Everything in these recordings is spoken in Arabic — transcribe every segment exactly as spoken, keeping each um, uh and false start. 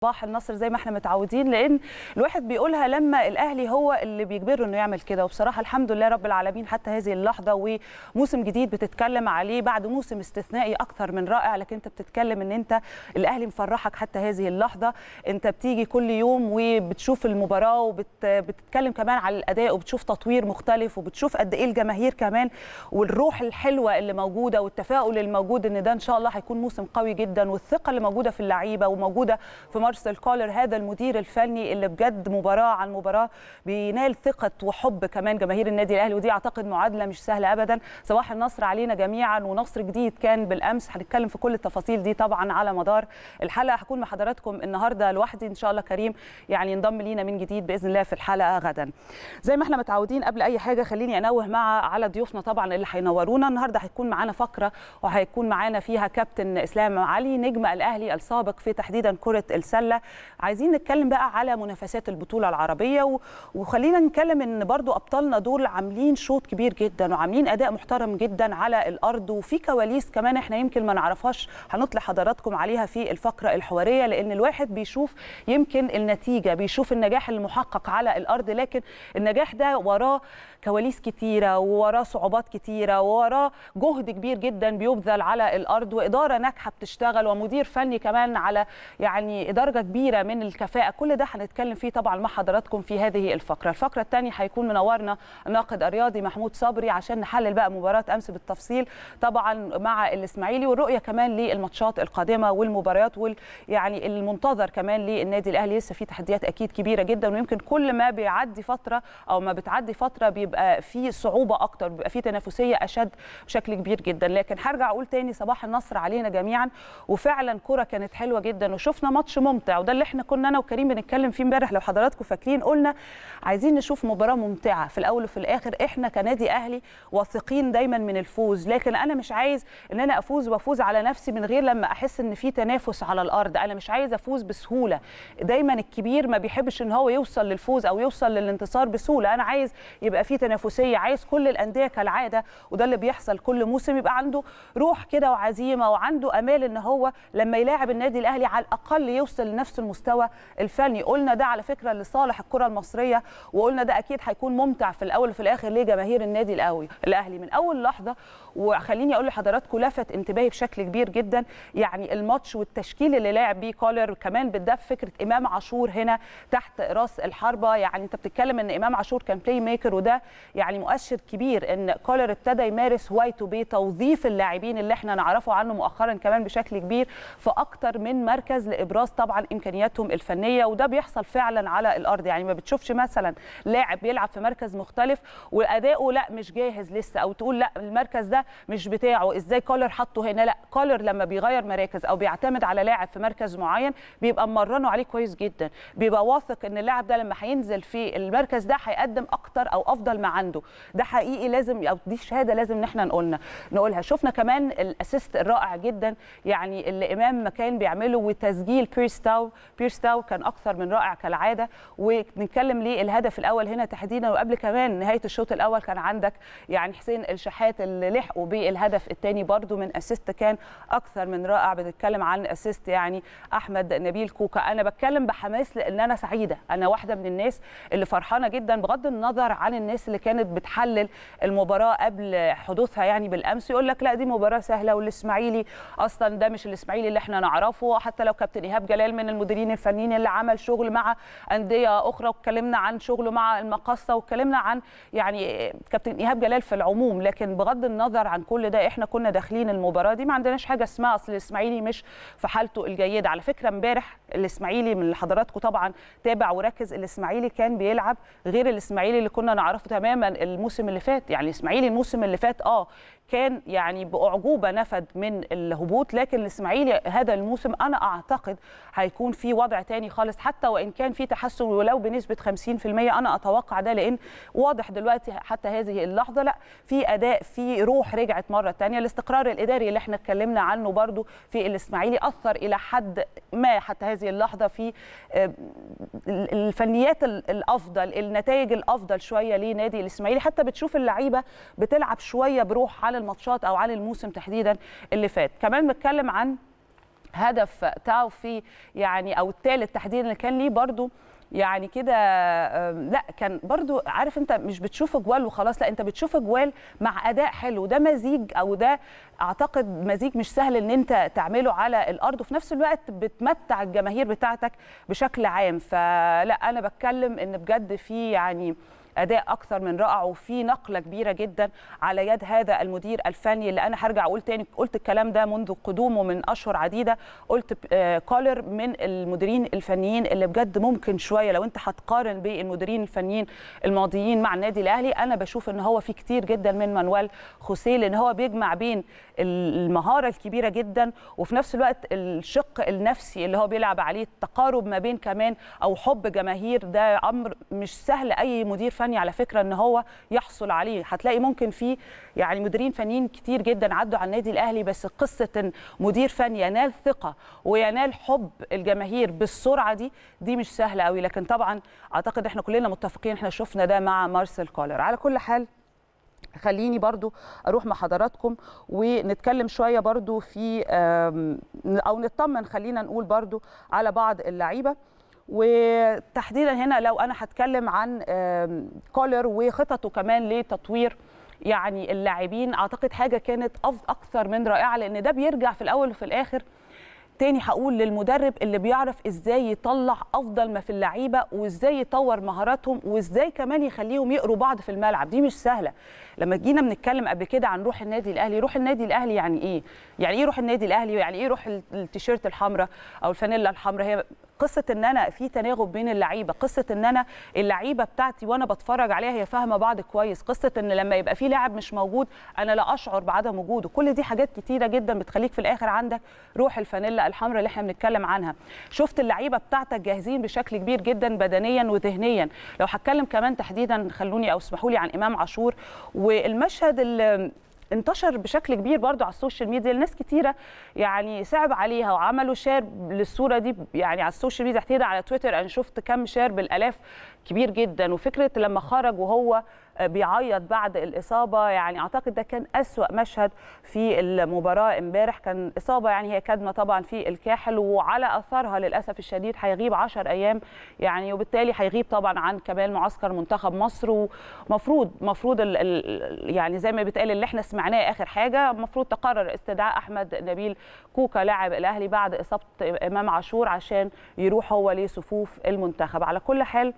صباح النصر زي ما احنا متعودين، لان الواحد بيقولها لما الاهلي هو اللي بيجبره انه يعمل كده. وبصراحه الحمد لله رب العالمين حتى هذه اللحظه، وموسم جديد بتتكلم عليه بعد موسم استثنائي اكثر من رائع، لكن انت بتتكلم ان انت الاهلي مفرحك حتى هذه اللحظه. انت بتيجي كل يوم وبتشوف المباراه وبتتكلم كمان على الاداء، وبتشوف تطوير مختلف، وبتشوف قد ايه الجماهير كمان والروح الحلوه اللي موجوده والتفاؤل الموجود ان ده ان شاء الله هيكون موسم قوي جدا، والثقه اللي موجوده في اللعيبه وموجوده في مارسيل كولر هذا المدير الفني اللي بجد مباراه عن مباراه بينال ثقه وحب كمان جماهير النادي الاهلي. ودي اعتقد معادله مش سهله ابدا. صباح النصر علينا جميعا، ونصر جديد كان بالامس. هنتكلم في كل التفاصيل دي طبعا على مدار الحلقه، هكون مع حضراتكم النهارده لوحدي، ان شاء الله كريم يعني ينضم لينا من جديد باذن الله في الحلقه غدا زي ما احنا متعودين. قبل اي حاجه خليني انوه مع على ضيوفنا طبعا اللي هينورونا النهارده. هيكون معانا فقره وهيكون معانا فيها كابتن اسلام علي نجم الاهلي السابق في تحديدا كره السله. عايزين نتكلم بقى على منافسات البطوله العربيه، وخلينا نتكلم ان برضو ابطالنا دول عاملين شوط كبير جدا وعاملين اداء محترم جدا على الارض، وفي كواليس كمان احنا يمكن ما نعرفهاش هنطلع حضراتكم عليها في الفقره الحواريه، لان الواحد بيشوف يمكن النتيجه، بيشوف النجاح المحقق على الارض، لكن النجاح ده وراه كواليس كتيره، ووراه صعوبات كتيره، ووراه جهد كبير جدا بيبذل على الارض، واداره ناجحه بتشتغل، ومدير فني كمان على يعني درجة كبيرة من الكفاءة. كل ده هنتكلم فيه طبعا مع حضراتكم في هذه الفقرة. الفقرة الثانية هيكون منورنا الناقد الرياضي محمود صبري عشان نحلل بقى مباراة امس بالتفصيل طبعا مع الاسماعيلي، والرؤية كمان للماتشات القادمة والمباريات وال يعني المنتظر كمان للنادي الاهلي. لسه في تحديات اكيد كبيرة جدا، ويمكن كل ما بيعدي فترة او ما بتعدي فترة بيبقى في صعوبة اكتر، بيبقى في تنافسية اشد بشكل كبير جدا. لكن هرجع اقول تاني صباح النصر علينا جميعا، وفعلا كرة كانت حلوة جدا وشفنا ماتش ممتع، وده اللي احنا كنا انا وكريم بنتكلم فيه امبارح لو حضراتكم فاكرين. قلنا عايزين نشوف مباراه ممتعه في الاول وفي الاخر. احنا كنادي اهلي واثقين دايما من الفوز، لكن انا مش عايز ان انا افوز وافوز على نفسي من غير لما احس ان في تنافس على الارض. انا مش عايز افوز بسهوله، دايما الكبير ما بيحبش ان هو يوصل للفوز او يوصل للانتصار بسهوله. انا عايز يبقى في تنافسيه، عايز كل الانديه كالعاده، وده اللي بيحصل كل موسم، يبقى عنده روح كده وعزيمه وعنده امال ان هو لما يلاعب النادي الاهلي على الاقل يوصل لنفس المستوى الفني. قلنا ده على فكره لصالح الكره المصريه، وقلنا ده اكيد هيكون ممتع في الاول وفي الاخر لجماهير النادي الاهلي الاهلي من اول لحظه. وخليني اقول لحضراتكم لفت انتباهي بشكل كبير جدا يعني الماتش والتشكيل اللي لاعب بيه كولر، كمان بالذات فكره امام عاشور هنا تحت راس الحربه. يعني انت بتتكلم ان امام عاشور كان بلاي ميكر، وده يعني مؤشر كبير ان كولر ابتدى يمارس هوايته بتوظيف اللاعبين اللي احنا نعرفه عنه مؤخرا كمان بشكل كبير في اكتر من مركز لابراز طبعا امكانياتهم الفنيه، وده بيحصل فعلا على الارض. يعني ما بتشوفش مثلا لاعب بيلعب في مركز مختلف واداؤه لا مش جاهز لسه، او تقول لا المركز ده مش بتاعه، ازاي كولر حطه هنا. لا، كولر لما بيغير مراكز او بيعتمد على لاعب في مركز معين بيبقى مرنه عليه كويس جدا، بيبقى واثق ان اللاعب ده لما هينزل في المركز ده هيقدم اكتر او افضل ما عنده. ده حقيقي لازم، او دي شهاده لازم ان احنا نقولنا نقولها. شفنا كمان الاسيست الرائع جدا يعني اللي امام كان بيعمله، وتسجيل بيرستاو بيرستاو كان اكثر من رائع كالعاده. ونتكلم ليه الهدف الاول هنا تحديدا، وقبل كمان نهايه الشوط الاول كان عندك يعني حسين الشحات اللي لحقوا بالهدف الثاني برده من اسيست كان اكثر من رائع. بنتكلم عن اسيست يعني احمد نبيل كوكا. انا بتكلم بحماس لان انا سعيده، انا واحده من الناس اللي فرحانه جدا بغض النظر عن الناس اللي كانت بتحلل المباراه قبل حدوثها يعني بالامس، يقول لك لا دي مباراه سهله والاسماعيلي اصلا ده مش الاسماعيلي اللي احنا نعرفه. حتى لو كابتن ايهاب جلال من المديرين الفنيين اللي عمل شغل مع انديه اخرى، واتكلمنا عن شغله مع المقصه، واتكلمنا عن يعني كابتن ايهاب جلال في العموم، لكن بغض النظر عن كل ده احنا كنا داخلين المباراه دي ما عندناش حاجه اسمها اصل الاسماعيلي مش في حالته الجيده. على فكره امبارح الاسماعيلي من حضراتكم طبعا تابع وركز، الاسماعيلي كان بيلعب غير الاسماعيلي اللي كنا نعرفه تماما الموسم اللي فات. يعني الاسماعيلي الموسم اللي فات اه كان يعني باعجوبه نفد من الهبوط، لكن الاسماعيلي هذا الموسم انا اعتقد هيكون في وضع تاني خالص، حتى وان كان في تحسن ولو بنسبه خمسين في المية انا اتوقع ده، لان واضح دلوقتي حتى هذه اللحظه لا في اداء، في روح رجعت مره تانية. الاستقرار الاداري اللي احنا اتكلمنا عنه برضو في الاسماعيلي اثر الى حد ما حتى هذه اللحظه في الفنيات الافضل، النتائج الافضل شويه لنادي الاسماعيلي. حتى بتشوف اللعيبه بتلعب شويه بروح على الماتشات او على الموسم تحديدا اللي فات. كمان بتكلم عن هدف تاو في يعني او الثالث تحديدا اللي كان ليه برضو يعني كده، لا كان برضو عارف انت مش بتشوف اجوال وخلاص، لا انت بتشوف اجوال مع اداء حلو. ده مزيج، او ده اعتقد مزيج مش سهل ان انت تعمله على الارض، وفي نفس الوقت بتمتع الجماهير بتاعتك بشكل عام. فلا انا بتكلم ان بجد في يعني اداء اكثر من رائع، وفي نقله كبيره جدا على يد هذا المدير الفني اللي انا هرجع اقول تاني، قلت الكلام ده منذ قدومه من اشهر عديده، قلت كولر من المديرين الفنيين اللي بجد ممكن شويه لو انت هتقارن بالمديرين الفنيين الماضيين مع النادي الاهلي، انا بشوف ان هو في كتير جدا من مانويل خوسيه، لان هو بيجمع بين المهاره الكبيره جدا وفي نفس الوقت الشق النفسي اللي هو بيلعب عليه، التقارب ما بين كمان او حب جماهير. ده امر مش سهل اي مدير فني على فكره ان هو يحصل عليه. هتلاقي ممكن في يعني مديرين فنيين كتير جدا عدوا على النادي الاهلي، بس قصه ان مدير فني ينال ثقه وينال حب الجماهير بالسرعه دي دي مش سهله قوي. لكن طبعا اعتقد احنا كلنا متفقين، احنا شفنا ده مع مارسيل كولر. على كل حال خليني برضو اروح مع حضراتكم ونتكلم شويه برضو في او نطمن، خلينا نقول برضو على بعض اللعيبه، وتحديدا هنا لو انا هتكلم عن كولر وخططه كمان لتطوير يعني اللاعبين، اعتقد حاجه كانت اكثر من رائعه، لان ده بيرجع في الاول وفي الاخر تاني هقول للمدرب اللي بيعرف ازاي يطلع افضل ما في اللعيبه، وازاي يطور مهاراتهم، وازاي كمان يخليهم يقروا بعض في الملعب. دي مش سهله. لما جينا بنتكلم قبل كده عن روح النادي الاهلي، روح النادي الاهلي يعني ايه؟ يعني ايه روح النادي الاهلي؟ يعني ايه روح التيشيرت الحمراء او الفانيلا الحمراء؟ هي قصه ان انا في تناغم بين اللعيبه، قصه ان انا اللعيبه بتاعتي وانا بتفرج عليها هي فاهمه بعض كويس، قصه ان لما يبقى في لاعب مش موجود انا لا اشعر بعدم وجوده. كل دي حاجات كتيره جدا بتخليك في الاخر عندك روح الفانيلا الحمراء اللي احنا بنتكلم عنها. شفت اللعيبه بتاعتك جاهزين بشكل كبير جدا بدنيا وذهنيا. لو هتكلم كمان تحديدا خلوني او اسمحوا لي عن امام عاشور، والمشهد اللي انتشر بشكل كبير برضو على السوشيال ميديا، الناس كتيرة يعني صعب عليها وعملوا شير للصورة دي يعني على السوشيال ميديا، تحديدا على تويتر انا شفت كم شير بالالاف كبير جدا. وفكرة لما خرج وهو بيعيط بعد الإصابة، يعني أعتقد ده كان أسوأ مشهد في المباراة امبارح. كان إصابة يعني هي كدمة طبعا في الكاحل، وعلى أثرها للأسف الشديد هيغيب عشرة أيام يعني، وبالتالي هيغيب طبعا عن كمان معسكر منتخب مصر. ومفروض مفروض ال ال يعني زي ما بيتقال اللي احنا سمعناه آخر حاجة، مفروض تقرر استدعاء أحمد نبيل كوكا لاعب الأهلي بعد إصابة إمام عاشور عشان يروح هو لصفوف المنتخب. على كل حال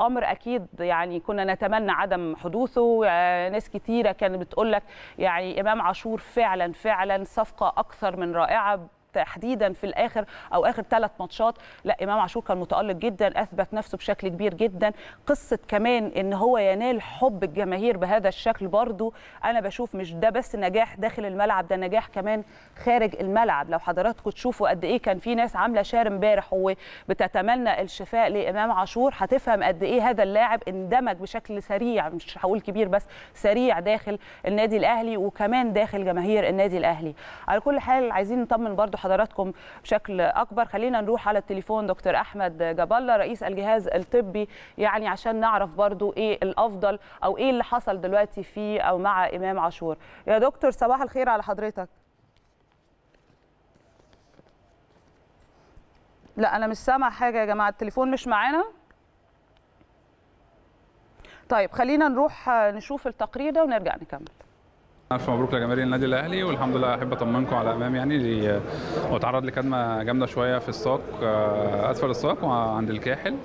امر اكيد يعني كنا نتمنى عدم حدوثه. ناس كتيره كانت بتقول لك يعني امام عاشور فعلا فعلا صفقه اكثر من رائعه، تحديدا في الاخر او اخر ثلاث ماتشات لا امام عاشور كان متالق جدا، اثبت نفسه بشكل كبير جدا. قصه كمان ان هو ينال حب الجماهير بهذا الشكل برضو، انا بشوف مش ده بس نجاح داخل الملعب، ده نجاح كمان خارج الملعب. لو حضراتكم تشوفوا قد ايه كان في ناس عامله شير امبارح وبتتمنى الشفاء لامام عاشور، هتفهم قد ايه هذا اللاعب اندمج بشكل سريع، مش هقول كبير بس سريع، داخل النادي الاهلي وكمان داخل جماهير النادي الاهلي. على كل حال عايزين نطمن برضو حضراتكم بشكل اكبر. خلينا نروح على التليفون دكتور احمد جبالة رئيس الجهاز الطبي، يعني عشان نعرف برضو ايه الافضل او ايه اللي حصل دلوقتي فيه او مع امام عاشور. يا دكتور صباح الخير على حضرتك. لا انا مش سامع حاجه يا جماعه، التليفون مش معانا. طيب خلينا نروح نشوف التقرير ده ونرجع نكمل. ألف مبروك لجماهير النادي الأهلي، والحمد لله أحب أطمنكم على أمام يعني واتعرض لكدمة جامدة شوية في الساق أسفل الساق وعند الكاحل.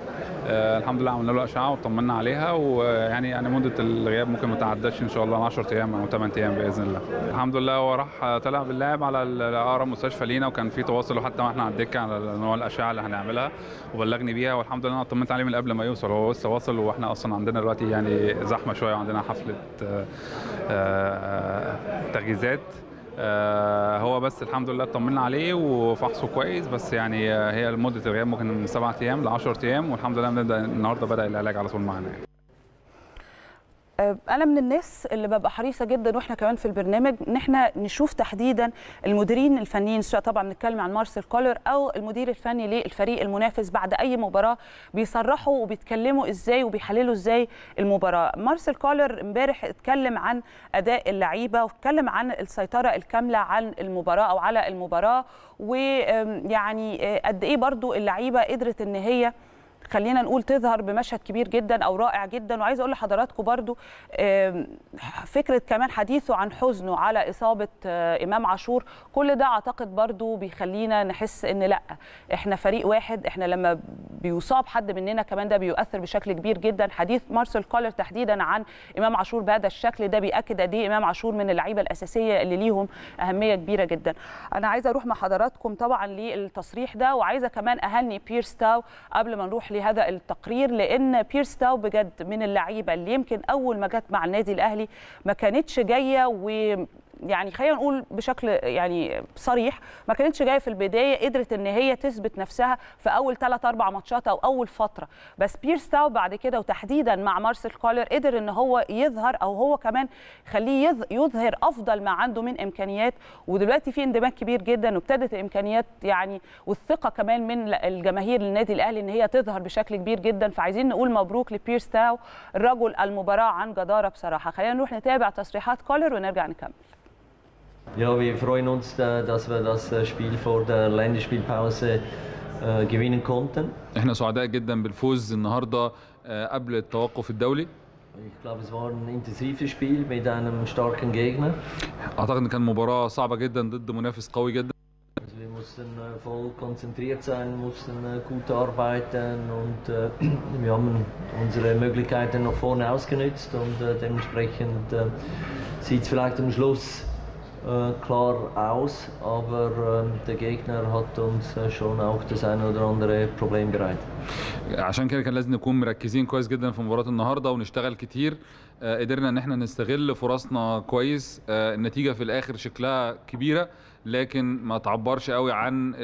الحمد لله عملنا له أشعة وطمنا عليها، ويعني يعني مدة الغياب ممكن ما تعداش إن شاء الله عشرة أيام أو ثمانية أيام بإذن الله. الحمد لله هو راح طلع باللاعب على أقرب مستشفى لينا، وكان في تواصل وحتى واحنا على الدكة على نوع الأشعة اللي هنعملها وبلغني بيها، والحمد لله أنا طمنت عليه من قبل ما يوصل، هو لسه واصل واحنا أصلا عندنا دلوقتي يعني زحمة شوية وعندنا حفلة تجهيزات. آه هو بس الحمد لله اطمنا عليه وفحصه كويس، بس يعني آه هي مده الغياب ممكن من سبعة ايام ل عشرة ايام، والحمد لله بنبدا النهارده بدا العلاج على طول معانا. انا من الناس اللي ببقى حريصه جدا واحنا كمان في البرنامج ان احنا نشوف تحديدا المديرين الفنيين، سواء طبعا بنتكلم عن مارسيل كولر او المدير الفني للفريق المنافس، بعد اي مباراه بيصرحوا وبيتكلموا ازاي وبيحللوا ازاي المباراه. مارسيل كولر امبارح اتكلم عن اداء اللعيبه واتكلم عن السيطره الكامله عن المباراه او على المباراه، ويعني قد ايه برضو اللعيبه قدرت ان هي خلينا نقول تظهر بمشهد كبير جدا او رائع جدا. وعايزه اقول لحضراتكم برضو فكره كمان حديثه عن حزنه على اصابه امام عاشور، كل ده اعتقد برضو بيخلينا نحس ان لا احنا فريق واحد، احنا لما بيصاب حد مننا كمان ده بيؤثر بشكل كبير جدا. حديث مارسيل كولر تحديدا عن امام عاشور بهذا الشكل ده بياكد قد ايه امام عاشور من اللعيبه الاساسيه اللي ليهم اهميه كبيره جدا. انا عايزه اروح مع حضراتكم طبعا للتصريح ده، وعايزه كمان اهني بيرستاو قبل ما نروح لهذا التقرير، لان بيرستاو بجد من اللعيبه اللي يمكن اول ما جت مع النادي الاهلي ما كانتش جايه، ويعني خلينا نقول بشكل يعني صريح ما كانتش جايه في البدايه، قدرت ان هي تثبت نفسها في اول ثلاث أربع ماتشات او اول فتره، بس بيرستاو بعد كده وتحديدا مع مارسيل كولر قدر ان هو يظهر او هو كمان خليه يظهر افضل ما عنده من امكانيات، ودلوقتي في اندماج كبير جدا وابتدت الامكانيات يعني والثقه كمان من الجماهير للنادي الاهلي ان هي تظهر بشكل كبير جدا. فعايزين نقول مبروك لبيرستاو رجل المباراة عن جدارة بصراحة. خلينا نروح نتابع تصريحات كولر ونرجع نكمل. Ja, wir freuen uns, dass wir das Spiel vor der Länderspielpause gewinnen konnten. احنا سعداء جدا بالفوز النهارده قبل التوقف الدولي. Ich glaube, es war ein intensives Spiel mit einem starken Gegner. اعتقد ان كان مباراة صعبة جدا ضد منافس قوي جدا. Wir mussten voll konzentriert sein, mussten gut arbeiten und äh, wir haben unsere Möglichkeiten nach vorne ausgenutzt und äh, dementsprechend äh, sieht es vielleicht am Schluss äh, klar aus, aber äh, der Gegner hat uns äh, schon auch das eine oder andere Problem bereitet. عشان كده كان لازم نكون مركزين كويس جدا في مباراة النهارده ونشتغل كتير. آه قدرنا ان احنا نستغل فرصنا كويس. آه النتيجه في الاخر شكلها كبيره لكن ما تعبرش قوي عن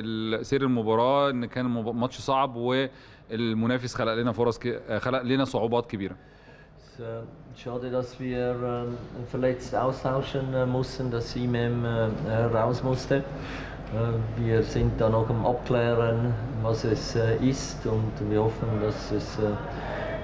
سير المباراه، ان كان ماتش صعب والمنافس خلق لنا فرص ك... خلق لنا صعوبات كبيره. Schade, dass wir verletzt austauschen mussten, dass Imam raus musste. Wir sind da noch am Abklären, was es ist und wir hoffen, dass es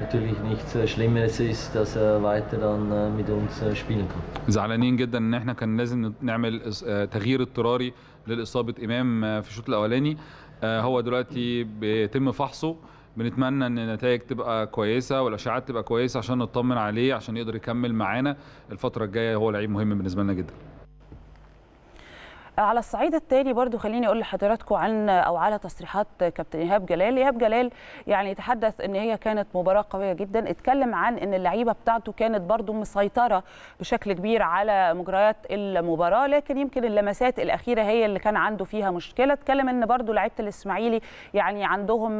natürlich nichts Schlimmeres ist, dass er weiter dann mit uns spielen kann. زعلانين جدا ان احنا كان لازم نعمل تغيير اضطراري للاصابه امام في الشوط الاولاني. هو دلوقتي بيتم فحصه، بنتمنى ان النتائج تبقى كويسه والاشاعات تبقى كويسه عشان نطمن عليه عشان يقدر يكمل معانا الفتره الجايه، هو لعيب مهم بالنسبه لنا جدا. على الصعيد التاني برضو خليني اقول لحضراتكم عن او على تصريحات كابتن ايهاب جلال. ايهاب جلال يعني تحدث ان هي كانت مباراه قويه جدا، اتكلم عن ان اللعيبه بتاعته كانت برضو مسيطره بشكل كبير على مجريات المباراه، لكن يمكن اللمسات الاخيره هي اللي كان عنده فيها مشكله. اتكلم ان برضو لعيبه الاسماعيلي يعني عندهم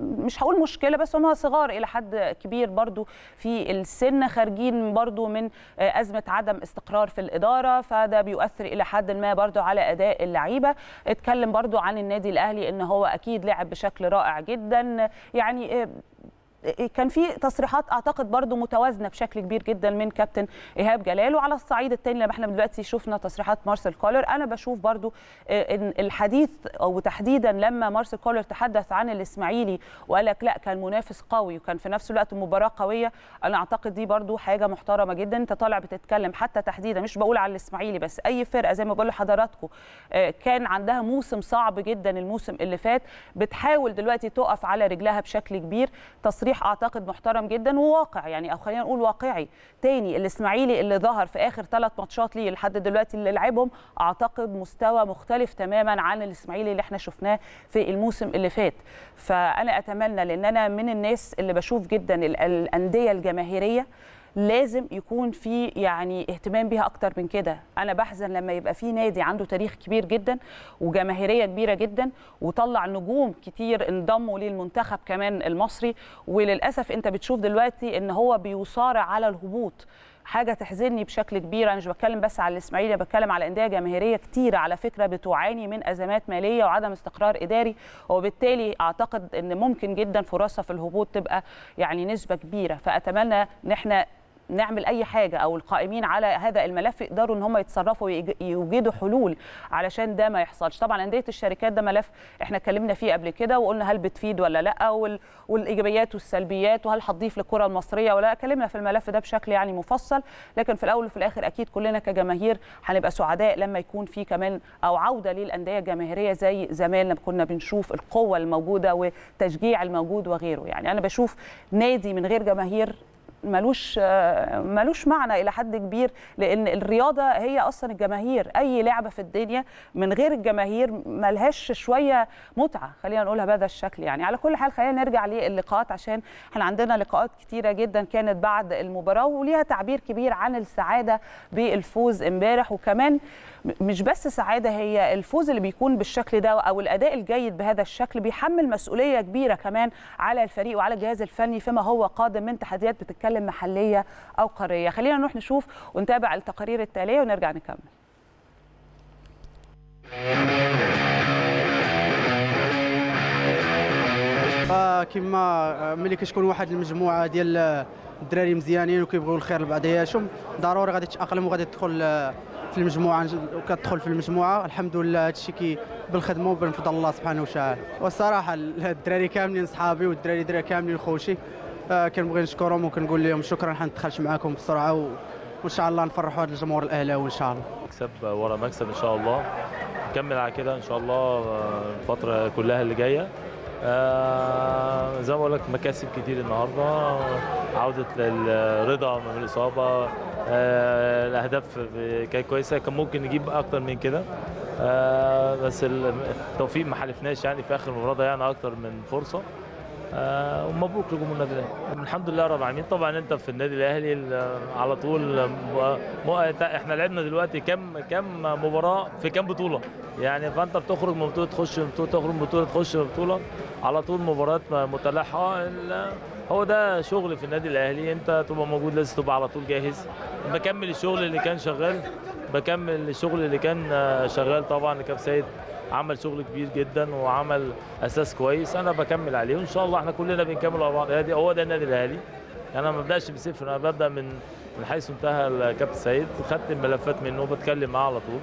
مش هقول مشكله بس هم صغار الى حد كبير برضو في السن، خارجين برضو من ازمه عدم استقرار في الاداره، فده بيؤثر الى حد ما برضو على أداء اللعيبة. اتكلم برضو عن النادي الأهلي إن هو أكيد لعب بشكل رائع جدا، يعني كان في تصريحات أعتقد برضو متوازنة بشكل كبير جدا من كابتن إيهاب جلال. وعلى الصعيد الثاني لما احنا دلوقتي شفنا تصريحات مارسيل كولر، أنا بشوف برضو إن الحديث أو تحديدا لما مارسيل كولر تحدث عن الإسماعيلي وقال لك لا كان منافس قوي وكان في نفس الوقت مباراة قوية، أنا أعتقد دي برضو حاجة محترمة جدا. أنت طالع بتتكلم حتى تحديدا مش بقول على الإسماعيلي بس، أي فرقة زي ما بقول لحضراتكم كان عندها موسم صعب جدا الموسم اللي فات، بتحاول دلوقتي تقف على رجلها بشكل كبير. تصريح اعتقد محترم جدا وواقع يعني، او خلينا نقول واقعي. تاني الاسماعيلي اللي ظهر في اخر ثلاث ماتشات ليه لحد دلوقتي اللي لعبهم اعتقد مستوى مختلف تماما عن الاسماعيلي اللي احنا شفناه في الموسم اللي فات. فانا اتمنى، لان انا من الناس اللي بشوف جدا الانديه الجماهيريه لازم يكون في يعني اهتمام بيها اكتر من كده. انا بحزن لما يبقى في نادي عنده تاريخ كبير جدا وجماهيريه كبيره جدا وطلع نجوم كتير انضموا للمنتخب كمان المصري، وللاسف انت بتشوف دلوقتي ان هو بيصارع على الهبوط. حاجه تحزنني بشكل كبير. انا مش بتكلم بس على الاسماعيلي، بتكلم على انديه جماهيريه كتيره على فكره بتعاني من ازمات ماليه وعدم استقرار اداري، وبالتالي اعتقد ان ممكن جدا فرصها في الهبوط تبقى يعني نسبه كبيره. فاتمنى ان احنا نعمل اي حاجه او القائمين على هذا الملف يقدروا ان هم يتصرفوا ويوجدوا حلول علشان ده ما يحصلش. طبعا انديه الشركات ده ملف احنا اتكلمنا فيه قبل كده وقلنا هل بتفيد ولا لا، والايجابيات والسلبيات، وهل هتضيف للكره المصريه ولا لا. اتكلمنا في الملف ده بشكل يعني مفصل، لكن في الاول وفي الاخر اكيد كلنا كجماهير هنبقى سعداء لما يكون في كمان او عوده للانديه الجماهيريه زي زمان لما كنا بنشوف القوه الموجوده وتشجيع الموجود وغيره. يعني انا بشوف نادي من غير جماهير ملوش ملوش معنى الى حد كبير، لان الرياضه هي اصلا الجماهير. اي لعبه في الدنيا من غير الجماهير ملهاش شويه متعه، خلينا نقولها بهذا الشكل. يعني على كل حال خلينا نرجع للقاءات، عشان احنا عندنا لقاءات كتيره جدا كانت بعد المباراه وليها تعبير كبير عن السعاده بالفوز امبارح، وكمان مش بس سعاده، هي الفوز اللي بيكون بالشكل ده او الاداء الجيد بهذا الشكل بيحمل مسؤوليه كبيره كمان على الفريق وعلى الجهاز الفني فيما هو قادم من تحديات بتتكلم محلية أو قارية. خلينا نروح نشوف ونتابع التقارير التالية ونرجع نكمل. آه كما ملي كتكون واحد المجموعة ديال الدراري مزيانين وكيبغيو الخير لبعضياتهم ضروري غادي تتأقلم وغادي تدخل في المجموعة، وكتدخل في المجموعة الحمد لله هذا الشيء كي بالخدمة وبالفضل الله سبحانه وتعالى. والصراحة الدراري كاملين صحابي والدراري دراري كاملين خوتي، آه كنبغي نشكرهم وكنقول لهم شكرا حنا ندخلش معاكم بسرعه، وان شاء الله نفرحوا هذا الجمهور الاهلاوي ان شاء الله. مكسب ورا مكسب ان شاء الله، نكمل على كده ان شاء الله الفتره كلها اللي جايه. آه زي ما بقول لك مكاسب كتير النهارده، عوده الرضا من الاصابه، آه الاهداف كانت كويسه، كان ممكن نجيب اكتر من كده، آه بس التوفيق ما حالفناش يعني في اخر مباراه، يعني اكتر من فرصه. آه ومبروك لجمهور النادي الاهلي، الحمد لله رب العالمين. طبعا انت في النادي الاهلي على طول مو... احنا لعبنا دلوقتي كم كم مباراه في كم بطوله، يعني فانت بتخرج من بطوله تخش من بطوله، تخرج من بطوله تخش من بطوله، على طول مباريات متلاحقه. هو ده شغل في النادي الاهلي، انت تبقى موجود لازم تبقى على طول جاهز. بكمل الشغل اللي كان شغال، بكمل الشغل اللي كان شغال. طبعا كابتن سيد عمل شغل كبير جدا وعمل اساس كويس، انا بكمل عليه وان شاء الله احنا كلنا بنكمل على بعض. هادي هو ده النادي الاهلي، انا ما ببداش بصفر، انا ببدا من من حيث انتهى الكابتن سيد، خدت الملفات منه وبتكلم معاه على طول،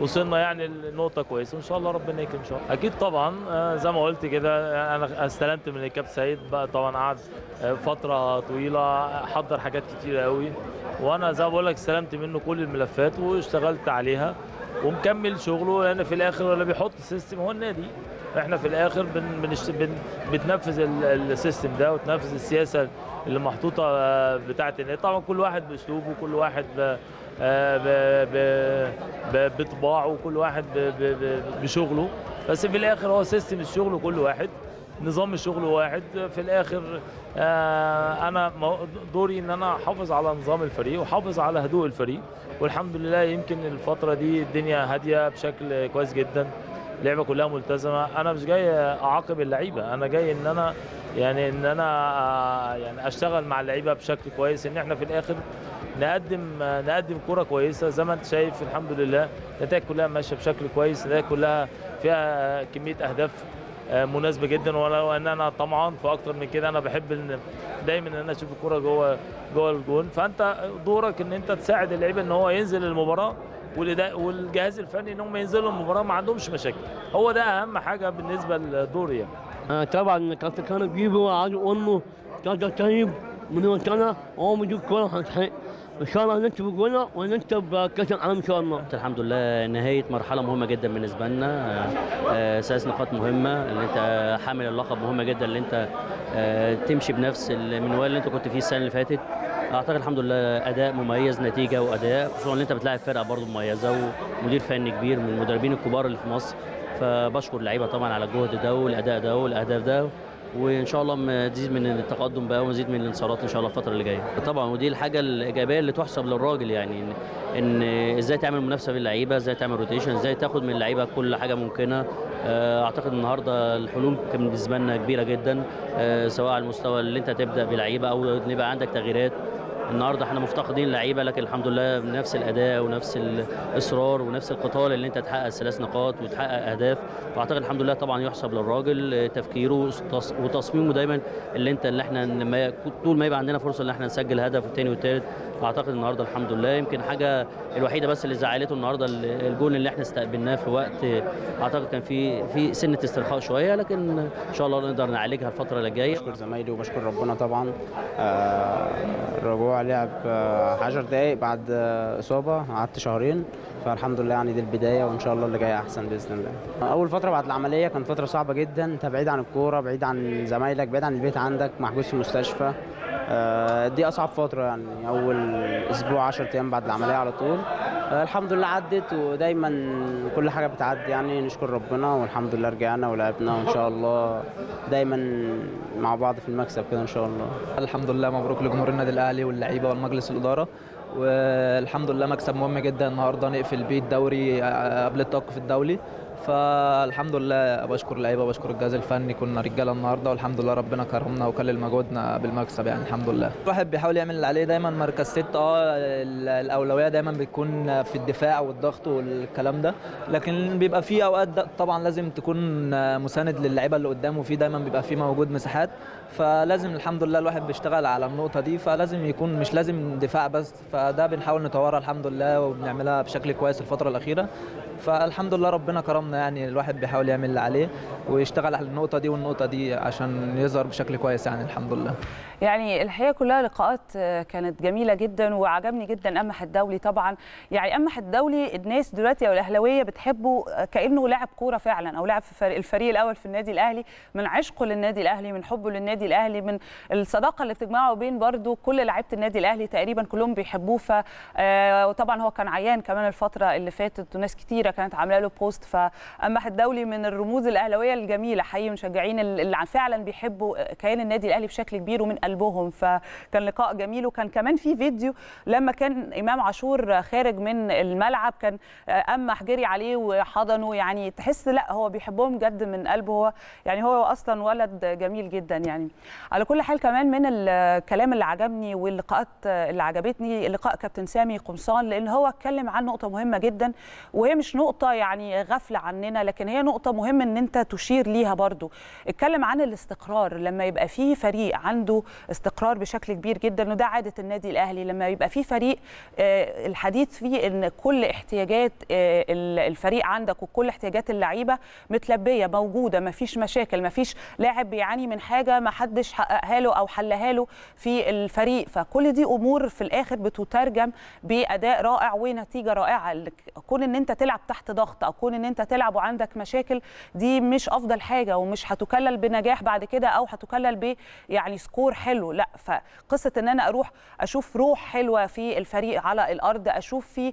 ووصلنا يعني لنقطه كويسه وان شاء الله ربنا يكرم ان شاء الله. اكيد طبعا زي ما قلت كده انا استلمت من الكابتن سيد بقى، طبعا قعد فتره طويله حضر حاجات كتير قوي، وانا زي ما بقول لك استلمت منه كل الملفات واشتغلت عليها ومكمل شغله، لان في الاخر ولا بيحط سيستم هو النادي، احنا في الاخر بن بنشت... بن... بتنفذ السيستم ده وتنفذ السياسه اللي محطوطه بتاعه النادي. طبعا كل واحد باسلوبه وكل واحد ب... ب... ب... بطباعه وكل واحد ب... ب... بشغله، بس في الاخر هو سيستم الشغل وكل واحد نظام الشغل واحد. في الاخر انا دوري ان انا احافظ على نظام الفريق واحافظ على هدوء الفريق، والحمد لله يمكن الفتره دي الدنيا هاديه بشكل كويس جدا، اللعبه كلها ملتزمه. انا مش جاي اعاقب اللعيبه، انا جاي ان انا يعني ان انا يعني اشتغل مع اللعيبه بشكل كويس، ان احنا في الاخر نقدم نقدم كره كويسه. زي ما انت شايف الحمد لله النتائج كلها ماشيه بشكل كويس، النتائج كلها فيها كميه اهداف مناسبه جدا، ولو ان انا طمعان في اكتر من كده، انا بحب ان دايما ان انا اشوف الكوره جوه جوه الجون. فانت دورك ان انت تساعد اللعيب ان هو ينزل المباراه، والجهاز الفني ان هم ينزلوا المباراه ما عندهمش مشاكل، هو ده اهم حاجه بالنسبه لدوري يعني. آه طبعا كابتن كان بيجيبه وعايز اقول له كابتن طيب من هو سنه هو بيجيب كوره هتحق ان شاء الله نكتب جولنا ونكتب كاس العالم ان شاء الله. الحمد لله نهايه مرحله مهمه جدا بالنسبه لنا، سادس نقاط مهمه، اللي انت حامل اللقب مهمه جدا، اللي انت تمشي بنفس المنوال اللي انت كنت فيه السنه اللي فاتت. اعتقد الحمد لله اداء مميز، نتيجه واداء، خصوصا ان انت بتلاعب فرقه برضه مميزه ومدير فني كبير من المدربين الكبار اللي في مصر، فبشكر اللعيبه طبعا على الجهد ده والاداء ده والاهداف ده، وان شاء الله نزيد من التقدم بقى ونزيد من الانتصارات ان شاء الله الفتره اللي جايه طبعا. ودي الحاجه الايجابيه اللي تحسب للراجل، يعني ان ازاي تعمل منافسه باللعيبه، ازاي تعمل روتيشن، ازاي تاخد من اللعيبه كل حاجه ممكنه. اعتقد النهارده الحلول كانت بالنسبه لنا كبيره جدا، سواء على المستوى اللي انت تبدا بلعيبه او يبقى عندك تغييرات، النهارده احنا مفتقدين لعيبه، لكن الحمد لله بنفس الاداء ونفس الاصرار ونفس القتال اللي انت تحقق ثلاث نقاط وتحقق اهداف. فاعتقد الحمد لله طبعا يحسب للراجل تفكيره وتصميمه دايما اللي انت اللي احنا لما طول ما يبقى عندنا فرصه ان احنا نسجل هدف والثاني والثالث. اعتقد النهارده الحمد لله يمكن حاجه الوحيده بس اللي زعلته النهارده الجول اللي احنا استقبلناه في وقت اعتقد كان في في سنه استرخاء شويه، لكن ان شاء الله نقدر نعالجها الفتره اللي جايه. بشكر زمايلي وبشكر ربنا طبعا. الرجوع لعب عشر دقائق بعد اصابه، قعدت شهرين، فالحمد لله يعني دي البدايه وان شاء الله اللي جاي احسن باذن الله. اول فتره بعد العمليه كانت فتره صعبه جدا، انت بعيد عن الكوره، بعيد عن زمايلك، بعيد عن البيت، عندك محجوز في المستشفى. دي اصعب فتره يعني، اول اسبوع عشر ايام بعد العمليه على طول. الحمد لله عدت، ودايما كل حاجه بتعدي يعني، نشكر ربنا والحمد لله رجعنا ولعبنا وان شاء الله دايما مع بعض في المكسب كده ان شاء الله. الحمد لله، مبروك لجمهور النادي الاهلي واللعيبه والمجلس الاداره، والحمد لله مكسب مهم جدا النهارده، نقفل بيه الدوري قبل التوقف الدولي. فالحمد لله بشكر اللعيبه وبشكر الجهاز الفني، كنا رجاله النهارده والحمد لله ربنا كرمنا وكلل مجهودنا بالمكسب يعني الحمد لله. الواحد بيحاول يعمل اللي عليه دايما، مركز ستة اه الاولويه دايما بتكون في الدفاع والضغط والكلام ده، لكن بيبقى في اوقات طبعا لازم تكون مساند للعيبه اللي قدامه، في دايما بيبقى في موجود مساحات، فلازم الحمد لله الواحد بيشتغل على النقطه دي، فلازم يكون مش لازم دفاع بس، فده بنحاول نطورها الحمد لله وبنعملها بشكل كويس الفتره الاخيره. فالحمد لله ربنا كرمنا يعني، الواحد بيحاول يعمل اللي عليه ويشتغل على النقطه دي والنقطه دي عشان يظهر بشكل كويس يعني الحمد لله. يعني الحقيقه كلها لقاءات كانت جميله جدا، وعجبني جدا قمح الدولي طبعا. يعني قمح الدولي الناس دلوقتي او الاهلاويه بتحبه كانه لاعب كوره فعلا، او لاعب في الفريق الاول في النادي الاهلي، من عشقه للنادي الاهلي، من حبه للنادي الاهلي، من الصداقه اللي بتجمعه بين برده كل لاعيبه النادي الاهلي تقريبا كلهم بيحبوه. ف وطبعا هو كان عيان كمان الفتره اللي فاتت وناس كتيره كانت عامله له بوست. فقمح الدولي من الرموز الاهلاويه الجميله حقيقي، مشجعين اللي فعلا بيحبوا كيان النادي الاهلي بشكل كبير ومن قلبهم. فكان لقاء جميل، وكان كمان في فيديو لما كان امام عاشور خارج من الملعب كان أم حجري عليه وحضنه، يعني تحس لا هو بيحبهم جد من قلبه، هو يعني هو اصلا ولد جميل جدا يعني. على كل حال كمان من الكلام اللي عجبني واللقاءات اللي عجبتني لقاء كابتن سامي قمصان، لان هو اتكلم عن نقطه مهمه جدا، وهي مش نقطه يعني غفله عننا، لكن هي نقطه مهمه ان انت تشير ليها برضو. اتكلم عن الاستقرار، لما يبقى فيه فريق عنده استقرار بشكل كبير جدا، وده عاده النادي الاهلي، لما يبقى فيه فريق الحديث فيه ان كل احتياجات الفريق عندك وكل احتياجات اللعيبه متلبيه موجوده، ما فيش مشاكل، ما فيش لاعب بيعاني من حاجه ما حدش حققها له او حلها له في الفريق. فكل دي امور في الاخر بتترجم باداء رائع ونتيجه رائعه. كون ان انت تلعب تحت ضغط او كون ان انت تلعب وعندك مشاكل، دي مش افضل حاجه ومش هتكلل بنجاح بعد كده او هتكلل ب يعني سكور حلو، لا. فقصه ان انا اروح اشوف روح حلوه في الفريق على الارض، اشوف في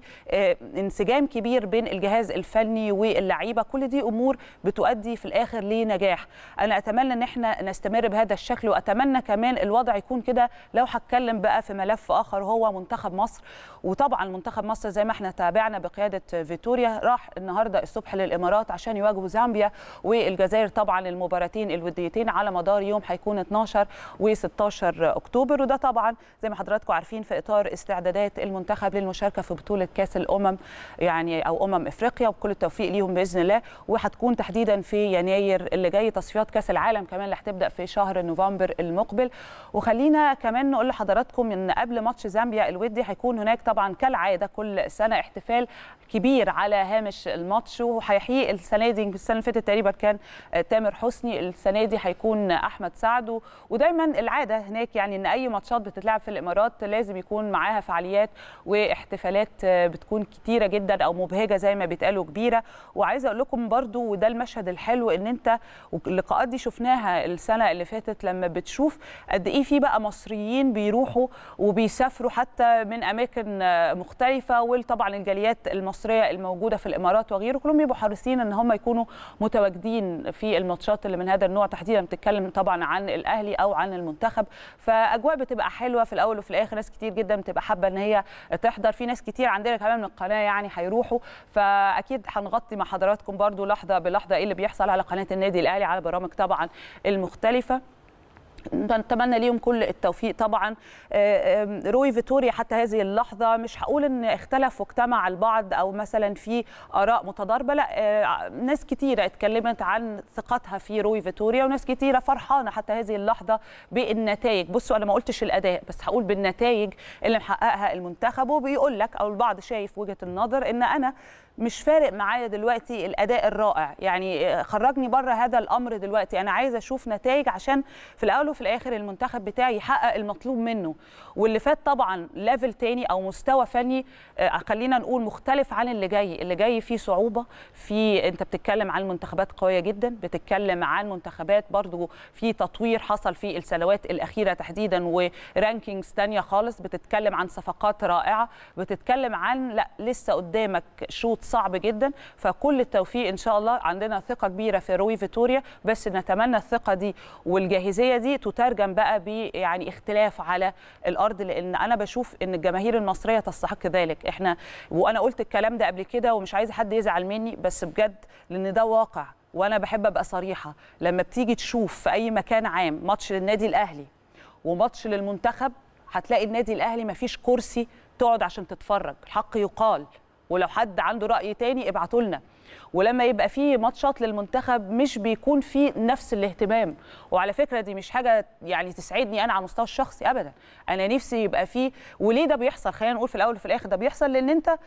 انسجام كبير بين الجهاز الفني واللعيبه، كل دي امور بتؤدي في الاخر لنجاح. انا اتمنى ان احنا نستمر بهذا الشكل، واتمنى كمان الوضع يكون كده. لو هتكلم بقى في ملف اخر هو منتخب مصر، وطبعا منتخب مصر زي ما احنا تابعنا بقياده فيتوريا راح النهارده الصبح للامارات عشان يواجهوا زامبيا والجزائر. طبعا المباراتين الوديتين على مدار يوم هيكون اتناشر وستاشر اكتوبر، وده طبعا زي ما حضراتكم عارفين في اطار استعدادات المنتخب للمشاركه في بطوله كاس الامم يعني او امم افريقيا. وكل التوفيق ليهم باذن الله، وهتكون تحديدا في يناير اللي جاي تصفيات كاس العالم كمان اللي هتبدا في شهر نوفمبر المقبل. وخلينا كمان نقول لحضراتكم ان قبل ماتش زامبيا الودي هيكون هناك طبعا كالعاده كل سنه احتفال كبير على هامش الماتش، وهيحيي السنه دي السنه اللي فاتت تقريبا كان تامر حسني، السنه دي هيكون احمد سعد. ودايما العاده هناك يعني ان اي ماتشات بتتلعب في الامارات لازم يكون معاها فعاليات واحتفالات بتكون كتيره جدا او مبهجه زي ما بيتقالوا كبيره. وعايزه اقول لكم برده وده المشهد الحلو ان انت اللقاءات دي شفناها السنه اللي فاتت، لما بتشوف قد ايه في بقى مصريين بيروحوا وبيسافروا حتى من اماكن مختلفه، وطبعا الجاليات المصريه المصريه الموجوده في الامارات وغيره كلهم بيبقوا حريصين ان هم يكونوا متواجدين في الماتشات اللي من هذا النوع تحديدا، بتتكلم طبعا عن الاهلي او عن المنتخب. فاجواء بتبقى حلوه في الاول وفي الاخر، ناس كتير جدا بتبقى حابه ان هي تحضر، في ناس كتير عندنا كمان من القناه يعني هيروحوا. فاكيد هنغطي مع حضراتكم برده لحظه بلحظه ايه اللي بيحصل على قناه النادي الاهلي على برامج طبعا المختلفه. نتمنى ليهم كل التوفيق طبعا. روي فيتوريا حتى هذه اللحظه مش هقول ان اختلف واجتمع البعض او مثلا في اراء متضاربه، لا، ناس كتيره اتكلمت عن ثقتها في روي فيتوريا وناس كتيره فرحانه حتى هذه اللحظه بالنتائج. بصوا انا ما قلتش الاداء بس هقول بالنتائج اللي محققها المنتخب، وبيقول لك او البعض شايف وجهه النظر ان انا مش فارق معايا دلوقتي الاداء الرائع، يعني خرجني بره هذا الامر دلوقتي، انا عايزه اشوف نتائج عشان في الاول وفي الاخر المنتخب بتاعي يحقق المطلوب منه. واللي فات طبعا ليفل تاني او مستوى فني خلينا نقول مختلف عن اللي جاي، اللي جاي فيه صعوبه، في انت بتتكلم عن منتخبات قويه جدا، بتتكلم عن منتخبات برضو في تطوير حصل في السنوات الاخيره تحديدا ورانكينجز ثانيه خالص، بتتكلم عن صفقات رائعه، بتتكلم عن لا لسه قدامك شوط صعب جدا. فكل التوفيق ان شاء الله، عندنا ثقه كبيره في روي فيتوريا، بس نتمنى الثقه دي والجاهزيه دي تترجم بقى ب يعني اختلاف على الارض، لان انا بشوف ان الجماهير المصريه تستحق ذلك. احنا وانا قلت الكلام ده قبل كده ومش عايزه حد يزعل مني، بس بجد لان ده واقع وانا بحب ابقى صريحه. لما بتيجي تشوف في اي مكان عام ماتش للنادي الاهلي وماتش للمنتخب، هتلاقي النادي الاهلي مفيش كرسي تقعد عشان تتفرج، الحق يقال، ولو حد عنده رأي تاني ابعتوا لنا. ولما يبقى في ماتشات للمنتخب مش بيكون في نفس الاهتمام، وعلى فكرة دي مش حاجة يعني تسعدني أنا على المستوى الشخصي أبدا، أنا نفسي يبقى في. وليه ده بيحصل؟ خلينا نقول في الأول وفي الآخر ده بيحصل لأن أنت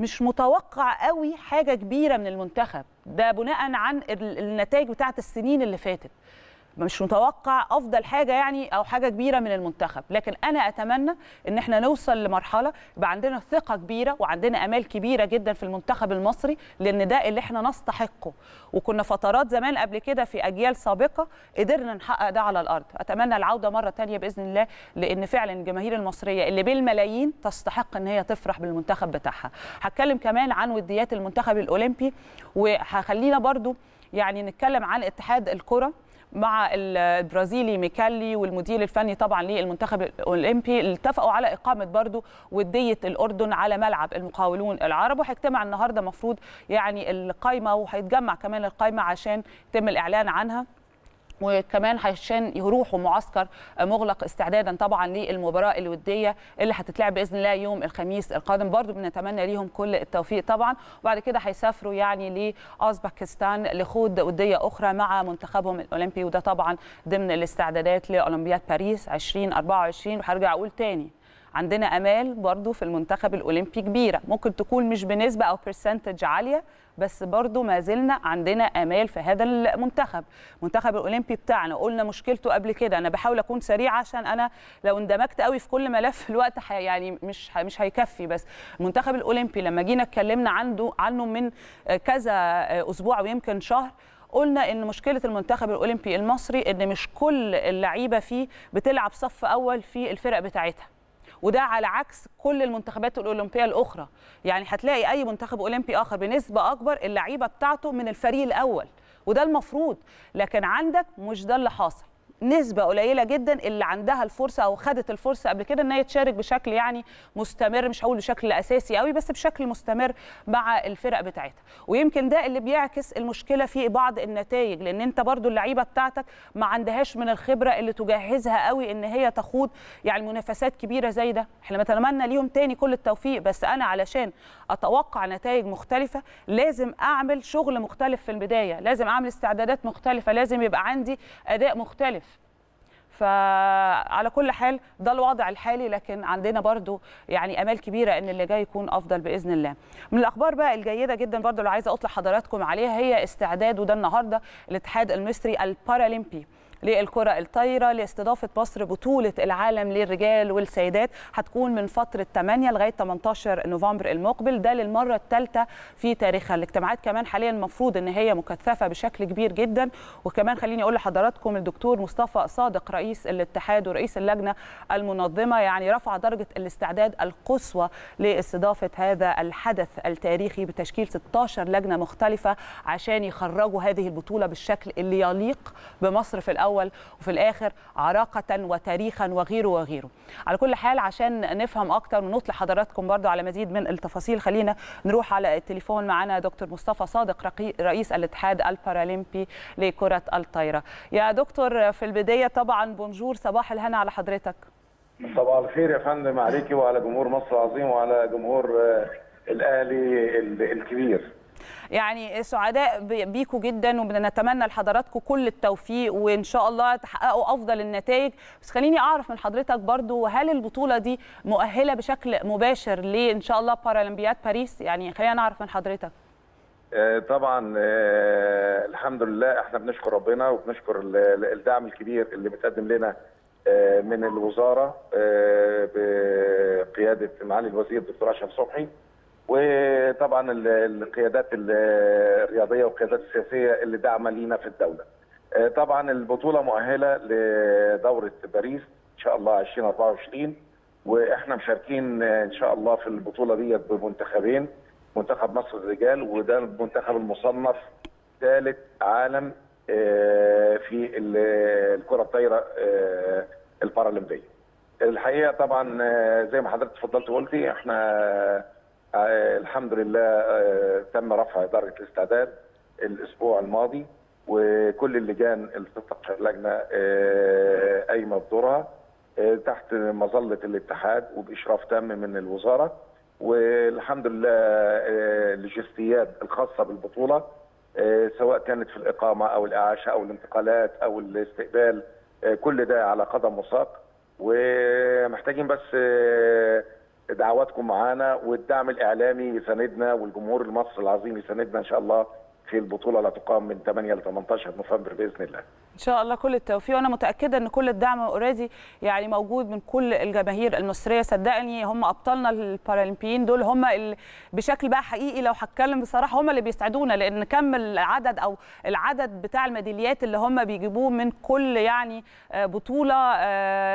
مش متوقع قوي حاجة كبيرة من المنتخب، ده بناء عن النتائج بتاعت السنين اللي فاتت، مش متوقع افضل حاجه يعني او حاجه كبيره من المنتخب. لكن انا اتمنى ان احنا نوصل لمرحله يبقى عندنا ثقه كبيره وعندنا امال كبيره جدا في المنتخب المصري، لان ده اللي احنا نستحقه. وكنا فترات زمان قبل كده في اجيال سابقه قدرنا نحقق ده على الارض. اتمنى العوده مره ثانيه باذن الله، لان فعلا الجماهير المصريه اللي بالملايين تستحق ان هي تفرح بالمنتخب بتاعها. هتكلم كمان عن وديات المنتخب الاولمبي، وهخلينا برضو يعني نتكلم عن اتحاد الكره مع البرازيلي ميكالي والمدير الفني طبعا للمنتخب الاولمبي، اتفقوا على اقامه برضو وديه الاردن على ملعب المقاولون العرب، وهيجتمع النهارده المفروض يعني القايمه، وهيتجمع كمان القايمه عشان يتم الاعلان عنها، وكمان عشان يروحوا معسكر مغلق استعدادا طبعا للمباراه الوديه اللي هتتلعب باذن الله يوم الخميس القادم. برضو بنتمنى ليهم كل التوفيق طبعا. وبعد كده هيسافروا يعني لاوزبكستان لخوض وديه اخرى مع منتخبهم الاولمبي، وده طبعا ضمن الاستعدادات لاولمبياد باريس ألفين وأربعة وعشرين. وهرجع اقول تاني عندنا امال برضو في المنتخب الاولمبي كبيره، ممكن تكون مش بنسبه او برسنتج عاليه، بس برضو ما زلنا عندنا امال في هذا المنتخب. المنتخب الاولمبي بتاعنا قلنا مشكلته قبل كده، انا بحاول اكون سريعه عشان انا لو اندمجت قوي في كل ملف الوقت يعني مش مش هيكفي. بس المنتخب الاولمبي لما جينا اتكلمنا عنده عنه من كذا اسبوع ويمكن شهر، قلنا ان مشكله المنتخب الاولمبي المصري ان مش كل اللعيبه فيه بتلعب صف اول في الفرق بتاعتها، وده على عكس كل المنتخبات الاولمبيه الاخرى. يعني هتلاقي اي منتخب اولمبي اخر بنسبه اكبر اللعيبه بتاعته من الفريق الاول، وده المفروض. لكن عندك مش ده اللي حاصل، نسبه قليله جدا اللي عندها الفرصه او خدت الفرصه قبل كده ان هي تشارك بشكل يعني مستمر، مش هقول بشكل اساسي قوي بس بشكل مستمر مع الفرق بتاعتها. ويمكن ده اللي بيعكس المشكله في بعض النتائج، لان انت برضو اللعيبه بتاعتك ما عندهاش من الخبره اللي تجهزها قوي ان هي تخوض يعني منافسات كبيره زي ده. احنا بنتمنى ليهم تاني كل التوفيق، بس انا علشان اتوقع نتائج مختلفه لازم اعمل شغل مختلف في البدايه، لازم اعمل استعدادات مختلفه، لازم يبقى عندي اداء مختلف. فعلى كل حال ده الوضع الحالي، لكن عندنا برضو يعني امال كبيره ان اللي جاي يكون افضل باذن الله. من الاخبار بقى الجيده جدا برضو اللي عايزه اطلع حضراتكم عليها هي استعداد، وده النهارده، الاتحاد المصري البارالمبي للكرة الطايرة لاستضافة مصر بطولة العالم للرجال والسيدات، هتكون من فترة ثمانية لغاية ثمانية عشر نوفمبر المقبل، ده للمرة الثالثة في تاريخها. الاجتماعات كمان حاليا المفروض ان هي مكثفة بشكل كبير جدا. وكمان خليني اقول لحضراتكم الدكتور مصطفى صادق رئيس الاتحاد ورئيس اللجنة المنظمة يعني رفع درجة الاستعداد القصوى لاستضافة هذا الحدث التاريخي بتشكيل ستة عشر لجنة مختلفة عشان يخرجوا هذه البطولة بالشكل اللي يليق بمصر في الأول الأول وفي الآخر عراقة وتاريخا وغيره وغيره. على كل حال عشان نفهم أكتر ونطلع حضراتكم برضو على مزيد من التفاصيل، خلينا نروح على التليفون. معنا دكتور مصطفى صادق رئيس الاتحاد البارالمبي لكرة الطايرة. يا دكتور في البداية طبعا بونجور، صباح الهنا على حضرتك. صباح الخير يا فندم عليكي وعلى جمهور مصر العظيم وعلى جمهور الأهلي الكبير. يعني سعداء بيكوا جدا وبنتمنى لحضراتكم كل التوفيق وان شاء الله تحققوا افضل النتائج. بس خليني اعرف من حضرتك برضو، هل البطوله دي مؤهله بشكل مباشر ليه ان شاء الله بارالمبياد باريس؟ يعني خلينا نعرف من حضرتك. طبعا الحمد لله احنا بنشكر ربنا وبنشكر الدعم الكبير اللي بيتقدم لنا من الوزاره بقياده معالي الوزير الدكتور أشرف صبحي، وطبعا القيادات الرياضيه والقيادات السياسيه اللي داعمه لينا في الدوله. طبعا البطوله مؤهله لدوره باريس ان شاء الله ألفين وأربعة وعشرين، واحنا مشاركين ان شاء الله في البطوله ديت بمنتخبين، منتخب مصر الرجال وده المنتخب المصنف ثالث عالم في الكره الطايره البارالمبيه. الحقيقه طبعا زي ما حضرتك اتفضلت وقلتي احنا الحمد لله تم رفع درجة الاستعداد الأسبوع الماضي، وكل اللجان اللي تستقر لجنة قايمة بدورها تحت مظلة الاتحاد وبإشراف تام من الوزارة، والحمد لله اللوجستيات الخاصة بالبطولة سواء كانت في الإقامة أو الإعاشة أو الانتقالات أو الاستقبال كل ده على قدم وساق، ومحتاجين بس دعواتكم معانا والدعم الاعلامي يساندنا والجمهور المصري العظيم يساندنا ان شاء الله في البطوله اللي هتقام من ثمانية لتمنتاشر نوفمبر باذن الله. ان شاء الله كل التوفيق، وانا متاكده ان كل الدعم اوريدي يعني موجود من كل الجماهير المصريه. صدقني هم ابطالنا البارالمبيين دول، هم بشكل بقى حقيقي لو هتكلم بصراحه هم اللي بيساعدونا، لان كم العدد او العدد بتاع الميداليات اللي هم بيجيبوه من كل يعني بطوله،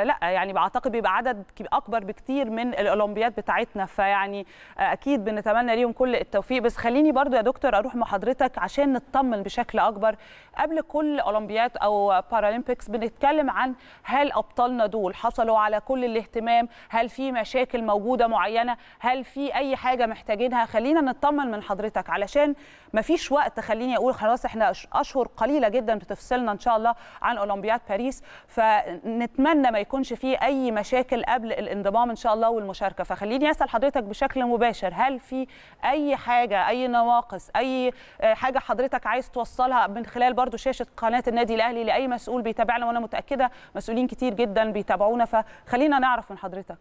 لا يعني بعتقد بيبقى عدد اكبر بكتير من الاولمبياد بتاعتنا، فيعني اكيد بنتمنى ليهم كل التوفيق. بس خليني برضو يا دكتور اروح مع حضرتك عشان نطمن بشكل اكبر. قبل كل اولمبياد او بارالمبيكس بنتكلم عن هل ابطالنا دول حصلوا على كل الاهتمام، هل في مشاكل موجوده معينه، هل في اي حاجه محتاجينها؟ خلينا نطمن من حضرتك علشان ما فيش وقت، خليني اقول خلاص احنا اشهر قليله جدا بتفصلنا ان شاء الله عن اولمبياد باريس، فنتمنى ما يكونش فيه اي مشاكل قبل الانضمام ان شاء الله والمشاركه. فخليني اسال حضرتك بشكل مباشر، هل في اي حاجه، اي نواقص، اي حاجه حضرتك عايز توصلها من خلال برضو شاشة قناة النادي الأهلي لأي مسؤول بيتابعنا؟ وأنا متأكدة مسؤولين كتير جدا بيتابعونا، فخلينا نعرف من حضرتك.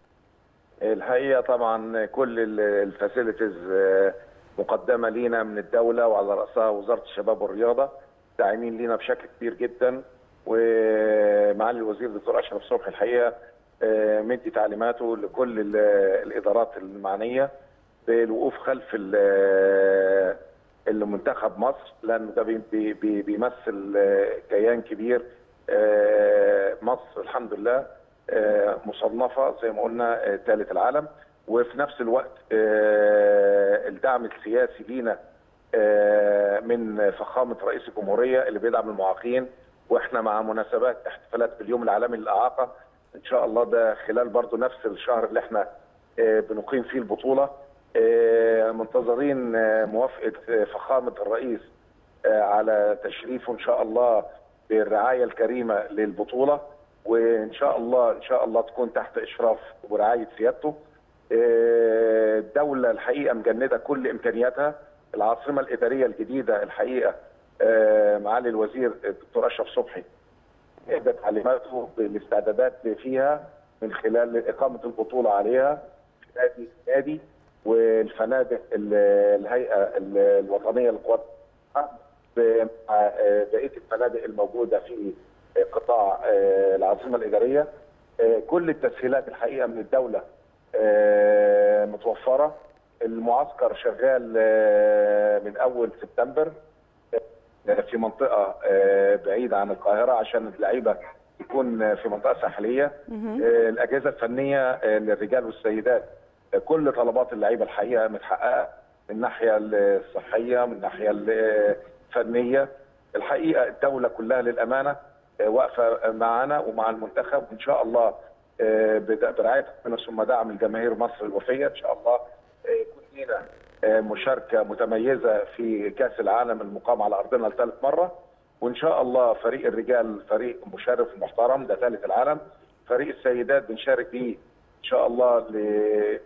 الحقيقة طبعا كل الفاسيلتيز مقدمة لينا من الدولة وعلى رأسها وزارة الشباب والرياضة، داعمين لينا بشكل كبير جدا، ومعالي الوزير الدكتور أشرف صبحي الحقيقة مدي تعليماته لكل الإدارات المعنية بالوقوف خلف اللي منتخب مصر، لانه ده بي بي بيمثل كيان كبير. مصر الحمد لله مصنفه زي ما قلنا ثالث العالم، وفي نفس الوقت الدعم السياسي لينا من فخامه رئيس الجمهوريه اللي بيدعم المعاقين، واحنا مع مناسبات احتفالات باليوم العالمي للاعاقه ان شاء الله ده خلال برضو نفس الشهر اللي احنا بنقيم فيه البطوله. منتظرين موافقة فخامة الرئيس على تشريفه إن شاء الله بالرعاية الكريمة للبطولة، وإن شاء الله إن شاء الله تكون تحت إشراف ورعاية سيادته. الدولة الحقيقة مجندة كل إمكانياتها، العاصمة الإدارية الجديدة الحقيقة معالي الوزير الدكتور أشرف صبحي إدى تعليماته بالاستعدادات فيها من خلال إقامة البطولة عليها في نادي النادي والفنادق الهيئه الوطنيه للقوات المسلحه مع بقيه الفنادق الموجوده في قطاع العاصمه الاداريه. كل التسهيلات الحقيقه من الدوله متوفره، المعسكر شغال من اول سبتمبر في منطقه بعيده عن القاهره عشان اللعيبه تكون في منطقه ساحليه. الاجهزه الفنيه للرجال والسيدات كل طلبات اللعيبه الحقيقه متحققه من الناحيه الصحيه من الناحيه الفنيه. الحقيقه الدوله كلها للامانه واقفه معانا ومع المنتخب، وان شاء الله برعايه ربنا ثم دعم جماهير مصر الوفيه ان شاء الله يكون لينا مشاركه متميزه في كاس العالم المقام على ارضنا لثالث مره، وان شاء الله فريق الرجال فريق مشرف ومحترم ده ثالث العالم، فريق السيدات بنشارك بيه ان شاء الله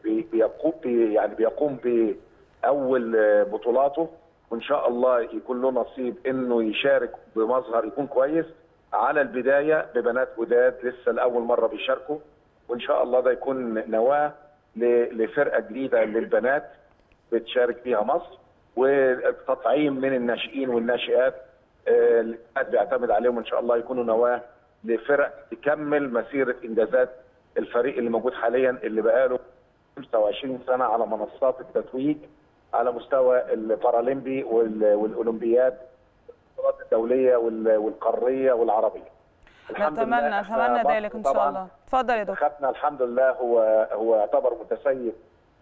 بيقوم يعني بيقوم باول بطولاته، وان شاء الله يكون له نصيب انه يشارك بمظهر يكون كويس على البدايه ببنات جداد لسه لاول مره بيشاركوا، وان شاء الله ده يكون نواه لفرقه جديده للبنات بتشارك فيها مصر، وتطعيم من الناشئين والناشئات اللي بيعتمد عليهم ان شاء الله يكونوا نواه لفرق تكمل مسيره انجازات الفريق اللي موجود حاليا اللي بقاله خمسة وعشرين سنه على منصات التتويج على مستوى البارالمبي والاولمبياد البطولات الدوليه والقاريه والعربيه. نتمنى نتمنى ذلك ان شاء الله. اتفضل يا دكتور. خدنا الحمد لله هو هو يعتبر متسيد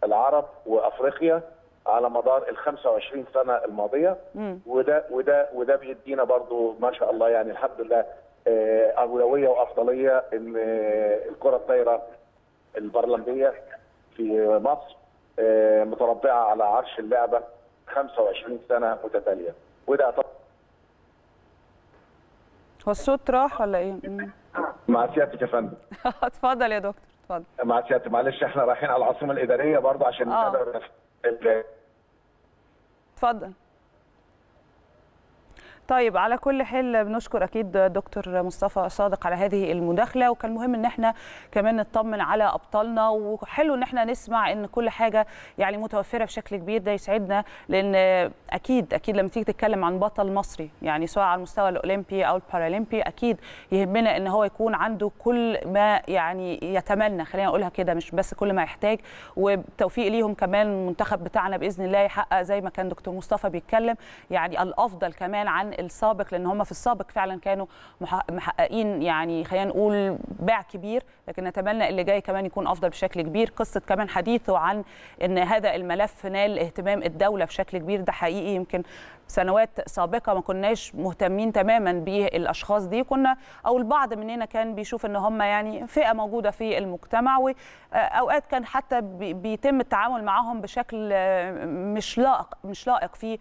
العرب وافريقيا على مدار ال خمسة وعشرين سنه الماضيه، وده وده وده بيدينا برضو ما شاء الله يعني الحمد لله اولويه وافضليه ان الكره الطايره البرلمبيه في مصر متربعه على عرش اللعبه خمسة وعشرين سنه متتاليه، وده هو الصوت راح ولا ايه؟ مع سيادتك يا فندم. اتفضل يا دكتور اتفضل. مع سيادتك معلش احنا رايحين على العاصمه الاداريه برضه عشان نقدر اتفضل. طيب على كل حال بنشكر اكيد دكتور مصطفى صادق على هذه المداخله، وكان مهم ان احنا كمان نطمن على ابطالنا، وحلو ان احنا نسمع ان كل حاجه يعني متوفره بشكل كبير، ده يسعدنا لان اكيد اكيد لما تيجي تتكلم عن بطل مصري يعني سواء على المستوى الاولمبي او البارالمبي اكيد يهمنا ان هو يكون عنده كل ما يعني يتمنى، خلينا نقولها كده مش بس كل ما يحتاج، وبالتوفيق ليهم كمان المنتخب بتاعنا باذن الله يحقق زي ما كان دكتور مصطفى بيتكلم يعني الافضل كمان عن السابق، لان هم في السابق فعلا كانوا محققين يعني خلينا نقول باع كبير، لكن نتمنى اللي جاي كمان يكون افضل بشكل كبير. قصه كمان حديثه عن ان هذا الملف نال اهتمام الدوله بشكل كبير، ده حقيقي يمكن سنوات سابقه ما كناش مهتمين تماما بالاشخاص دي، كنا او البعض مننا كان بيشوف ان هم يعني فئه موجوده في المجتمع، واوقات كان حتى بيتم التعامل معهم بشكل مش لائق مش لائق في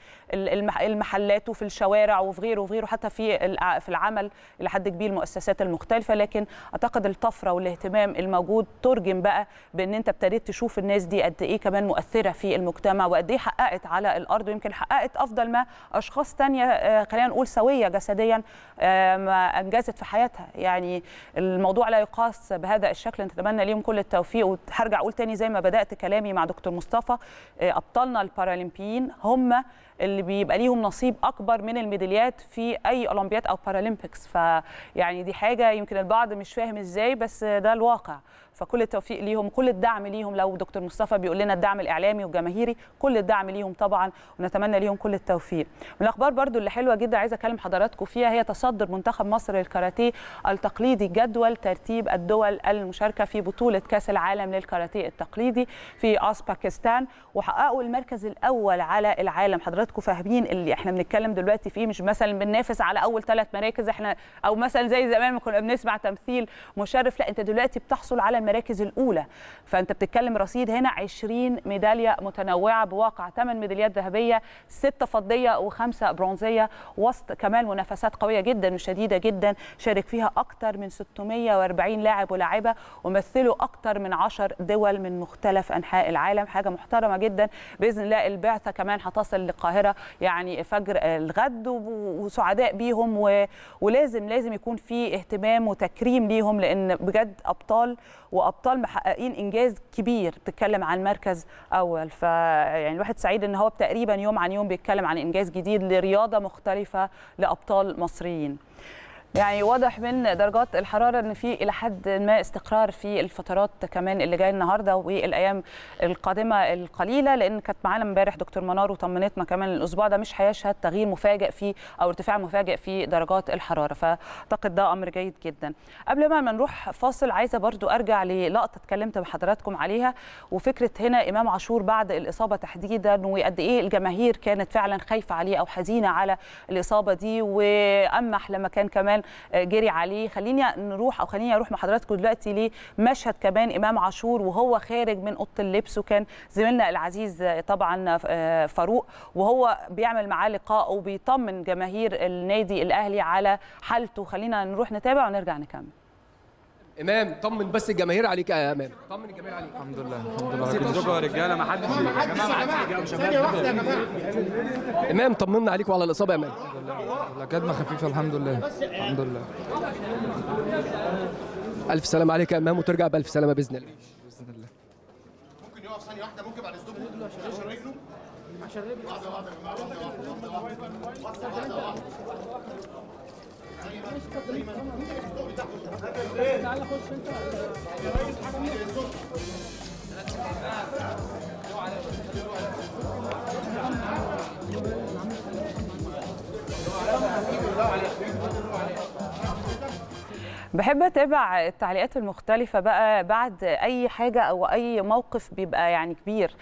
المحلات وفي الشوارع وفي غيره وفي غيره، حتى في في العمل لحد كبير المؤسسات المختلفه، لكن اعتقد الطفره والاهتمام الموجود ترجم بقى بان انت ابتديت تشوف الناس دي قد ايه كمان مؤثره في المجتمع وقد ايه حققت على الارض، ويمكن حققت افضل ما اشخاص تانية خلينا نقول سويه جسديا ما انجزت في حياتها. يعني الموضوع لا يقاس بهذا الشكل، نتمنى ليهم كل التوفيق، وهرجع اقول تاني زي ما بدات كلامي مع دكتور مصطفى، ابطالنا البارالمبيين هم اللي بيبقى ليهم نصيب اكبر من الميداليات في اي اولمبياد او بارالمبيكس، فيعني دي حاجه يمكن البعض مش فاهم ازاي بس ده الواقع، فكل التوفيق ليهم كل الدعم ليهم. لو دكتور مصطفى بيقول لنا الدعم الاعلامي والجماهيري كل الدعم ليهم طبعا، ونتمنى ليهم كل التوفيق. من الاخبار برضو اللي حلوه جدا عايزه اكلم حضراتكم فيها هي تصدر منتخب مصر للكاراتيه التقليدي جدول ترتيب الدول المشاركه في بطوله كاس العالم للكاراتيه التقليدي في اوزبكستان، وحققوا المركز الاول على العالم. حضراتكم فاهمين اللي احنا بنتكلم دلوقتي فيه، مش مثلا بننافس على اول ثلاث مراكز احنا او مثلا زي زمان ما كنا بنسمع تمثيل مشرف، لا انت دلوقتي بتحصل على المراكز الاولى، فانت بتتكلم رصيد هنا عشرين ميداليه متنوعه بواقع ثمان ميداليات ذهبيه ستة فضيه وخمسة برونزيه، وسط كمان منافسات قويه جدا وشديده جدا شارك فيها اكثر من ستمائة وأربعين لاعب ولاعبه، ومثلوا اكثر من عشر دول من مختلف انحاء العالم، حاجه محترمه جدا. باذن الله البعثه كمان هتصل للقاهره يعني فجر الغد، وسعداء بيهم و... ولازم لازم يكون في اهتمام وتكريم ليهم، لان بجد ابطال وابطال محققين انجاز كبير، بتتكلم عن مركز اول، فيعني الواحد سعيد ان هو تقريبا يوم عن يوم بيتكلم عن انجاز جديد لرياضه مختلفه لابطال مصريين. يعني واضح من درجات الحراره ان في الى حد ما استقرار في الفترات كمان اللي جايه النهارده والايام القادمه القليله، لان كانت معانا امبارح دكتور منار وطمنتنا كمان الاسبوع ده مش هيشهد تغيير مفاجئ في او ارتفاع مفاجئ في درجات الحراره، فاعتقد ده امر جيد جدا. قبل ما نروح فاصل عايزه برضو ارجع للقطه اتكلمت بحضراتكم عليها، وفكره هنا امام عاشور بعد الاصابه تحديدا، وقد ايه الجماهير كانت فعلا خايفه عليه او حزينه على الاصابه دي، وامح لما كان كمان جري عليه. خليني نروح او خليني اروح مع حضراتكم دلوقتي لمشهد كمان امام عاشور وهو خارج من اوضه اللبس، وكان زميلنا العزيز طبعا فاروق وهو بيعمل معاه لقاء وبيطمن جماهير النادي الاهلي على حالته. خلينا نروح نتابع ونرجع نكمل. امام طمن بس الجماهير عليك يا امام، طمن الجماهير عليك. الحمد لله الحمد لله كلكم يا رجاله، ما حدش يا جماعه. امام طمنا عليك وعلى الاصابه يا امام. لا كدمه خفيفه الحمد لله الحمد لله. الف سلامه عليك يا امام وترجع بالف سلامه باذن الله باذن الله. ممكن يقف ثانيه واحده، ممكن بعد الزوم عشان رجله عشان رجله واحده واحده واحده واحده. بحب اتابع التعليقات المختلفه بقى بعد اي حاجه او اي موقف بيبقى يعني كبير.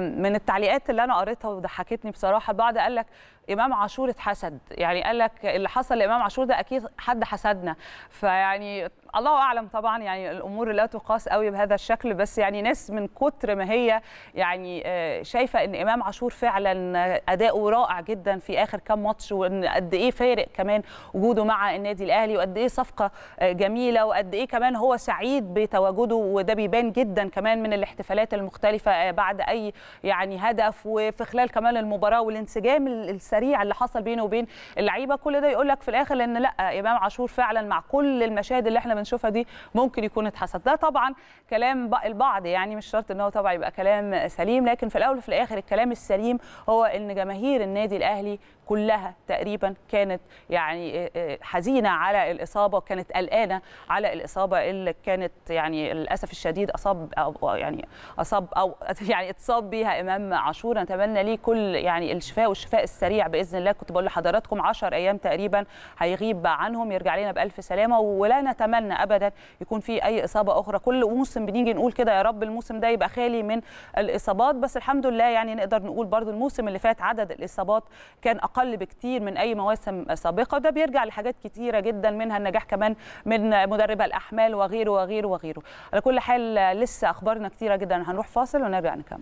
من التعليقات اللي انا قريتها وضحكتني بصراحه، البعض قال لك امام عاشور اتحسد، يعني قال لك اللي حصل لامام عاشور ده اكيد حد حسدنا، فيعني الله اعلم طبعا، يعني الامور لا تقاس قوي بهذا الشكل، بس يعني ناس من كتر ما هي يعني شايفه ان امام عاشور فعلا اداؤه رائع جدا في اخر كام ماتش، وان قد ايه فارق كمان وجوده مع النادي الاهلي، وقد ايه صفقه جميله، وقد ايه كمان هو سعيد بتواجده، وده بيبان جدا كمان من الاحتفالات المختلفه بعد اي يعني هدف، وفي خلال كمان المباراه والانسجام السريع اللي حصل بينه وبين اللعيبه. كل ده يقول لك في الاخر ان لا امام عاشور فعلا مع كل المشاهد اللي احنا بنشوفها دي ممكن يكون اتحسد. ده طبعا كلام البعض، يعني مش شرط ان هو طبعا يبقى كلام سليم، لكن في الاول وفي الاخر الكلام السليم هو ان جماهير النادي الاهلي كلها تقريبا كانت يعني حزينه على الاصابه، وكانت قلقانه على الاصابه اللي كانت يعني للاسف الشديد اصاب أو يعني اصاب او يعني اتصاب بيها امام عاشور. نتمنى ليه كل يعني الشفاء والشفاء السريع باذن الله. كنت بقول لحضراتكم عشر ايام تقريبا هيغيب عنهم، يرجع لنا بالف سلامه، ولا نتمنى ابدا يكون في اي اصابه اخرى. كل موسم بنيجي نقول كده يا رب الموسم ده يبقى خالي من الاصابات، بس الحمد لله يعني نقدر نقول برضو الموسم اللي فات عدد الاصابات كان اقل أقل بكتير من أي مواسم سابقة، وده بيرجع لحاجات كتيرة جدا منها النجاح كمان من مدرب الأحمال وغيره وغيره وغيره. على كل حال لسه أخبارنا كتيرة جدا، هنروح فاصل ونرجع نكمل.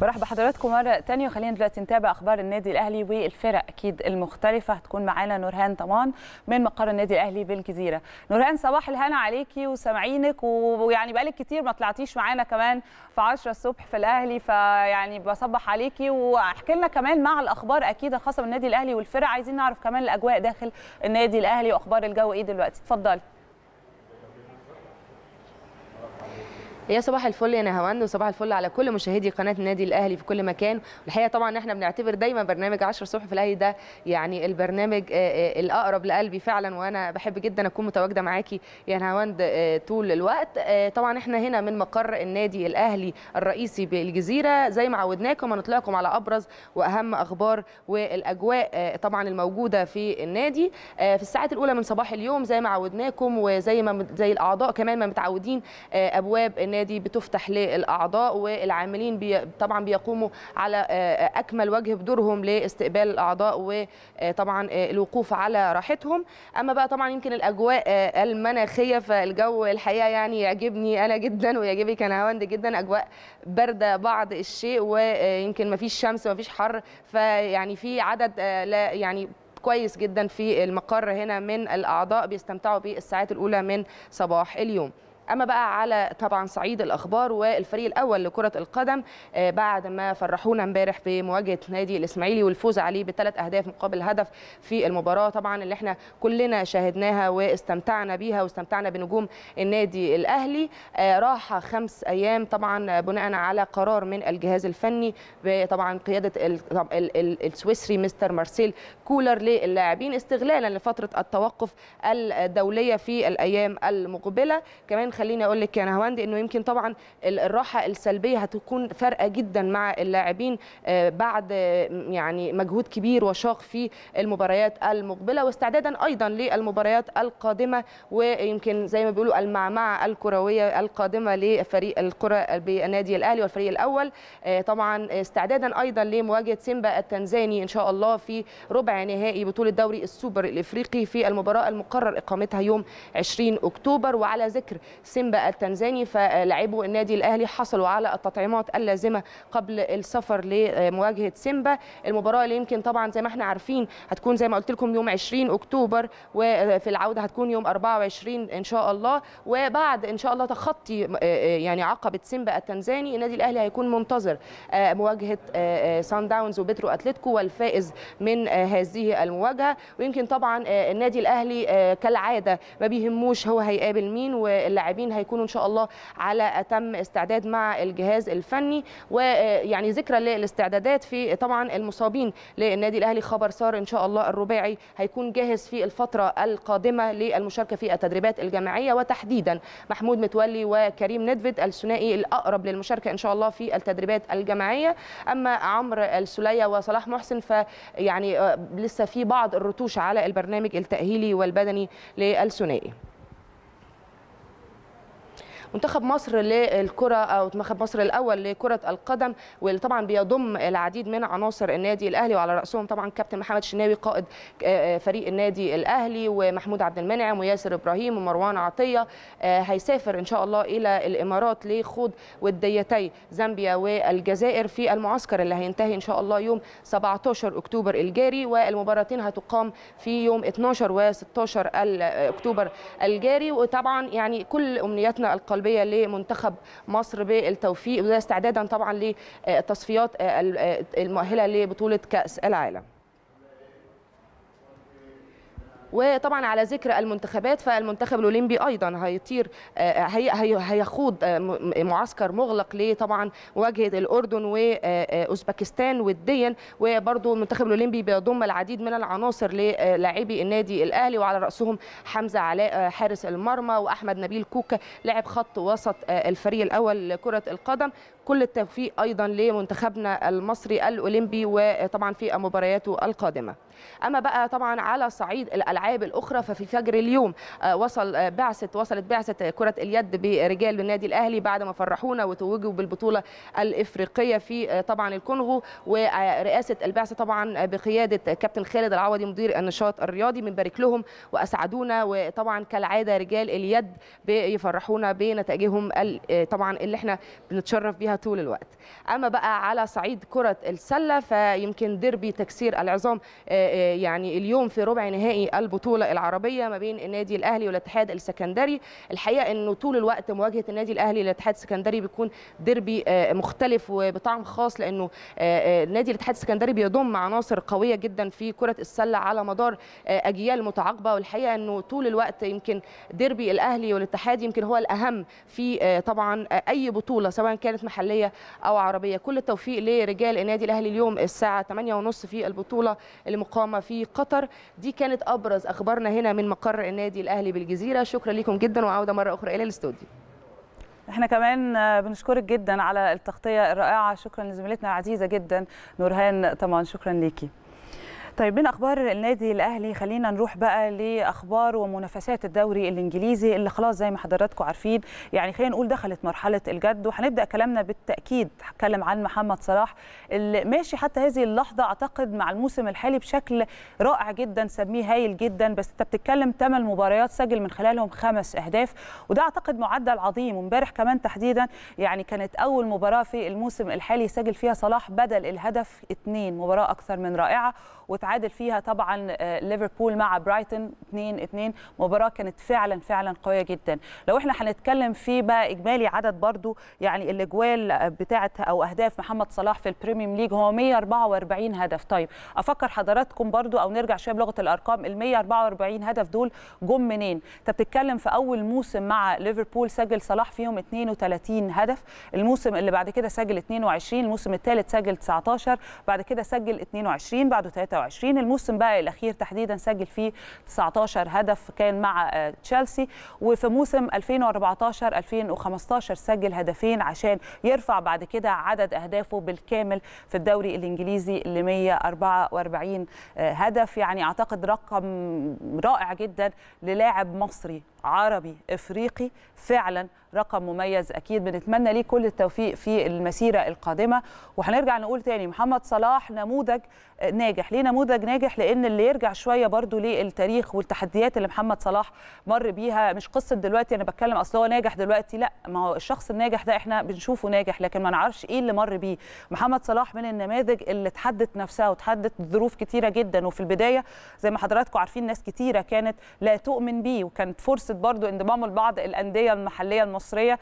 برحب بحضراتكم مرة تانية، وخلينا دلوقتي نتابع أخبار النادي الأهلي والفرق أكيد المختلفة. هتكون معانا نورهان طمان من مقر النادي الأهلي بالجزيرة. نورهان صباح الهنا عليكي وسامعينك، ويعني بقالك كتير ما طلعتيش معانا كمان في عشرة الصبح في الأهلي، فيعني بصبح عليكي واحكي لنا كمان مع الأخبار أكيد الخاصة بالنادي الأهلي والفرق. عايزين نعرف كمان الأجواء داخل النادي الأهلي وأخبار الجو إيه دلوقتي، اتفضلي. يا صباح الفل يا نهاوند، وصباح الفل على كل مشاهدي قناه النادي الاهلي في كل مكان. والحقيقه طبعا احنا بنعتبر دايما برنامج عشرة الصبح في الاهلي ده يعني البرنامج الاقرب لقلبي فعلا، وانا بحب جدا اكون متواجده معاكي يا نهاوند طول الوقت. طبعا احنا هنا من مقر النادي الاهلي الرئيسي بالجزيره، زي ما عودناكم هنطلعكم على ابرز واهم اخبار والاجواء طبعا الموجوده في النادي في الساعات الاولى من صباح اليوم، زي ما عودناكم وزي ما زي الاعضاء كمان ما متعودين. ابواب النادي دي بتفتح للاعضاء، والعاملين بي طبعا بيقوموا على اكمل وجه بدورهم لاستقبال الاعضاء وطبعا الوقوف على راحتهم. اما بقى طبعا يمكن الاجواء المناخيه، فالجو الحقيقه يعني يعجبني انا جدا ويعجبك انا هوند جدا، اجواء بارده بعض الشيء، ويمكن ما فيش شمس ما فيش حر، فيعني في عدد لا يعني كويس جدا في المقر هنا من الاعضاء بيستمتعوا بالساعات الاولى من صباح اليوم. اما بقى على طبعا صعيد الاخبار والفريق الاول لكره القدم بعد ما فرحونا امبارح بمواجهه نادي الاسماعيلي والفوز عليه بثلاث اهداف مقابل هدف في المباراه طبعا اللي احنا كلنا شاهدناها واستمتعنا بيها واستمتعنا بنجوم النادي الاهلي. راحه خمس ايام طبعا بناء على قرار من الجهاز الفني طبعا قياده السويسري مستر مارسيل كولر للاعبين، استغلالا لفتره التوقف الدوليه في الايام المقبله. كمان خليني اقول لك يا نهاوند انه يمكن طبعا الراحه السلبيه هتكون فارقه جدا مع اللاعبين بعد يعني مجهود كبير وشاق في المباريات المقبله، واستعدادا ايضا للمباريات القادمه، ويمكن زي ما بيقولوا المعمعه الكرويه القادمه لفريق الكره بالنادي الاهلي والفريق الاول، طبعا استعدادا ايضا لمواجهه سيمبا التنزاني ان شاء الله في ربع نهائي بطوله دوري السوبر الافريقي في المباراه المقرر اقامتها يوم عشرين أكتوبر. وعلى ذكر سيمبا التنزاني فلاعبو النادي الاهلي حصلوا على التطعيمات اللازمه قبل السفر لمواجهه سيمبا، المباراه اللي يمكن طبعا زي ما احنا عارفين هتكون زي ما قلت لكم يوم عشرين أكتوبر، وفي العوده هتكون يوم أربعة وعشرين ان شاء الله. وبعد ان شاء الله تخطي يعني عقبه سيمبا التنزاني، النادي الاهلي هيكون منتظر مواجهه سان داونز وبترو اتلتيكو والفائز من هذه المواجهه. ويمكن طبعا النادي الاهلي كالعاده ما بيهموش هو هيقابل مين، واللاعبين هيكونوا ان شاء الله على اتم استعداد مع الجهاز الفني. ويعني ذكرى للاستعدادات في طبعا المصابين للنادي الاهلي، خبر صار ان شاء الله الرباعي هيكون جاهز في الفتره القادمه للمشاركه في التدريبات الجماعيه، وتحديدا محمود متولي وكريم ندفد الثنائي الاقرب للمشاركه ان شاء الله في التدريبات الجماعيه. اما عمرو السليه وصلاح محسن فيعني لسه في بعض الرتوش على البرنامج التاهيلي والبدني للثنائي. منتخب مصر للكره او منتخب مصر الاول لكره القدم، واللي طبعا بيضم العديد من عناصر النادي الاهلي وعلى راسهم طبعا كابتن محمد شناوي قائد فريق النادي الاهلي، ومحمود عبد المنعم وياسر ابراهيم ومروان عطيه، هيسافر ان شاء الله الى الامارات لخوض وديتي زامبيا والجزائر في المعسكر اللي هينتهي ان شاء الله يوم سبعة عشر أكتوبر الجاري، والمباراتين هتقام في يوم اثناشر وستاشر أكتوبر الجاري. وطبعا يعني كل امنياتنا القليلة لمنتخب مصر بالتوفيق، وده استعدادا طبعا لتصفيات المؤهله لبطوله كأس العالم. وطبعا على ذكر المنتخبات فالمنتخب الاولمبي ايضا هيطير هيخوض معسكر مغلق لطبعا مواجهه الاردن واوزبكستان وديا، وبرده المنتخب الاولمبي بيضم العديد من العناصر للاعبي النادي الاهلي وعلى راسهم حمزه علاء حارس المرمى واحمد نبيل كوكا لاعب خط وسط الفريق الاول لكره القدم. كل التوفيق ايضا لمنتخبنا المصري الاولمبي وطبعا في مبارياته القادمه. اما بقى طبعا على صعيد الالعاب الاخرى ففي فجر اليوم وصل بعثه وصلت بعثه كره اليد برجال النادي الاهلي بعد ما فرحونا وتوجوا بالبطوله الافريقيه في طبعا الكونغو، ورئاسه البعثه طبعا بقياده كابتن خالد العوضي مدير النشاط الرياضي، بنبارك لهم واسعدونا، وطبعا كالعاده رجال اليد بيفرحونا بنتائجهم طبعا اللي احنا بنتشرف بيها طول الوقت. اما بقى على صعيد كره السله فيمكن ديربي تكسير العظام يعني اليوم في ربع نهائي البطوله العربيه ما بين النادي الاهلي والاتحاد السكندري. الحقيقه انه طول الوقت مواجهه النادي الاهلي للاتحاد السكندري بيكون ديربي مختلف وبطعم خاص، لانه نادي الاتحاد السكندري بيضم عناصر قويه جدا في كره السله على مدار اجيال متعاقبه، والحقيقه انه طول الوقت يمكن ديربي الاهلي والاتحاد يمكن هو الاهم في طبعا اي بطوله سواء كانت محليه او عربيه. كل التوفيق لرجال النادي الاهلي اليوم الساعه ثمانية وثلاثين في البطوله المقامه في قطر. دي كانت ابرز اخبارنا هنا من مقر النادي الاهلي بالجزيره، شكرا لكم جدا وعوده مره اخرى الى الاستوديو. احنا كمان بنشكرك جدا على التغطيه الرائعه، شكرا لزميلتنا العزيزه جدا نورهان طبعا، شكرا ليكي. طيب من اخبار النادي الاهلي خلينا نروح بقى لاخبار ومنافسات الدوري الانجليزي اللي خلاص زي ما حضراتكم عارفين يعني خلينا نقول دخلت مرحله الجد، وهنبدا كلامنا بالتاكيد هتكلم عن محمد صلاح اللي ماشي حتى هذه اللحظه اعتقد مع الموسم الحالي بشكل رائع جدا، سميه هايل جدا، بس انت بتتكلم ثمان مباريات سجل من خلالهم خمس اهداف، وده اعتقد معدل عظيم. وامبارح كمان تحديدا يعني كانت اول مباراه في الموسم الحالي سجل فيها صلاح بدل الهدف اثنين، مباراه اكثر من رائعه وتعادل فيها طبعا ليفربول مع برايتون اثنين اثنين، مباراه كانت فعلا فعلا قويه جدا. لو احنا هنتكلم في بقى اجمالي عدد برضو يعني الاجوال بتاعه او اهداف محمد صلاح في البريمير ليج هو مئة وأربعة وأربعين هدف. طيب افكر حضراتكم برضو او نرجع شويه بلغه الارقام، ال مئة وأربعة وأربعين هدف دول جم منين؟ انت بتتكلم في اول موسم مع ليفربول سجل صلاح فيهم اثنين وثلاثين هدف، الموسم اللي بعد كده سجل اثنين وعشرين، الموسم الثالث سجل تسعتاشر، بعد كده سجل اثنين وعشرين، بعده ثلاثة وعشرين، ستة وعشرين. الموسم بقى الاخير تحديدا سجل فيه تسعة عشر هدف كان مع تشيلسي، وفي موسم ألفين وأربعة عشر ألفين وخمسة عشر سجل هدفين عشان يرفع بعد كده عدد اهدافه بالكامل في الدوري الانجليزي ل مئة وأربعة وأربعين هدف. يعني اعتقد رقم رائع جدا للاعب مصري عربي افريقي، فعلا رقم مميز. اكيد بنتمنى ليه كل التوفيق في المسيره القادمه. وهنرجع نقول تاني محمد صلاح نموذج ناجح. ليه نموذج ناجح؟ لان اللي يرجع شويه برضو للتاريخ والتحديات اللي محمد صلاح مر بيها، مش قصه دلوقتي انا بتكلم اصل هو ناجح دلوقتي، لا، ما هو الشخص الناجح ده احنا بنشوفه ناجح لكن ما نعرفش ايه اللي مر بيه. محمد صلاح من النماذج اللي اتحدت نفسها وتحدت ظروف كتيره جدا، وفي البدايه زي ما حضراتكم عارفين ناس كتيره كانت لا تؤمن بيه، وكانت فرصه برضو انضمامه لبعض الانديه المحليه المصريه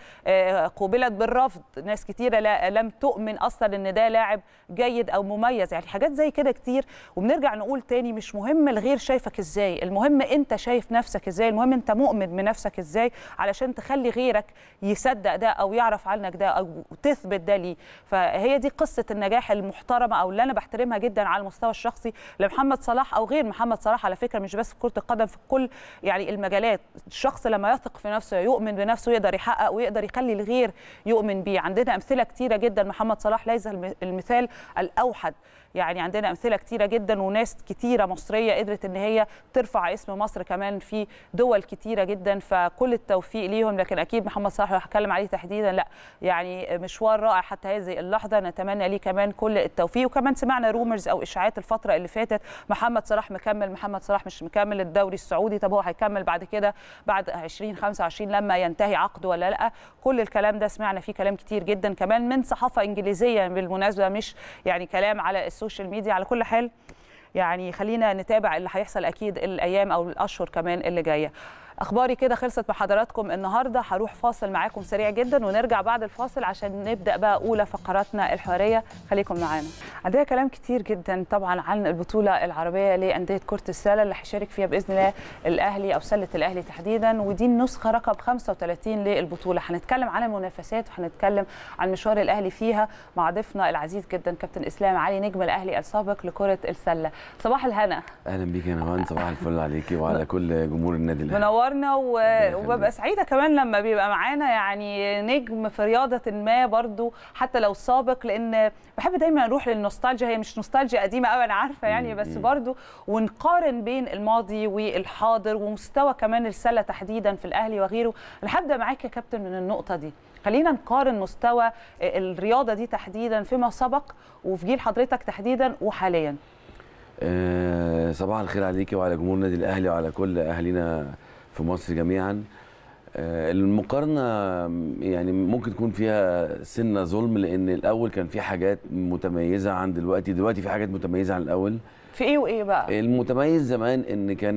قوبلت بالرفض، ناس كتيره لم تؤمن اصلا ان ده لاعب جيد او مميز، يعني حاجات زي كده كتير. وبنرجع نقول تاني مش مهم الغير شايفك ازاي، المهم انت شايف نفسك ازاي، المهم انت مؤمن بنفسك ازاي علشان تخلي غيرك يصدق ده او يعرف عنك ده او تثبت ده ليه. فهي دي قصه النجاح المحترمه او اللي انا بحترمها جدا على المستوى الشخصي لمحمد صلاح او غير محمد صلاح، على فكره مش بس في كره القدم، في كل يعني المجالات. الشخص لما يثق في نفسه يؤمن بنفسه يقدر يحقق ويقدر يخلي الغير يؤمن بيه. عندنا امثله كتيره جدا، محمد صلاح ليس المثال الاوحد، يعني عندنا امثله كتيره جدا وناس كتيره مصريه قدرت ان هي ترفع اسم مصر كمان في دول كتيره جدا، فكل التوفيق ليهم. لكن اكيد محمد صلاح اللي هتكلم عليه تحديدا لا يعني مشوار رائع حتى هذه اللحظه، نتمنى ليه كمان كل التوفيق. وكمان سمعنا رومرز او اشاعات الفتره اللي فاتت محمد صلاح مكمل، محمد صلاح مش مكمل الدوري السعودي، طب هو هيكمل بعد كده بعد عشرين خمسة وعشرين لما ينتهي عقده ولا لا؟ كل الكلام ده سمعنا فيه كلام كتير جدا كمان من صحافه انجليزيه بالمناسبه، مش يعني كلام على السوشيال ميديا. على كل حال يعني خلينا نتابع اللي هيحصل اكيد الايام او الاشهر كمان اللي جايه. اخباري كده خلصت مع حضراتكم النهارده، هروح فاصل معاكم سريع جدا ونرجع بعد الفاصل عشان نبدا بقى اولى فقراتنا الحواريه، خليكم معانا. عندنا كلام كتير جدا طبعا عن البطوله العربيه لانديه كره السله اللي هيشارك فيها باذن الله الاهلي او سله الاهلي تحديدا، ودي النسخه رقم خمسة وثلاثين للبطوله. هنتكلم عن المنافسات وهنتكلم عن مشوار الاهلي فيها مع ضيفنا العزيز جدا كابتن اسلام علي نجم الاهلي السابق لكره السله. صباح الهنا. اهلا بيك يا نهاوند، صباح الفل عليكي وعلى كل جمهور النادي الاهلي. وببقى سعيده كمان لما بيبقى معانا يعني نجم في رياضه ما برضو حتى لو سابق، لان بحب دايما اروح للنوستالجيا، هي مش نوستالجيا قديمه قوي انا عارفه يعني، بس برضو ونقارن بين الماضي والحاضر ومستوى كمان السله تحديدا في الاهلي وغيره. انا هبدا معاك يا كابتن من النقطه دي، خلينا نقارن مستوى الرياضه دي تحديدا فيما سبق وفي جيل حضرتك تحديدا وحاليا. أه صباح الخير عليكي وعلى جمهور النادي الاهلي وعلى كل اهالينا في مصر جميعا. المقارنه يعني ممكن تكون فيها سنه ظلم، لان الاول كان في حاجات متميزه عن دلوقتي، دلوقتي في حاجات متميزه عن الاول. في ايه وايه بقى؟ المتميز زمان ان كان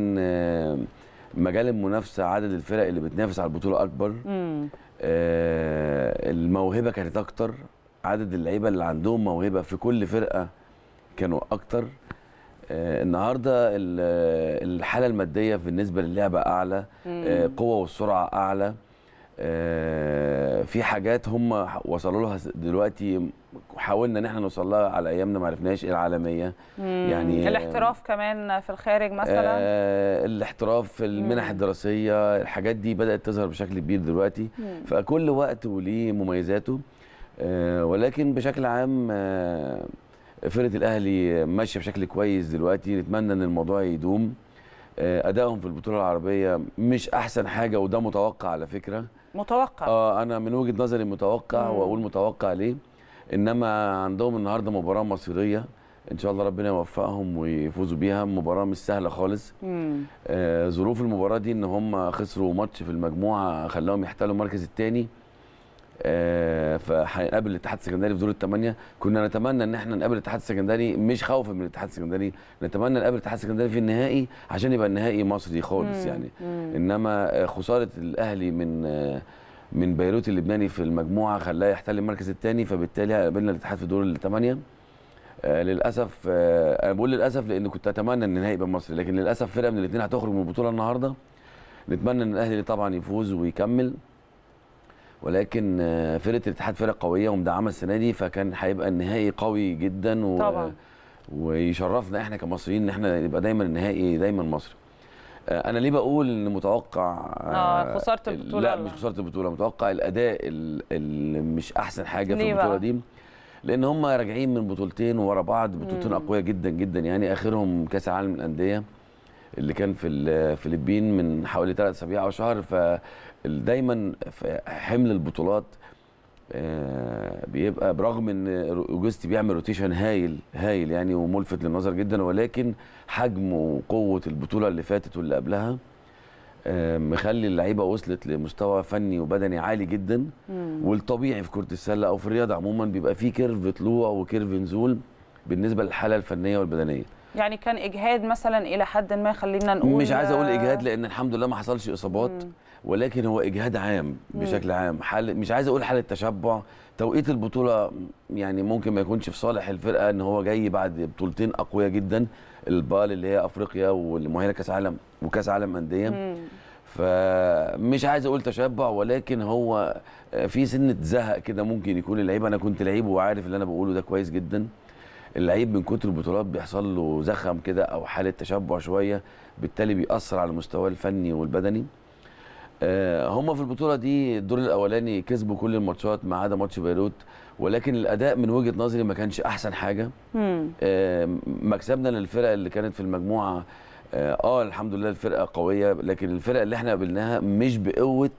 مجال المنافسه، عدد الفرق اللي بتنافس على البطوله اكبر، الموهبه كانت اكتر، عدد اللعيبه اللي عندهم موهبه في كل فرقه كانوا اكتر. النهارده الحاله الماديه بالنسبه للعبه اعلى، القوه والسرعه اعلى، في حاجات هم وصلوا لها دلوقتي حاولنا ان احنا نوصل لها على ايامنا ما عرفناش، العالميه يعني الاحتراف كمان في الخارج مثلا، الاحتراف في المنح الدراسيه، الحاجات دي بدات تظهر بشكل كبير دلوقتي. فكل وقت وليه مميزاته، ولكن بشكل عام فرقة الأهلي ماشية بشكل كويس دلوقتي، نتمنى إن الموضوع يدوم. أدائهم في البطولة العربية مش أحسن حاجة، وده متوقع على فكرة. متوقع؟ آه أنا من وجهة نظري متوقع، وأقول متوقع ليه؟ إنما عندهم النهاردة مباراة مصيرية، إن شاء الله ربنا يوفقهم ويفوزوا بيها، مباراة مش سهلة خالص. آه ظروف المباراة دي إن هم خسروا ماتش في المجموعة خلاهم يحتلوا المركز الثاني. آه فهنقابل الاتحاد السكندري في دور الثمانيه، كنا نتمنى ان احنا نقابل الاتحاد السكندري، مش خوفا من الاتحاد السكندري، نتمنى نقابل الاتحاد السكندري في النهائي عشان يبقى النهائي مصري خالص يعني. انما خساره الاهلي من من بيروت اللبناني في المجموعه خلاه يحتل المركز الثاني، فبالتالي قابلنا الاتحاد في دور الثمانيه. آه للاسف، آه انا بقول للاسف لان كنت اتمنى ان النهائي يبقى مصري، لكن للاسف فرقه من الاثنين هتخرج من البطوله النهارده. نتمنى ان الاهلي طبعا يفوز ويكمل، ولكن فرقه الاتحاد فرقه قويه ومدعمه السنه دي، فكان هيبقى النهائي قوي جدا و... طبعا ويشرفنا احنا كمصريين ان احنا يبقى دايما النهائي دايما مصري. انا ليه بقول ان متوقع اه خساره البطوله؟ لا مش خساره البطوله، متوقع الاداء اللي مش احسن حاجه في البطوله دي، لان هم راجعين من بطولتين ورا بعض، بطولتين اقوياء جدا جدا يعني. اخرهم كاس العالم للأندية اللي كان في الفلبين من حوالي ثلاث اسابيع او شهر. فدايما حمل البطولات بيبقى، برغم ان أوجستي بيعمل روتيشن هايل هايل يعني وملفت للنظر جدا، ولكن حجم وقوه البطوله اللي فاتت واللي قبلها مخلي اللعيبه وصلت لمستوى فني وبدني عالي جدا. والطبيعي في كره السله او في الرياضه عموما بيبقى فيه كيرف طلوع وكيرف نزول بالنسبه للحاله الفنيه والبدنيه. يعني كان اجهاد مثلا الى حد ما، خلينا نقول مش عايز اقول اجهاد لان الحمد لله ما حصلش اصابات، ولكن هو اجهاد عام بشكل عام، حال مش عايز اقول حاله تشبع. توقيت البطوله يعني ممكن ما يكونش في صالح الفرقه، ان هو جاي بعد بطولتين اقوياء جدا، البال اللي هي افريقيا والمؤهله كاس عالم وكاس عالم انديه. فمش عايز اقول تشبع، ولكن هو في سنه زهق كده ممكن يكون اللعيب. انا كنت لعيب وعارف اللي انا بقوله ده كويس جدا. اللعيب من كتر البطولات بيحصل له زخم كده او حاله تشبع شويه، بالتالي بيأثر على المستوى الفني والبدني. أه هم في البطوله دي الدور الاولاني كسبوا كل الماتشات ما عدا ماتش بيروت، ولكن الاداء من وجهه نظري ما كانش احسن حاجه. أه مكسبنا للفرق اللي كانت في المجموعه، اه, آه الحمد لله الفرقه قويه، لكن الفرق اللي احنا قابلناها مش بقوه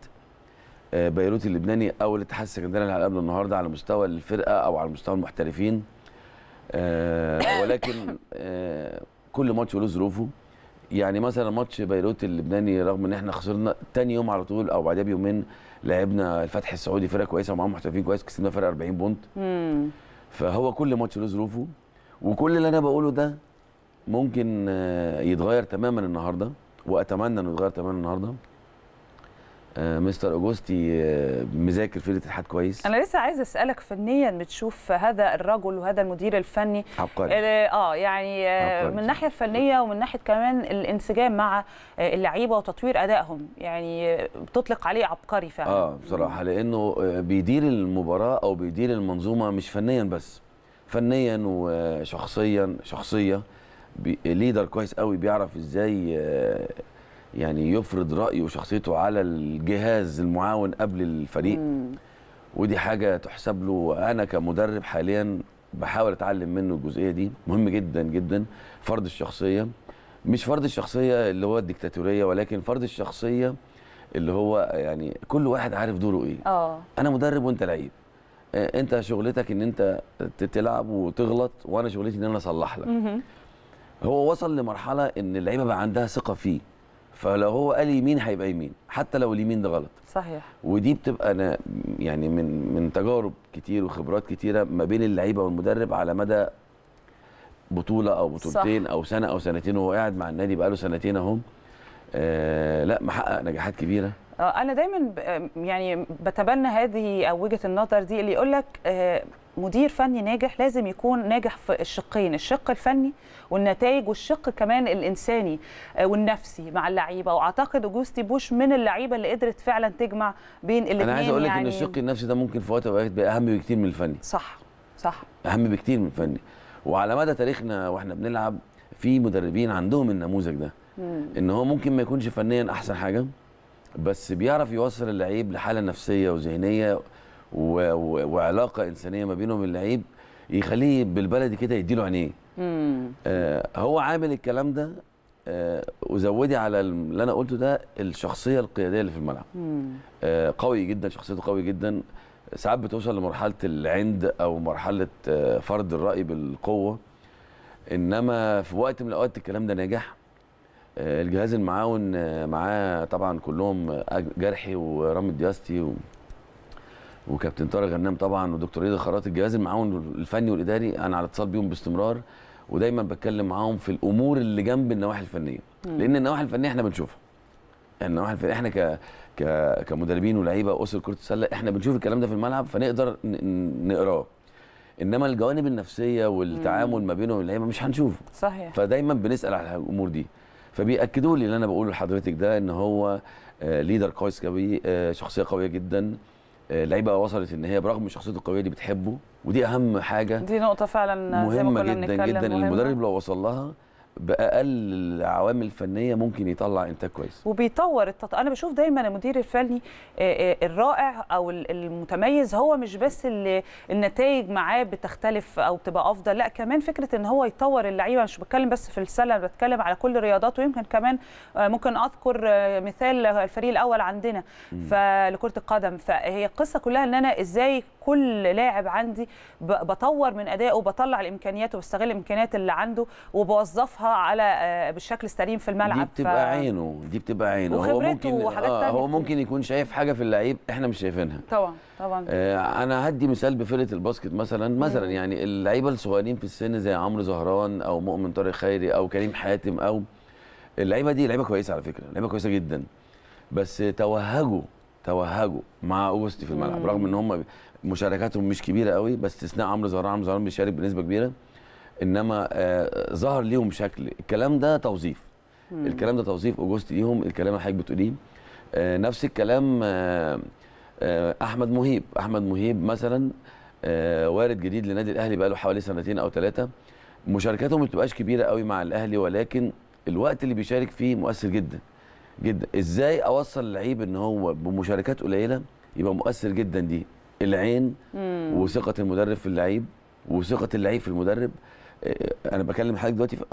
آه بيروت اللبناني او الاتحاد السكندري اللي هنقابله النهارده على مستوى الفرقه او على مستوى المحترفين. آه ولكن آه كل ماتش وله ظروفه. يعني مثلا ماتش بيروت اللبناني رغم ان احنا خسرنا، تاني يوم على طول او بعدها بيومين لعبنا الفتح السعودي، فرقه كويسه ومعاهم محترفين كويس، كسبنا فرق أربعين بونت. مم. فهو كل ماتش له ظروفه، وكل اللي انا بقوله ده ممكن آه يتغير تماما النهارده، واتمنى انه يتغير تماما النهارده. آه مستر أوجستي آه مذاكر فرقة الاتحاد كويس. أنا لسه عايز أسألك فنيا، بتشوف هذا الرجل وهذا المدير الفني عبقري آه يعني آه من الناحية الفنية ومن ناحية كمان الانسجام مع آه اللعيبة وتطوير أدائهم، يعني بتطلق عليه عبقري فعلا. آه بصراحة لأنه بيدير المباراة أو بيدير المنظومة مش فنيا بس، فنيا وشخصيا، شخصية ليدر كويس قوي، بيعرف إزاي آه يعني يفرض رأيه وشخصيته على الجهاز المعاون قبل الفريق. مم. ودي حاجة تحسب له. أنا كمدرب حاليا بحاول أتعلم منه الجزئية دي، مهم جدا جدا. فرض الشخصية، مش فرض الشخصية اللي هو الديكتاتورية، ولكن فرض الشخصية اللي هو يعني كل واحد عارف دوره إيه. أوه. أنا مدرب وأنت لعيب، أنت شغلتك إن أنت تلعب وتغلط، وأنا شغلتي إن أنا أصلح لك. مم. هو وصل لمرحلة إن اللعيبة بقى عندها ثقة فيه، فلو هو قال يمين هيبقى يمين حتى لو اليمين ده غلط. صحيح. ودي بتبقى انا يعني من من تجارب كتير وخبرات كتيره ما بين اللعيبه والمدرب على مدى بطوله او بطولتين. صح. او سنه او سنتين، وهو قاعد مع النادي بقاله سنتين اهم. آه لا محقق نجاحات كبيره. انا دايما يعني بتبنى هذه او وجهه النظر دي اللي يقول لك آه مدير فني ناجح لازم يكون ناجح في الشقين، الشق الفني والنتائج، والشق كمان الانساني والنفسي مع اللعيبه. واعتقد أوجستي بوش من اللعيبه اللي قدرت فعلا تجمع بين الاثنين. انا عايز اقول لك يعني ان الشق النفسي ده ممكن في وقت من الاوقات بقى اهم بكتير من الفني. صح صح، اهم بكتير من الفني. وعلى مدى تاريخنا واحنا بنلعب في مدربين عندهم النموذج ده، مم. ان هو ممكن ما يكونش فنيا احسن حاجه، بس بيعرف يوصل اللعيب لحاله نفسيه وذهنيه و... و... وعلاقه انسانيه ما بينهم. اللعيب يخليه بالبلدي كده يديله عينيه. آه هو عامل الكلام ده. آه وزودي على اللي انا قلته ده الشخصيه القياديه اللي في الملعب. آه قوي جدا، شخصيته قوي جدا، ساعات بتوصل لمرحله العند او مرحله آه فرض الراي بالقوه. انما في وقت من الاوقات الكلام ده ناجح. آه الجهاز المعاون آه معاه طبعا كلهم، آه جرحي ورامي الدياستي و... وكابتن طارق غنام طبعا ودكتور رياض خراط. الجهاز المعاون الفني والاداري انا على اتصال بيهم باستمرار، ودايما بتكلم معاهم في الامور اللي جنب النواحي الفنيه. مم. لان النواحي الفنيه احنا بنشوفها، النواحي الفنيه احنا ك ك كمدربين ولاعيبه اسر كره السله احنا بنشوف الكلام ده في الملعب فنقدر نقراه. انما الجوانب النفسيه والتعامل مم. ما بينهم واللعيبه مش هنشوفه. صحيح. فدايما بنسال على الامور دي، فبياكدوا لي اللي انا بقوله لحضرتك ده، ان هو آه ليدر كويس قوي، آه شخصيه قويه جدا، اللعيبه وصلت ان هي برغم شخصيته القويه دي بتحبه، ودي اهم حاجه، دي نقطه فعلا مهمه جدا جدا. المدرب لو وصل لها باقل العوامل الفنيه ممكن يطلع انتاج كويس وبيطور التط... انا بشوف دايما المدير الفني الرائع او المتميز هو مش بس اللي النتائج معاه بتختلف او بتبقى افضل، لا كمان فكره ان هو يطور اللعيبه. مش بتكلم بس في السله، بتكلم على كل الرياضات، ويمكن كمان ممكن اذكر مثال الفريق الاول عندنا فلكره القدم. فهي القصه كلها ان انا ازاي كل لاعب عندي بطور من ادائه وبطلع الامكانيات وبستغل الامكانيات اللي عنده وبوظفها على بالشكل السليم في الملعب. دي بتبقى ف... عينه دي بتبقى عينه هو ممكن آه هو ممكن يكون شايف حاجه في اللعيب احنا مش شايفينها طبعا طبعا. آه انا هدي مثال بفرقه الباسكت مثلا مثلا مم. يعني اللعيبه الصغيرين في السن زي عمرو زهران او مؤمن طارق خيري او كريم حاتم، او اللعيبه دي لعيبه كويسه على فكره، لعيبه كويسه جدا، بس توهجوا توهجوا مع أوجستي في الملعب مم. رغم ان هم مشاركاتهم مش كبيره قوي، بس استثناء عمرو زهران عمرو زهران بيشارك بنسبه كبيره، انما آه ظهر ليهم شكل. الكلام ده توظيف، مم. الكلام ده توظيف أوجستي ليهم، الكلام اللي حضرتك بتقوليه آه نفس الكلام. آه آه احمد مهيب احمد مهيب مثلا آه وارد جديد لنادي الاهلي بقى له حوالي سنتين او ثلاثه، مشاركاته ما بتبقاش كبيره قوي مع الاهلي، ولكن الوقت اللي بيشارك فيه مؤثر جدا جدا. ازاي اوصل اللعيب ان هو بمشاركات قليله يبقى مؤثر جدا؟ دي العين مم. وثقه المدرب في اللعيب وثقه اللعيب في المدرب. انا بكلم حضرتك دلوقتي في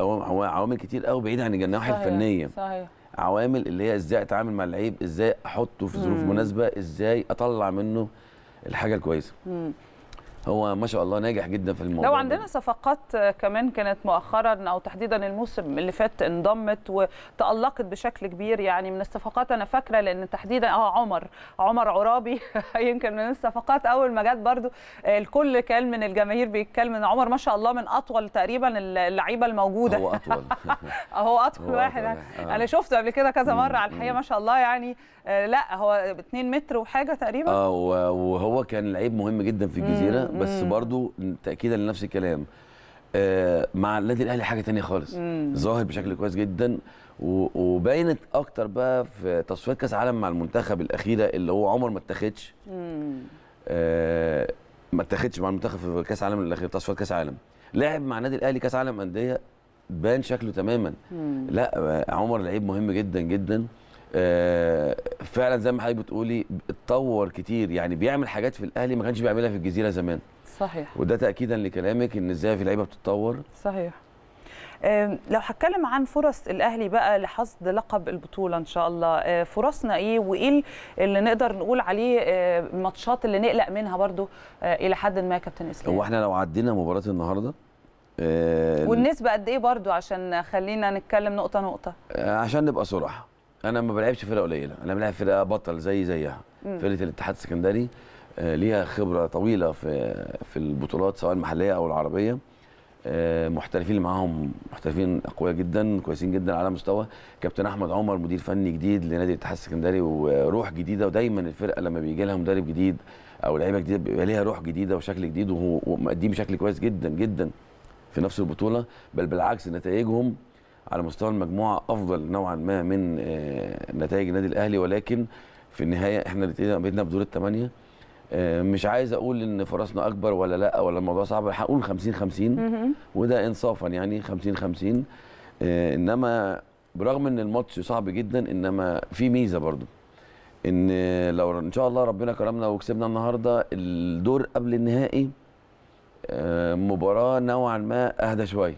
عوامل كتير قوي بعيده عن النواحي الفنيه، صحيح. عوامل اللي هي ازاي اتعامل مع اللعيب، ازاي احطه في ظروف مناسبه، ازاي اطلع منه الحاجه الكويسه. مم. هو ما شاء الله ناجح جدا في الموضوع. لو عندنا صفقات كمان كانت مؤخرا او تحديدا الموسم اللي فات انضمت وتألقت بشكل كبير، يعني من الصفقات انا فاكره لان تحديدا اه عمر عمر عرابي يمكن من الصفقات اول ما جت برده الكل كان من الجماهير بيتكلم ان عمر ما شاء الله من اطول تقريبا اللعيبه الموجوده. هو اطول هو اطول واحد آه. انا شفته قبل كده كذا مره على الحقيقه ما شاء الله، يعني لا هو اتنين متر وحاجه تقريبا اه وهو كان لعيب مهم جدا في الجزيره. بس برضو تأكيدا لنفس الكلام آه مع النادي الاهلي حاجه ثانيه خالص، ظاهر بشكل كويس جدا، وبينت اكتر بقى في تصفيات كاس العالم مع المنتخب الاخيره اللي هو عمر ما اتخذش آه ما اتخذش مع المنتخب في كاس العالم الاخير تصفيات كاس العالم. لعب مع النادي الاهلي كاس عالم انديه بان شكله تماما. مم. لا عمر لعيب مهم جدا جدا آه فعلا زي ما حضرتك بتقولي اتطور كتير، يعني بيعمل حاجات في الاهلي ما كانش بيعملها في الجزيره زمان. صحيح. وده تاكيدا لكلامك ان ازاي في لعيبه بتتطور. صحيح. لو هتكلم عن فرص الاهلي بقى لحصد لقب البطوله ان شاء الله، فرصنا ايه وايه اللي نقدر نقول عليه الماتشات اللي نقلق منها برده الى حد ما يا كابتن اسلام؟ هو احنا لو عدينا مباراه النهارده والنسبه قد ايه برده عشان خلينا نتكلم نقطه نقطه عشان نبقى صراحه. انا ما بلعبش فرقه قليله، انا بلعب فرقه بطل زي زيها فرقه الاتحاد السكندري، ليها خبره طويله في في البطولات سواء المحليه او العربيه، محترفين اللي معاهم محترفين اقوياء جدا كويسين جدا على مستوى. كابتن احمد عمر مدير فني جديد لنادي الاتحاد السكندري وروح جديده، ودايما الفرقه لما بيجي لها مدرب جديد او لعيبه جديده بيبقى ليها روح جديده وشكل جديد، ومقدمين شكل كويس جدا جدا في نفس البطوله، بل بالعكس نتائجهم على مستوى المجموعه افضل نوعا ما من نتائج النادي الاهلي، ولكن في النهايه احنا بقينا في دور الثمانيه. مش عايز اقول ان فرصنا اكبر ولا لا ولا الموضوع صعب، هقول خمسين خمسين وده انصافا يعني خمسين خمسين. انما برغم ان الماتش صعب جدا، انما في ميزه برضو ان لو ان شاء الله ربنا كرمنا وكسبنا النهارده الدور قبل النهائي مباراه نوعا ما اهدى شويه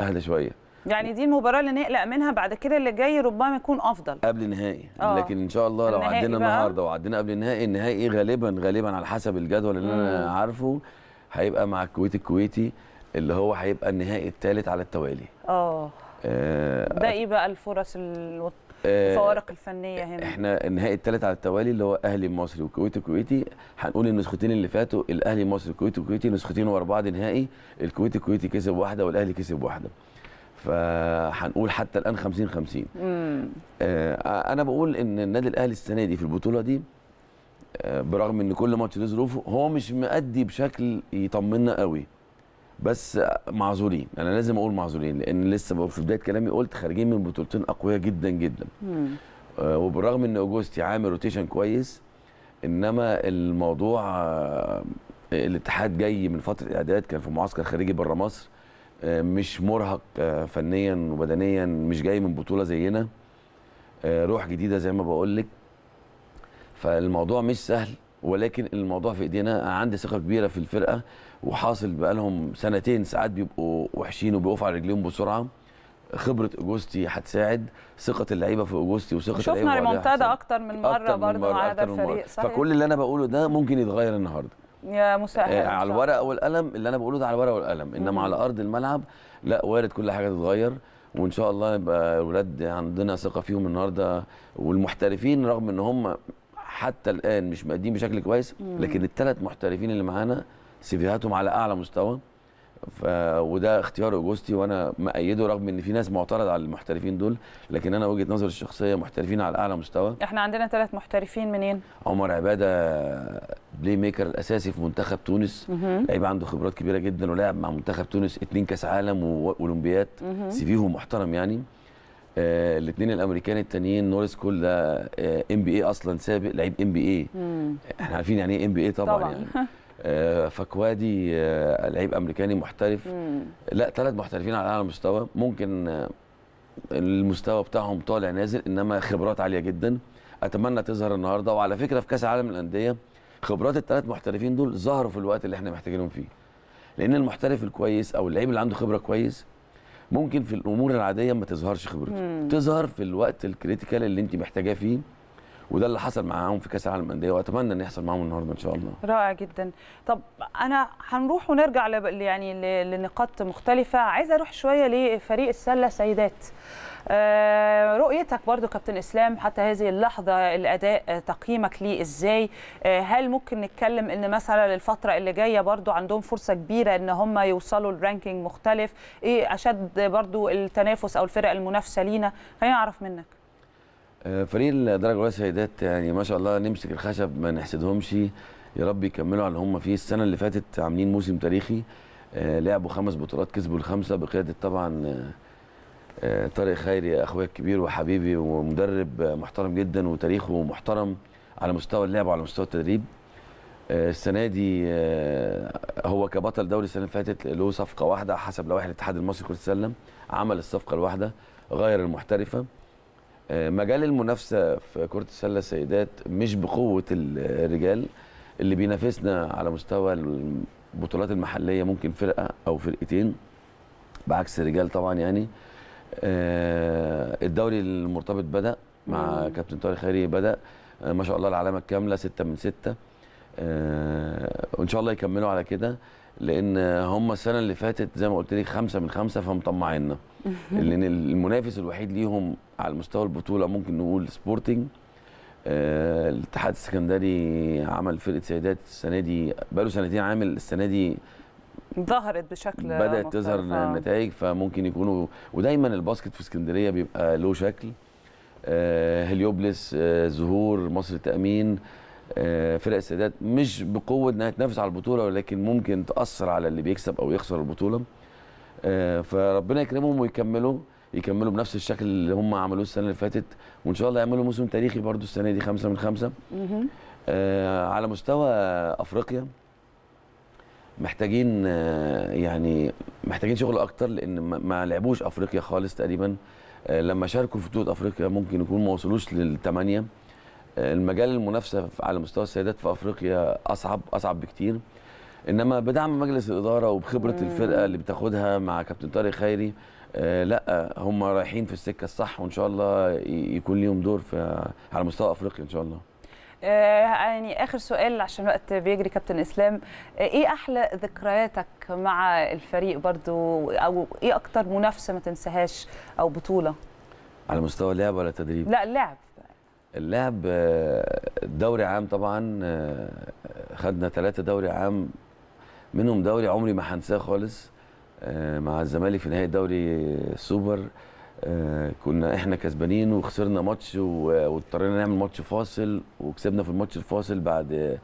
اهدى شويه يعني دي المباراه اللي نقلق منها، بعد كده اللي جاي ربما يكون افضل قبل النهائي. لكن ان شاء الله لو عدينا النهارده وعدينا قبل النهائي، النهائي غالبا غالبا على حسب الجدول اللي مم. انا عارفه هيبقى مع الكويت الكويتي، اللي هو هيبقى النهائي الثالث على التوالي. اه ده ايه بقى الفرص الفوارق الفنيه هنا؟ احنا النهائي الثالث على التوالي اللي هو اهلي مصري والكويت الكويتي، هنقول النسختين اللي فاتوا الاهلي مصري والكويت الكويتي نسختين ورا بعض نهائي، الكويت الكويتي كسب واحده والاهلي كسب واحده، فهنقول حتى الان خمسين خمسين. آه انا بقول ان النادي الاهلي السنه دي في البطوله دي آه برغم ان كل ماتش له ظروفه هو مش مأدي بشكل يطمنا قوي، بس معذورين، انا لازم اقول معذورين لان لسه في بدايه كلامي قلت خارجين من بطولتين اقوياء جدا جدا. آه وبالرغم ان اوجستي عامل روتيشن كويس انما الموضوع الاتحاد جاي من فتره اعداد، كان في معسكر خارجي بره مصر، مش مرهق فنيا وبدنيا، مش جاي من بطوله زينا، روح جديده زي ما بقول لك، فالموضوع مش سهل، ولكن الموضوع في ايدينا. عندي ثقه كبيره في الفرقه، وحاصل بقالهم سنتين ساعات بيبقوا وحشين وبيقفوا على رجليهم بسرعه. خبره اوجستي هتساعد، ثقه اللعيبه في اوجستي وثقه اللعيبه، شفنا ريمونتادا اكتر من مره برضه مع هذا الفريق، صحيح. فكل اللي انا بقوله ده ممكن يتغير النهارده يا مساعد آه على الورقه والقلم، اللي انا بقوله ده على الورقه والقلم، انما مم. على ارض الملعب لا، وارد كل حاجه تتغير، وان شاء الله يبقى الولاد عندنا ثقه فيهم النهارده. والمحترفين رغم ان هم حتى الان مش مادين بشكل كويس، لكن الثلاث محترفين اللي معانا سيفيهاتهم على اعلى مستوى، ف وده اختيار اوجستي وانا مأيده، رغم ان في ناس معترض على المحترفين دول، لكن انا وجهه نظري الشخصيه محترفين على اعلى مستوى. احنا عندنا ثلاث محترفين منين؟ عمر عباده بلاي ميكر الاساسي في منتخب تونس، لعيب عنده خبرات كبيره جدا، ولعب مع منتخب تونس اثنين كاس عالم واولمبيات، سيفيهم محترم يعني. آه الاثنين الامريكان التانيين نورس كول ده ام بي اي اصلا سابق، لعيب ام بي اي، احنا عارفين يعني ايه ام بي اي طبعا, طبعًا. يعني آه فكوادي آه لعيب امريكاني محترف. مم. لا، ثلاث محترفين على اعلى مستوى، ممكن آه المستوى بتاعهم طالع نازل، انما خبرات عاليه جدا اتمنى تظهر النهارده. وعلى فكره في كاس العالم للانديه خبرات الثلاث محترفين دول ظهروا في الوقت اللي احنا محتاجينهم فيه، لان المحترف الكويس او اللعيب اللي عنده خبره كويس ممكن في الامور العاديه ما تظهرش خبرته، تظهر في الوقت الكريتيكال اللي انت محتاجاه فيه، وده اللي حصل معاهم في كاس العالم للانديه، واتمنى ان يحصل معاهم النهارده ان شاء الله. رائع جدا. طب انا هنروح ونرجع ل... يعني ل... لنقاط مختلفه، عايزه اروح شويه لفريق السله سيدات. آه رؤيتك برضو كابتن اسلام حتى هذه اللحظه، الاداء آه تقييمك ليه ازاي؟ آه هل ممكن نتكلم ان مثلا الفتره اللي جايه برضو عندهم فرصه كبيره ان هم يوصلوا لرانكينج مختلف؟ ايه اشد برضو التنافس او الفرق المنافسه لينا؟ خلينا نعرف منك. فريق الدرجه الاولى سيدات يعني ما شاء الله، نمسك الخشب ما نحسدهمش، يا رب يكملوا على اللي هم فيه. السنه اللي فاتت عاملين موسم تاريخي، لعبوا خمس بطولات كسبوا الخمسه بقياده طبعا طارق خيري اخويا الكبير وحبيبي ومدرب محترم جدا وتاريخه محترم على مستوى اللعب وعلى مستوى التدريب. السنه دي هو كبطل دوري السنه اللي فاتت له صفقه واحده حسب لوائح الاتحاد المصري لكره السله، عمل الصفقه الواحده غير المحترفه. مجال المنافسه في كره السله السيدات مش بقوه الرجال، اللي بينافسنا على مستوى البطولات المحليه ممكن فرقه او فرقتين بعكس الرجال طبعا يعني. الدوري المرتبط بدا مع كابتن طارق خيري، بدا ما شاء الله العلامه الكامله ستة من ستة، وان شاء الله يكملوا على كده، لان هم السنه اللي فاتت زي ما قلت لك خمسة من خمسة، فمطمعيننا لان المنافس الوحيد ليهم على مستوى البطوله ممكن نقول سبورتنج. آه الاتحاد السكندري عمل فرقه سيدات السنه دي، بقاله سنتين عامل، السنه دي ظهرت بشكل بدات تظهر النتائج، فممكن يكونوا، ودايما الباسكت في اسكندريه بيبقى له شكل. آه هليوبلس، آه زهور، مصر التامين، فرق السيدات مش بقوه انها تنافس على البطوله، ولكن ممكن تاثر على اللي بيكسب او يخسر البطوله. فربنا يكرمهم ويكملوا يكملوا بنفس الشكل اللي هم عملوه السنه اللي فاتت، وان شاء الله يعملوا موسم تاريخي برده السنه دي خمسة من خمسة. على مستوى افريقيا محتاجين يعني محتاجين شغل اكتر، لان ما لعبوش افريقيا خالص تقريبا، لما شاركوا في بطوله افريقيا ممكن يكون ما وصلوش للثمانيه. المجال المنافسه على مستوى السيدات في افريقيا اصعب اصعب بكتير، انما بدعم مجلس الاداره وبخبره مم. الفرقه اللي بتاخدها مع كابتن طارق خيري، آه لا هم رايحين في السكه الصح، وان شاء الله يكون ليهم دور في على مستوى افريقيا ان شاء الله. آه يعني اخر سؤال عشان الوقت بيجري كابتن اسلام، آه ايه احلى ذكرياتك مع الفريق برضو، او ايه اكتر منافسه ما تنساهاش او بطوله؟ على مستوى اللعب ولا التدريب؟ لا اللعب. اللعب دوري عام طبعا، خدنا ثلاثة دوري عام، منهم دوري عمري ما هنساه خالص مع الزمالك في نهاية دوري السوبر، كنا احنا كسبانين وخسرنا ماتش واضطرينا نعمل ماتش فاصل، وكسبنا في الماتش الفاصل بعد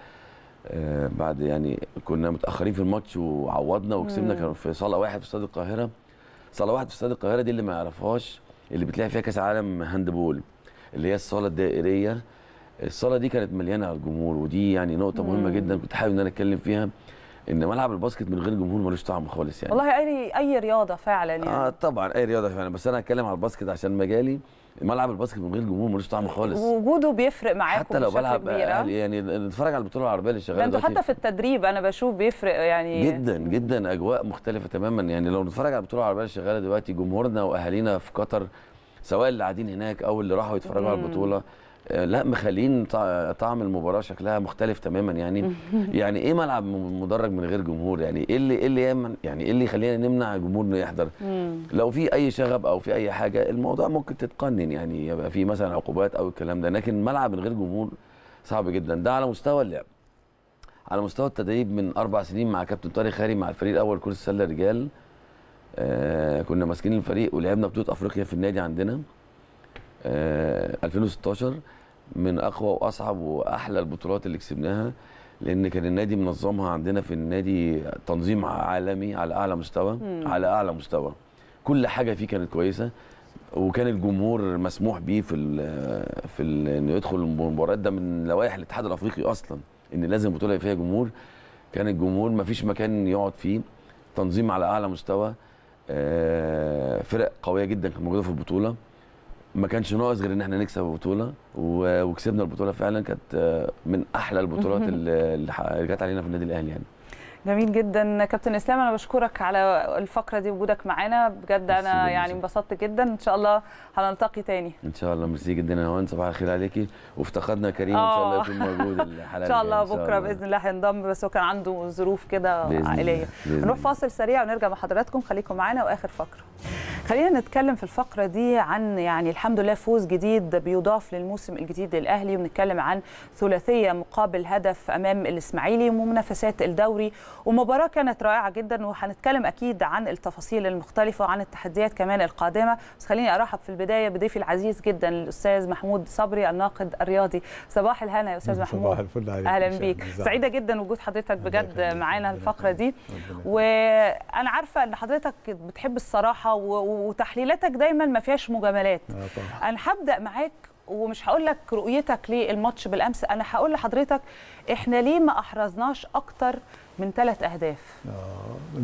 بعد يعني كنا متأخرين في الماتش وعوضنا وكسبنا، كانوا في صالة واحد في استاد القاهرة. صالة واحد في استاد القاهرة دي اللي ما يعرفهاش اللي بتلاقي فيها كاس عالم هاندبول، اللي هي الصاله الدائريه الصاله دي كانت مليانه على الجمهور، ودي يعني نقطه مم. مهمه جدا كنت حابب ان انا اتكلم فيها، ان ملعب الباسكت من غير جمهور ملوش طعم خالص يعني. والله اي اي رياضه فعلا يعني. اه طبعا اي رياضه فعلا، بس انا هتكلم على الباسكت عشان مجالي. ملعب الباسكت من غير جمهور ملوش طعم خالص، وجوده بيفرق معاكم حتى لو بلعب أهل يعني. نتفرج على البطوله العربيه اللي شغاله دلوقتي، حتى في التدريب انا بشوف بيفرق يعني جدا جدا، اجواء مختلفه تماما يعني. لو نتفرج على البطوله العربيه اللي شغاله دلوقتي، جمهورنا واهالينا في قطر سواء اللي قاعدين هناك او اللي راحوا يتفرجوا على البطوله، لا مخلين طعم المباراه شكلها مختلف تماما يعني. يعني ايه ملعب مدرج من غير جمهور؟ يعني ايه اللي ايه اللي يعني ايه اللي يخلينا نمنع الجمهور انه يحضر؟ لو في اي شغب او في اي حاجه الموضوع ممكن تتقنن يعني، يبقى في مثلا عقوبات او الكلام ده، لكن ملعب من غير جمهور صعب جدا. ده على مستوى اللعب. على مستوى التدريب من اربع سنين مع كابتن طارق خيري مع الفريق الاول كره السله رجال، آه كنا ماسكين الفريق ولعبنا بطوله افريقيا في النادي عندنا آه ألفين وستاشر، من اقوى واصعب واحلى البطولات اللي كسبناها، لان كان النادي منظمها عندنا في النادي تنظيم عالمي على اعلى مستوى مم. على اعلى مستوى، كل حاجه فيه كانت كويسه، وكان الجمهور مسموح بيه في ال في ال انه يدخل المباريات. ده من لوائح الاتحاد الافريقي اصلا ان لازم بطوله يبقى فيها جمهور. كان الجمهور ما فيش مكان يقعد فيه، تنظيم على اعلى مستوى، آه فرق قويه جدا كانت موجوده في البطوله، ما كانش ناقص غير ان احنا نكسب البطوله، وكسبنا البطوله فعلا، كانت من احلى البطولات اللي جت علينا في النادي الاهلي يعني. جميل جدا كابتن اسلام، انا بشكرك على الفقره دي، وجودك معانا بجد انا يعني انبسطت جدا، ان شاء الله هنلتقي تاني ان شاء الله. ميرسي جدا يا هوان، صباح الخير عليكي، وافتقدنا كريم ان شاء الله يكون موجود الحلقه ان شاء الله بكره الله. باذن الله هينضم، بس هو كان عنده ظروف كده عائليه. نروح فاصل سريع ونرجع مع حضراتكم، خليكم معانا. واخر فقره خلينا نتكلم في الفقرة دي عن يعني الحمد لله فوز جديد بيضاف للموسم الجديد للأهلي، ونتكلم عن ثلاثية مقابل هدف أمام الإسماعيلي ومنافسات الدوري، ومباراة كانت رائعة جدا، وهنتكلم أكيد عن التفاصيل المختلفة وعن التحديات كمان القادمة. بس خليني أرحب في البداية بضيفي العزيز جدا الأستاذ محمود صبري الناقد الرياضي. صباح الهنا يا أستاذ محمود. صباح الفل عليك. أهلا بيك، سعيدة جدا وجود حضرتك بجد معانا الفقرة دي، وأنا عارفة إن حضرتك بتحب الصراحة و وتحليلاتك دايما ما فيهاش مجاملات. انا هبدا معاك ومش هقول لك رؤيتك للماتش بالامس، انا هقول لحضرتك احنا ليه ما احرزناش اكتر من ثلاث اهداف.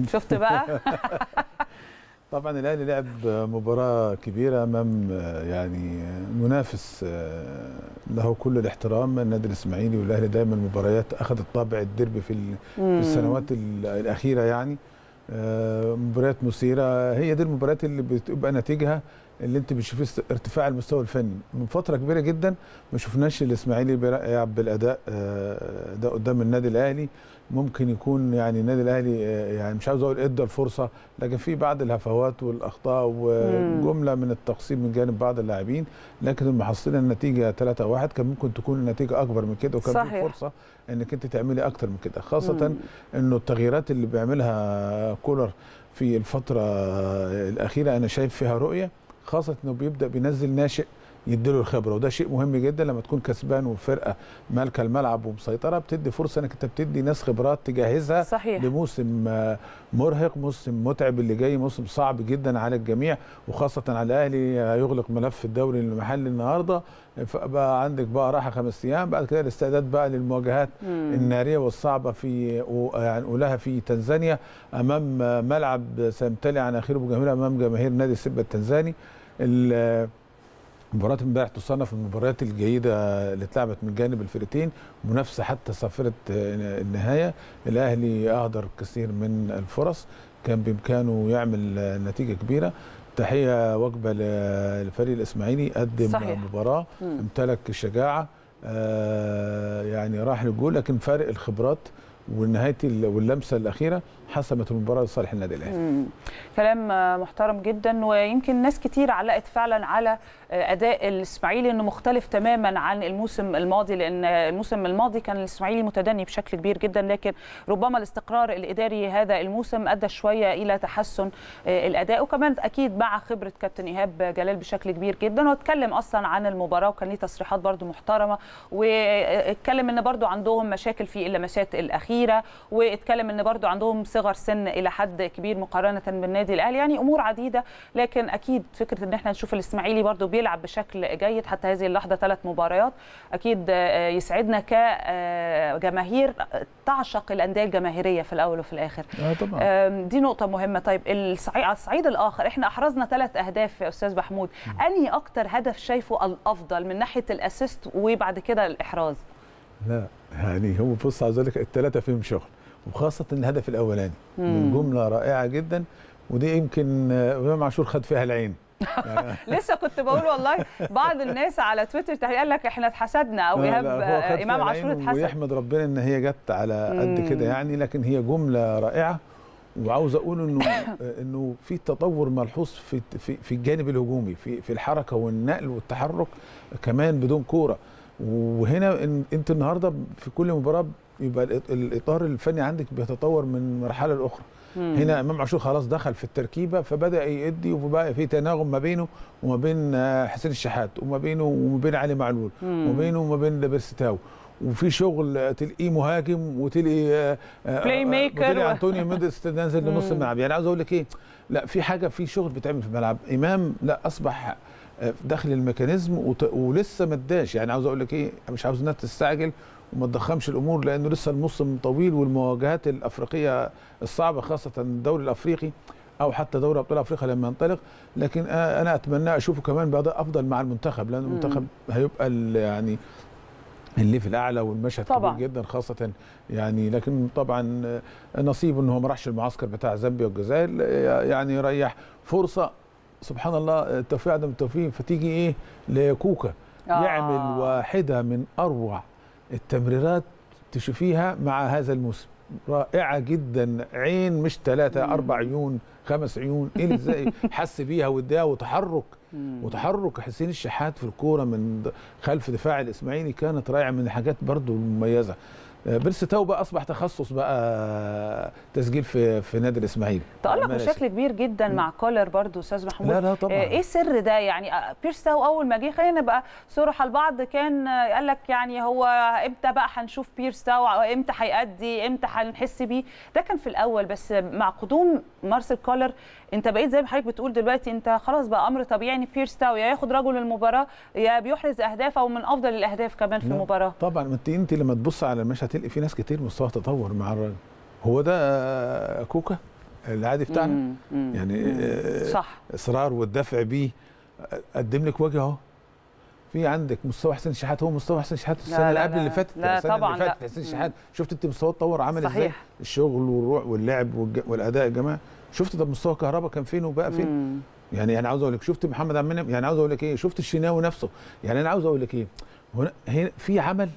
شفت بقى. طبعا الاهلي لعب مباراه كبيره امام يعني منافس له كل الاحترام، النادي الاسماعيلي. والاهلي دايما مباريات اخذت طابع الديربي في السنوات الاخيره يعني، مباريات مثيرة. هي دي المباريات اللي بتبقى نتيجها اللي انت بتشوفيه ارتفاع المستوى الفني. من فترة كبيرة جدا ما شفناش الاسماعيلي بيلعب بالاداء ده قدام النادي الاهلي. ممكن يكون يعني النادي الاهلي يعني مش عاوز اقول ادى الفرصة، لكن في بعض الهفوات والاخطاء وجملة من التقصير من جانب بعض اللاعبين، لكن محصلين النتيجة ثلاثة واحد. كان ممكن تكون النتيجة اكبر من كده، وكان في فرصة انك انت تعملي اكتر من كده، خاصة انه التغييرات اللي بيعملها كولر في الفترة الأخيرة انا شايف فيها رؤية، خاصة انه بيبدا بينزل ناشئ يديله الخبره، وده شيء مهم جدا. لما تكون كسبان وفرقه مالكه الملعب ومسيطره بتدي فرصه انك انت بتدي ناس خبرات تجهزها صحيح. لموسم مرهق، موسم متعب اللي جاي، موسم صعب جدا على الجميع، وخاصه على الاهلي هيغلق ملف الدوري المحلي النهارده، فبقى عندك بقى راحه خمس ايام، بعد كده الاستعداد بقى للمواجهات مم. الناريه والصعبه في يعني اولها في تنزانيا امام ملعب سيمتلئ عن اخره بجماهير امام جماهير نادي سيمبا التنزاني. مباراة امبارح تصنف من المباريات الجيدة اللي اتلعبت من جانب الفرقتين، منافسة حتى صافرة النهاية. الأهلي أهدر كثير من الفرص، كان بإمكانه يعمل نتيجة كبيرة. تحية وجبة للفريق الإسماعيلي، قدم صحيح. مباراة امتلك الشجاعة، يعني راح للجول، لكن فارق الخبرات والنهايه واللمسه الاخيره حسمت المباراه لصالح النادي الاهلي. كلام محترم جدا، ويمكن ناس كتير علقت فعلا على اداء الاسماعيلي انه مختلف تماما عن الموسم الماضي، لان الموسم الماضي كان الاسماعيلي متدني بشكل كبير جدا، لكن ربما الاستقرار الاداري هذا الموسم ادى شويه الى تحسن الاداء، وكمان اكيد مع خبره كابتن ايهاب جلال بشكل كبير جدا. واتكلم اصلا عن المباراه وكان ليه تصريحات برده محترمه، واتكلم ان برده عندهم مشاكل في اللمسات الاخيره، كتيره، واتكلم ان برضو عندهم صغر سن الى حد كبير مقارنه بالنادي الاهلي، يعني امور عديده. لكن اكيد فكره ان احنا نشوف الاسماعيلي برضو بيلعب بشكل جيد حتى هذه اللحظه ثلاث مباريات اكيد يسعدنا كجماهير تعشق الانديه الجماهيريه في الاول وفي الاخر. دي نقطه مهمه. طيب على الصعيد الاخر احنا احرزنا ثلاث اهداف يا استاذ محمود، انهي اكتر هدف شايفه الافضل من ناحيه الاسيست وبعد كده الاحراز؟ لا يعني هو بص على ذلك الثلاثه فيهم شغل، وخاصه الهدف الاولاني من جمله رائعه جدا، ودي يمكن امام عاشور خد فيها العين. لسه كنت بقول والله بعض الناس على تويتر قال لك احنا اتحسدنا او ايهاب امام عاشور اتحسد، ويحمد ربنا ان هي جت على قد كده يعني، لكن هي جمله رائعه. وعاوز اقول انه انه في تطور ملحوظ في في الجانب الهجومي في في الحركه والنقل والتحرك كمان بدون كوره. وهنا انت النهارده في كل مباراه يبقى الاطار الفني عندك بيتطور من مرحله لاخرى. هنا امام عاشور خلاص دخل في التركيبه فبدا يدي، وبقى في تناغم ما بينه وما بين حسين الشحات وما بينه وما بين علي معلول وما بينه وما بين بيرستاو، وفي شغل تلقيه مهاجم وتلقي بلاي ميكر وتلقي انطونيو ميدس تنزل لنص الملعب. يعني عاوز اقول لك ايه، لا في حاجه في شغل بيتعمل في الملعب. امام لا اصبح داخل الميكانيزم وت... ولسه ما اداش. يعني عاوز اقول لك ايه، مش عاوز الناس تستعجل وما تضخمش الامور، لانه لسه الموسم طويل والمواجهات الافريقيه الصعبه خاصه الدوري الافريقي او حتى دوري ابطال افريقيا لما ينطلق. لكن انا اتمنى اشوفه كمان باداء افضل مع المنتخب، لان المنتخب هيبقى يعني الليفل الاعلى والمشهد كبير جدا خاصه يعني. لكن طبعا نصيب ان هو ما راحش المعسكر بتاع زامبيا والجزائر، يعني ريح فرصه سبحان الله التوفيق عدم التوفيق. فتيجي ايه لكوكا آه. يعمل واحده من اروع التمريرات تشوفيها مع هذا الموسم، رائعه جدا، عين مش ثلاثه اربع عيون خمس عيون، ايه ازاي حس بيها واداها. وتحرك وتحرك حسين الشحات في الكوره من خلف دفاع الاسماعيلي كانت رائعه، من الحاجات برضو مميزه. بيرستاو بقى اصبح تخصص بقى تسجيل في في نادي الاسماعيلي، تألق بشكل كبير جدا مم. مع كولر برضو استاذ محمود. لا لا طبعا ايه سر ده يعني؟ بيرستاو اول ما جه خلينا نبقى صراحه البعض كان قال لك يعني هو امتى بقى هنشوف بيرستاو، امتى هيأدي، امتى هنحس بيه؟ ده كان في الاول، بس مع قدوم مارسيل كولر انت بقيت زي ما حضرتك بتقول دلوقتي انت خلاص بقى امر طبيعي ان بيرستاو يا ياخد رجل المباراه يا بيحرز اهداف او من افضل الاهداف كمان في المباراه. طبعا انت انت لما تبص على المشهد تلقي في ناس كتير مستوى تطور مع الراجل. هو ده كوكا العادي بتاعنا مم. مم. يعني مم. صح، اصرار والدفع بيه قدم لك وجه اهو. في عندك مستوى حسين شحات، هو مستوى حسين شحات السنه اللي قبل اللي فاتت، السنه اللي فاتت حسين شحات شفت انت مستوى اتطور عامل ازاي، الشغل والروح واللعب والج... والاداء الجماعي. شفت طب مستوى كهربا كان فين وبقى فين مم. يعني انا عاوز اقول لك شفت محمد عبد المنعم، يعني عاوز اقول لك ايه شفت الشناوي نفسه. يعني انا عاوز اقول لك ايه، هنا في عمل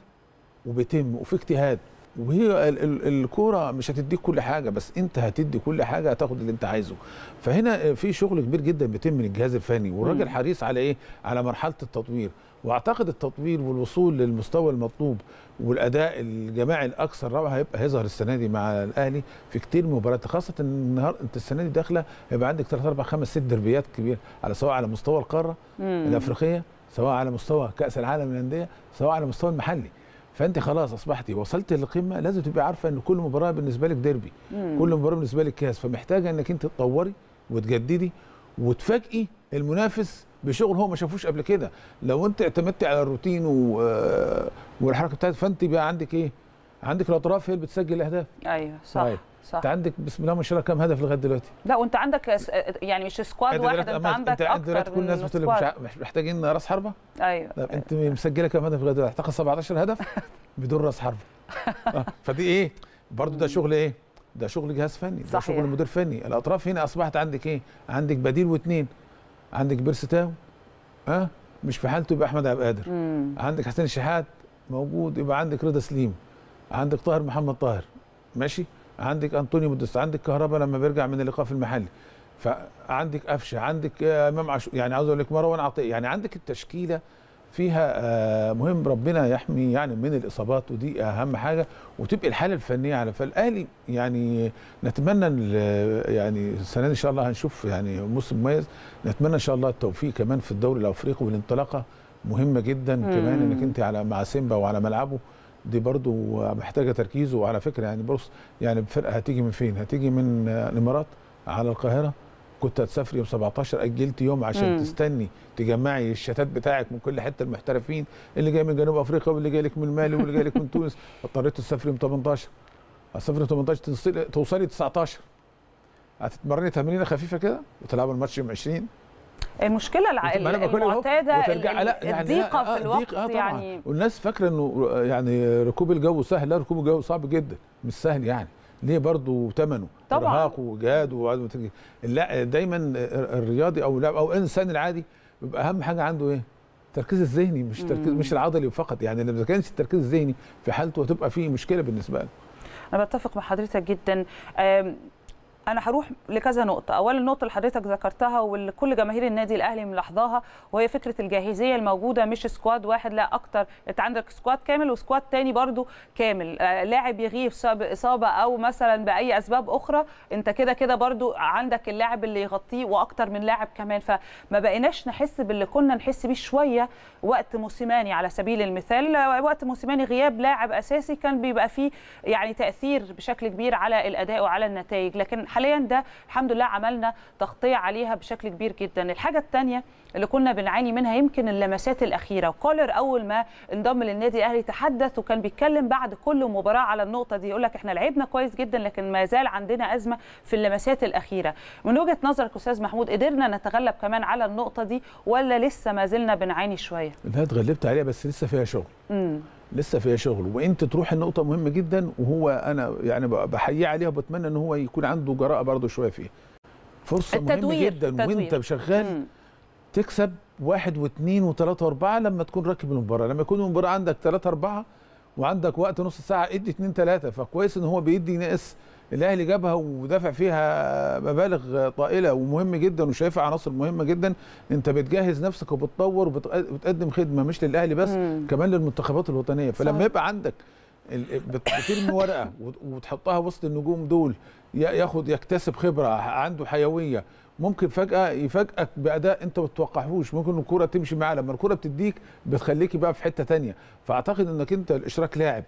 وبيتم وفي اجتهاد، وهي الكوره مش هتديك كل حاجه، بس انت هتدي كل حاجه، هتاخد اللي انت عايزه. فهنا في شغل كبير جدا بيتم من الجهاز الفني، والراجل حريص على ايه؟ على مرحله التطوير، واعتقد التطوير والوصول للمستوى المطلوب والاداء الجماعي الاكثر روعه هيبقى هيظهر السنه دي مع الاهلي في كتير مباريات، خاصه النهار انت السنه دي داخله هيبقى عندك ثلاث اربع خمس ست دربيات كبيره، على سواء على مستوى القاره الافريقيه، سواء على مستوى كاس العالم للانديه، سواء على مستوى المحلي. فانت خلاص اصبحتي وصلت للقمه، لازم تبقي عارفه ان كل مباراه بالنسبه لك ديربي، كل مباراه بالنسبه لك كاس، فمحتاجه انك انت تطوري وتجددي وتفاجئي المنافس بشغل هو ما شافوش قبل كده. لو انت اعتمدتي على الروتين والحركه بتاعتك فانت بقى عندك ايه؟ عندك الاطراف هي اللي بتسجل الاهداف. ايوه صح طيب. صح. انت عندك بسم الله ما شاء الله كام هدف لغايه دلوقتي؟ لا وانت عندك يعني مش سكواد واحد، انت عندك انت عندك كل الناس بتقول مش محتاجين راس حربه. ايوه طب انت مسجله كام هدف لغايه دلوقتي؟ هتاخد سبعتاشر هدف بدون راس حربه. آه. فدي ايه؟ برضو ده شغل ايه؟ ده شغل جهاز فني، ده شغل مدير فني. الاطراف هنا اصبحت عندك ايه؟ عندك بديل واثنين، عندك بيرستاو ها آه؟ مش في حالته يبقى احمد عبد القادر، عندك حسين الشحات موجود، يبقى عندك رضا سليم، عندك طاهر محمد طاهر ماشي، عندك انطونيو مدرس، عندك كهربا لما بيرجع من الايقاف المحلي، فعندك قفشه، عندك امام عاشور، يعني عاوز اقول لك مروان عطيه. يعني عندك التشكيله فيها مهم ربنا يحمي يعني من الاصابات، ودي اهم حاجه، وتبقى الحاله الفنيه على فالاهلي. يعني نتمنى يعني السنه دي ان شاء الله هنشوف يعني موسم مميز، نتمنى ان شاء الله التوفيق كمان في الدوري الافريقي، والانطلاقه مهمه جدا كمان انك انت على مع سيمبا وعلى ملعبه دي برضو محتاجه تركيز. وعلى فكره يعني بص يعني الفرقه هتيجي من فين؟ هتيجي من الامارات على القاهره، كنت هتسافر يوم سبعتاشر اجلت يوم عشان مم. تستني تجمعي الشتات بتاعك من كل حته، المحترفين اللي جاي من جنوب افريقيا واللي جاي لك من مالي واللي جاي لك من تونس، اضطريت تسافري يوم تمنتاشر، هتسافري تمنتاشر توصلي تسعتاشر، هتتمرني تمرينه خفيفه كده وتلعبوا الماتش يوم عشرين. المشكله المعتاده الضيقه في الوقت آه يعني، والناس فاكره انه يعني ركوب الجو سهل، لا ركوب الجو صعب جدا مش سهل يعني، ليه برضه ثمنه ارهاق وجهاد وعدم تجهيز. لا دايما الرياضي او اللاعب او الانسان العادي بيبقى اهم حاجه عنده ايه؟ التركيز الذهني، مش تركيز مش العضلي فقط يعني. لو ما كانش التركيز الذهني في حالته هتبقى فيه مشكله بالنسبه له. انا بتفق مع حضرتك جدا. أنا هروح لكذا نقطة، أول النقطة اللي حضرتك ذكرتها واللي كل جماهير النادي الأهلي ملاحظاها، وهي فكرة الجاهزية الموجودة، مش سكواد واحد لا أكتر، أنت عندك سكواد كامل وسكواد تاني برضو كامل، لاعب يغيب إصابة أو مثلا بأي أسباب أخرى أنت كده كده برضو عندك اللاعب اللي يغطيه وأكتر من لاعب كمان، فما بقيناش نحس باللي كنا نحس بيه شوية وقت موسيماني على سبيل المثال. وقت موسيماني غياب لاعب أساسي كان بيبقى فيه يعني تأثير بشكل كبير على الأداء وعلى النتائج، لكن حاليا ده الحمد لله عملنا تغطيه عليها بشكل كبير جدا. الحاجه الثانيه اللي كنا بنعاني منها يمكن اللمسات الاخيره، وكولر اول ما انضم للنادي الاهلي تحدث وكان بيتكلم بعد كل مباراه على النقطه دي، يقول لك احنا لعبنا كويس جدا لكن ما زال عندنا ازمه في اللمسات الاخيره. من وجهه نظرك استاذ محمود، قدرنا نتغلب كمان على النقطه دي ولا لسه ما زلنا بنعاني شويه؟ لا اتغلبت عليها بس لسه فيها شغل. امم لسه فيها شغل، وانت تروح النقطه مهمه جدا، وهو انا يعني بحييه عليها وبتمنى ان هو يكون عنده جراءه برضه شويه فيها. فرصه مهمه جدا التدوير. وانت شغال تكسب واحد واثنين وثلاثه واربعه لما تكون راكب المباراه، لما يكون المباراه عندك ثلاثه اربعه وعندك وقت نص ساعه ادي اثنين ثلاثه، فكويس ان هو بيدي ناقص. الاهلي جابها ودافع فيها مبالغ طائله ومهم جدا وشايفها عناصر مهمه جدا، انت بتجهز نفسك وبتطور وبتقدم خدمه مش للاهلي بس مم. كمان للمنتخبات الوطنيه، فلما يبقى عندك بترمي ورقه وتحطها وسط النجوم دول ياخد يكتسب خبره، عنده حيويه، ممكن فجاه يفاجئك باداء انت ما تتوقعهوش، ممكن الكوره تمشي معاه، لما الكوره بتديك بتخليكي بقى في حته ثانيه. فاعتقد انك انت الاشراك لاعب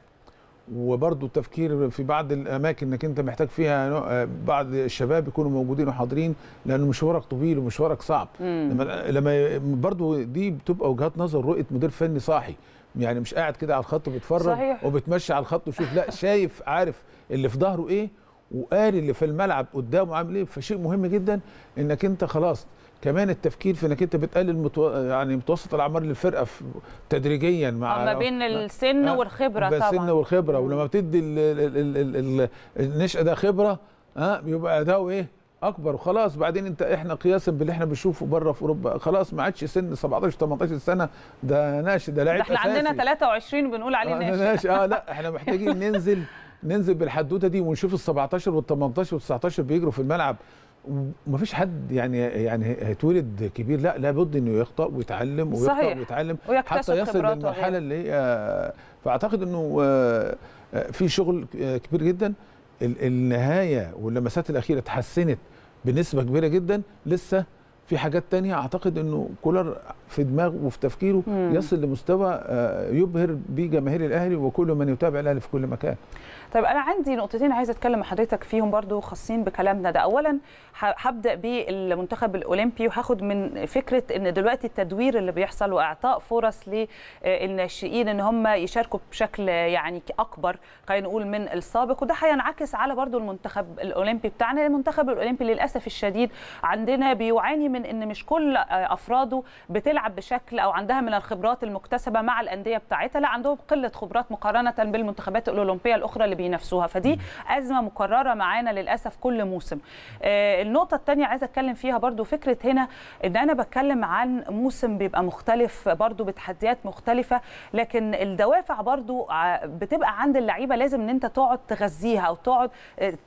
وبرضه التفكير في بعض الاماكن انك انت محتاج فيها بعض الشباب يكونوا موجودين وحاضرين، لان مشوارك طويل ومشوارك صعب. لما لما برضه دي بتبقى وجهات نظر، رؤيه مدير فني صاحي يعني، مش قاعد كده على الخط بيتفرج وبتمشي على الخط وشوف، لا شايف عارف اللي في ظهره ايه وقاري اللي في الملعب قدامه عامل ايه. فشيء مهم جدا انك انت خلاص كمان التفكير في انك انت بتقلل متو... يعني متوسط الاعمار للفرقه في... تدريجيا مع ما بين السن آه. والخبره طبعا السن والخبره مم. ولما بتدي ال... ال... ال... ال... النشأة ده خبره ها آه بيبقى اداؤه ايه اكبر وخلاص. بعدين انت احنا قياسا باللي احنا بنشوفه بره في اوروبا خلاص ما عادش سن سبعتاشر تمنتاشر سنه ده ناشئ ده لاعب اساسي، احنا عندنا تلاتة وعشرين بنقول عليه ناشئ اه لا احنا محتاجين ننزل ننزل بالحدوته دي ونشوف ال سبعتاشر وال تمنتاشر وال تسعتاشر بيجروا في الملعب. ومفيش حد يعني يعني هيتولد كبير، لا لابد انه يخطأ ويتعلم ويخطأ صحيح. ويتعلم حتى يصل للمرحله اللي هي. فاعتقد انه في شغل كبير جدا، النهايه واللمسات الاخيره اتحسنت بنسبه كبيره جدا، لسه في حاجات تانية. اعتقد انه كولر في دماغه وفي تفكيره مم. يصل لمستوى يبهر بيه جماهير الاهلي وكل من يتابع الاهلي في كل مكان. طيب انا عندي نقطتين عايزه اتكلم مع حضرتك فيهم برضو خاصين بكلامنا ده. اولا هبدا بالمنتخب الاولمبي وهاخد من فكره ان دلوقتي التدوير اللي بيحصل واعطاء فرص للناشئين ان هم يشاركوا بشكل يعني اكبر خلينا نقول من السابق، وده هينعكس على برضو المنتخب الاولمبي بتاعنا. المنتخب الاولمبي للاسف الشديد عندنا بيعاني من ان مش كل افراده بتلعب بشكل او عندها من الخبرات المكتسبه مع الانديه بتاعتها، لا عندهم قله خبرات مقارنه بالمنتخبات الاولمبيه الاخرى اللي بينافسوها، فدي ازمه مكرره معانا للاسف كل موسم. آه النقطه الثانيه عايزه اتكلم فيها برضو فكره هنا ان انا بتكلم عن موسم بيبقى مختلف برضو بتحديات مختلفه، لكن الدوافع برضو بتبقى عند اللعيبه، لازم ان انت تقعد تغذيها او تقعد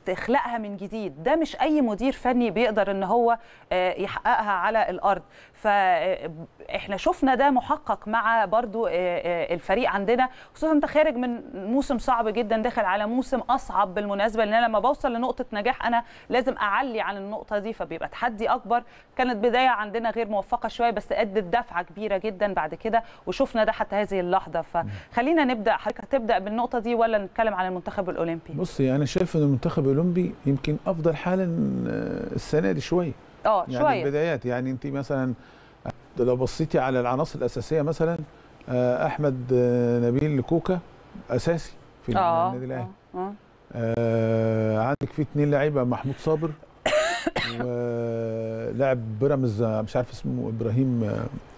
تخلقها من جديد، ده مش اي مدير فني بيقدر ان هو يحققها أدائها على الأرض. فإحنا شفنا ده محقق مع برضو الفريق عندنا، خصوصا أنت خارج من موسم صعب جدا داخل على موسم أصعب بالمناسبة، لأن لما بوصل لنقطة نجاح أنا لازم أعلي عن النقطة دي، فبيبقى تحدي أكبر. كانت بداية عندنا غير موفقة شوية بس أدت دفعة كبيرة جدا بعد كده، وشفنا ده حتى هذه اللحظة. فخلينا نبدأ، حضرتك تبدأ بالنقطة دي ولا نتكلم عن المنتخب الأولمبي؟ بصي أنا شايف أن المنتخب الأولمبي يمكن أفضل حالا السنة دي شوية، اه يعني شوية البدايات. يعني أنت مثلا لو بصيتي على العناصر الأساسية، مثلا أحمد نبيل كوكا أساسي في النادي الأهلي، عندك في اثنين لعيبة، محمود صبري ولاعب بيراميدز مش عارف اسمه، ابراهيم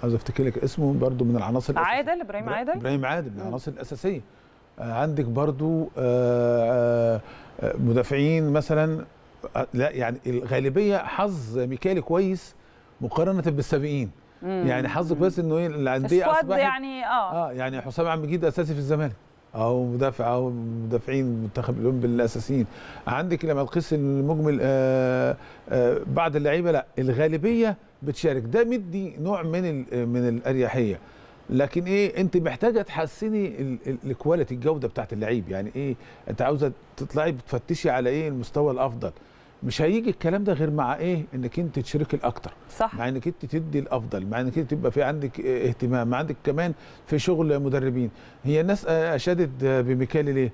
عايز افتكر لك اسمه، برده من العناصر الأساسية. عادل ابراهيم عادل ابراهيم عادل من العناصر الاساسيه. عندك برده مدافعين مثلا، لا يعني الغالبيه حظ ميكالي كويس مقارنه بالسابقين، يعني حظ كويس انه ايه الانديه اصبحت يعني اه اه يعني حسام عبد المجيد اساسي في الزمالك، او مدافع او مدافعين المنتخب الاولمبي الاساسيين. عندك لما تقيس المجمل آآ آآ بعض اللعيبه لا الغالبيه بتشارك، ده مدي نوع من من الاريحيه. لكن ايه انت محتاجه تحسني الكواليتي الجوده بتاعت اللعيب، يعني ايه انت عاوزه تطلعي بتفتشي على ايه المستوى الافضل. مش هيجي الكلام ده غير مع ايه انك انت تشارك الاكتر، صح، مع انك انت تدي الافضل، مع انك انت تبقى في عندك اهتمام، عندك كمان في شغل مدربين. هي الناس اشادت بميكالي ليه؟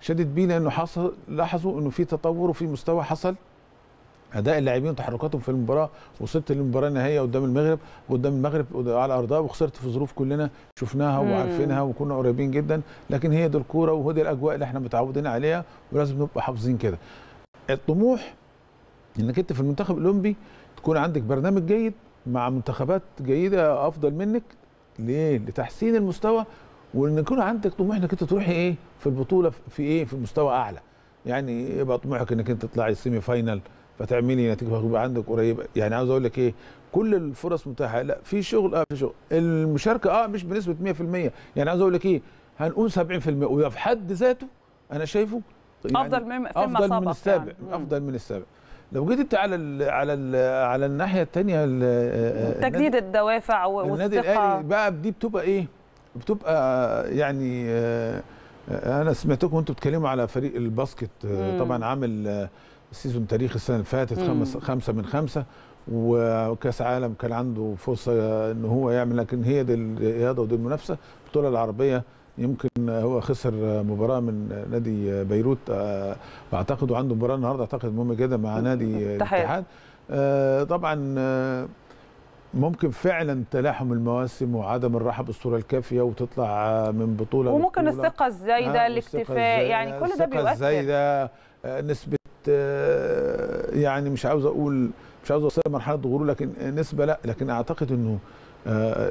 شادت بيه لانه حصل، لاحظوا انه في تطور وفي مستوى حصل، اداء اللاعبين وتحركاتهم في المباراه. وصلت للمباراه النهائيه قدام المغرب، قدام المغرب على ارضها، وخسرت في ظروف كلنا شفناها وعارفينها وكنا قريبين جدا، لكن هي دي الكوره وهي الاجواء اللي احنا متعودين عليها ولازم نبقى حافظين كده. الطموح انك انت في المنتخب الاولمبي تكون عندك برنامج جيد مع منتخبات جيده افضل منك، ليه؟ لتحسين المستوى، وان يكون عندك طموح انك انت تروحي ايه في البطوله في ايه في مستوى اعلى. يعني يبقى طموحك انك انت تطلعي سيمي فاينال فتعملي نتيجه يبقى عندك قريبه. يعني عاوز اقول لك ايه، كل الفرص متاحه، لا في شغل اه في شغل، المشاركه اه مش بنسبه مية في المية، يعني عاوز اقول لك ايه هنقول سبعين في المية، وده في حد ذاته انا شايفه يعني افضل من افضل من السابق يعني. افضل من السابق. لو جيت انت على ال على ال على الناحيه الثانيه، تجديد الدوافع والثقه، النادي الاهلي بقى دي بتبقى ايه؟ بتبقى يعني انا سمعتكم وانتم بتتكلموا على فريق الباسكت، طبعا عامل سيزون تاريخي السنه اللي فاتت، خمس خمسه من خمسه، وكاس عالم كان عنده فرصه ان هو يعمل، لكن هي دي الرياضه ودي المنافسه. البطوله العربيه يمكن هو خسر مباراه من نادي بيروت اعتقد، وعنده مباراه النهارده اعتقد مهمه جدا مع نادي الاتحاد. طبعا ممكن فعلا تلاحم المواسم وعدم الراحه بالصوره الكافيه وتطلع من بطوله، وممكن الثقه الزايده، الاكتفاء، يعني كل ده بيؤثر. الثقه الزايده، نسبه يعني مش عاوز اقول مش عاوز اوصل لمرحله غرور، لكن نسبه لا، لكن اعتقد انه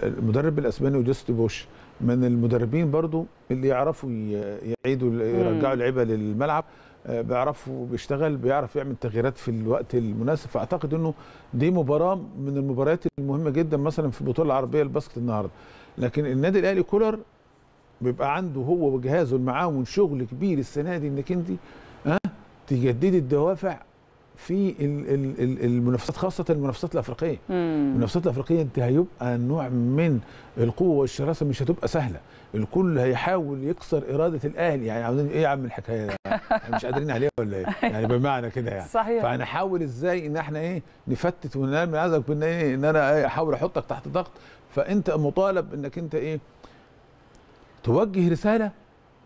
المدرب الاسباني أوجستي بوش من المدربين برضو اللي يعرفوا يعيدوا يرجعوا اللعيبه للملعب، بيعرفوا بيشتغل، بيعرف يعمل تغييرات في الوقت المناسب. فاعتقد انه دي مباراه من المباريات المهمه جدا مثلا في البطوله العربيه الباسكت النهارده. لكن النادي الاهلي كولر بيبقى عنده هو وجهازه اللي معاهم شغل كبير السنه دي، انك انت ها تجددي الدوافع في المنافسات، خاصة المنافسات الأفريقية. مم. المنافسات الأفريقية أنت هيبقى نوع من القوة والشراسة، مش هتبقى سهلة، الكل هيحاول يكسر إرادة الأهلي. يعني عاوزين إيه يا عم الحكاية يعني مش قادرين عليها ولا إيه؟ يعني بمعنى كده يعني صحيح. فهنحاول إزاي إن إحنا إيه نفتت وننام عزك بإن إيه إن أنا أحاول أحطك تحت ضغط. فأنت مطالب إنك أنت إيه توجه رسالة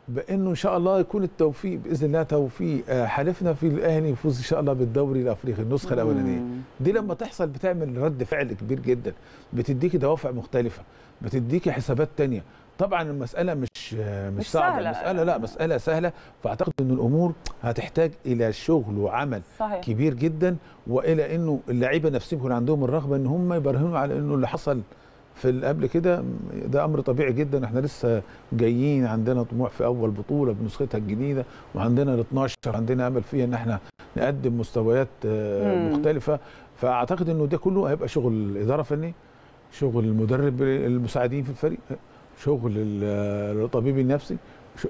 بانه ان شاء الله يكون التوفيق باذن الله، توفيق حالفنا في الاهلي يفوز ان شاء الله بالدوري الافريقي النسخه الاولانيه دي. لما تحصل بتعمل رد فعل كبير جدا، بتديكي دوافع مختلفه، بتديكي حسابات ثانيه. طبعا المساله مش مش صعبه، المساله لا مساله سهله. فاعتقد ان الامور هتحتاج الى شغل وعمل صحيح. كبير جدا، والى انه اللعيبه نفسهم يكون عندهم الرغبه ان هم يبرهنوا على انه اللي حصل في قبل كده ده امر طبيعي جدا. احنا لسه جايين، عندنا طموح في اول بطوله بنسختها الجديده، وعندنا ال اثناشر عندنا امل فيها ان احنا نقدم مستويات مختلفه. فاعتقد انه ده كله هيبقى شغل اداره فنيه، شغل المدرب، المساعدين في الفريق، شغل الطبيب النفسي،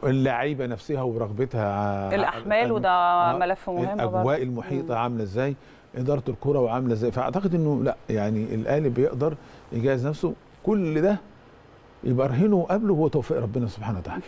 اللعيبه نفسها ورغبتها، الاحمال، وده ملف مهم، الاجواء المحيطه عامله ازاي. اداره الكوره وعامله ازاي. فاعتقد انه لا يعني الاهلي بيقدر يجهز نفسه. كل ده يبقى رهينه قبله هو توفيق ربنا سبحانه وتعالى.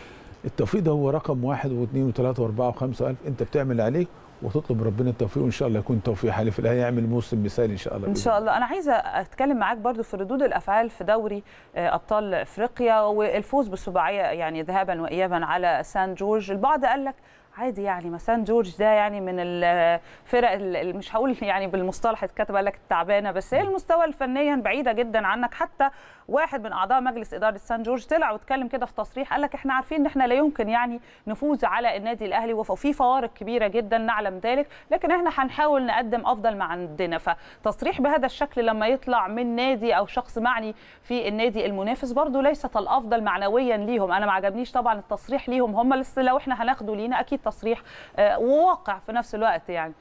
التوفيق ده هو رقم واحد واثنين وثلاثه واربعه وخمسه ألف. انت بتعمل اللي عليك وتطلب ربنا التوفيق، وان شاء الله يكون توفيق حالف الاهلي يعمل موسم مثالي ان شاء الله. ان شاء الله. انا عايزه اتكلم معاك برضو في ردود الافعال في دوري ابطال افريقيا والفوز بالسباعيه يعني ذهابا وايابا على سان جورج. البعض قال لك عادي يعني ما سان جورج ده يعني من الفرق مش هقول يعني بالمصطلح اتكتب لك التعبانه، بس هي المستوى الفنيا بعيده جدا عنك. حتى واحد من اعضاء مجلس اداره سان جورج طلع واتكلم كده في تصريح قال لك احنا عارفين ان احنا لا يمكن يعني نفوز على النادي الاهلي وفي فوارق كبيره جدا نعلم ذلك، لكن احنا هنحاول نقدم افضل ما عندنا. فتصريح بهذا الشكل لما يطلع من نادي او شخص معني في النادي المنافس برضو ليست الافضل معنويا ليهم. انا ما عجبنيش طبعا التصريح ليهم هم، بس لو احنا هناخده لينا اكيد تصريح وواقع في نفس الوقت يعني.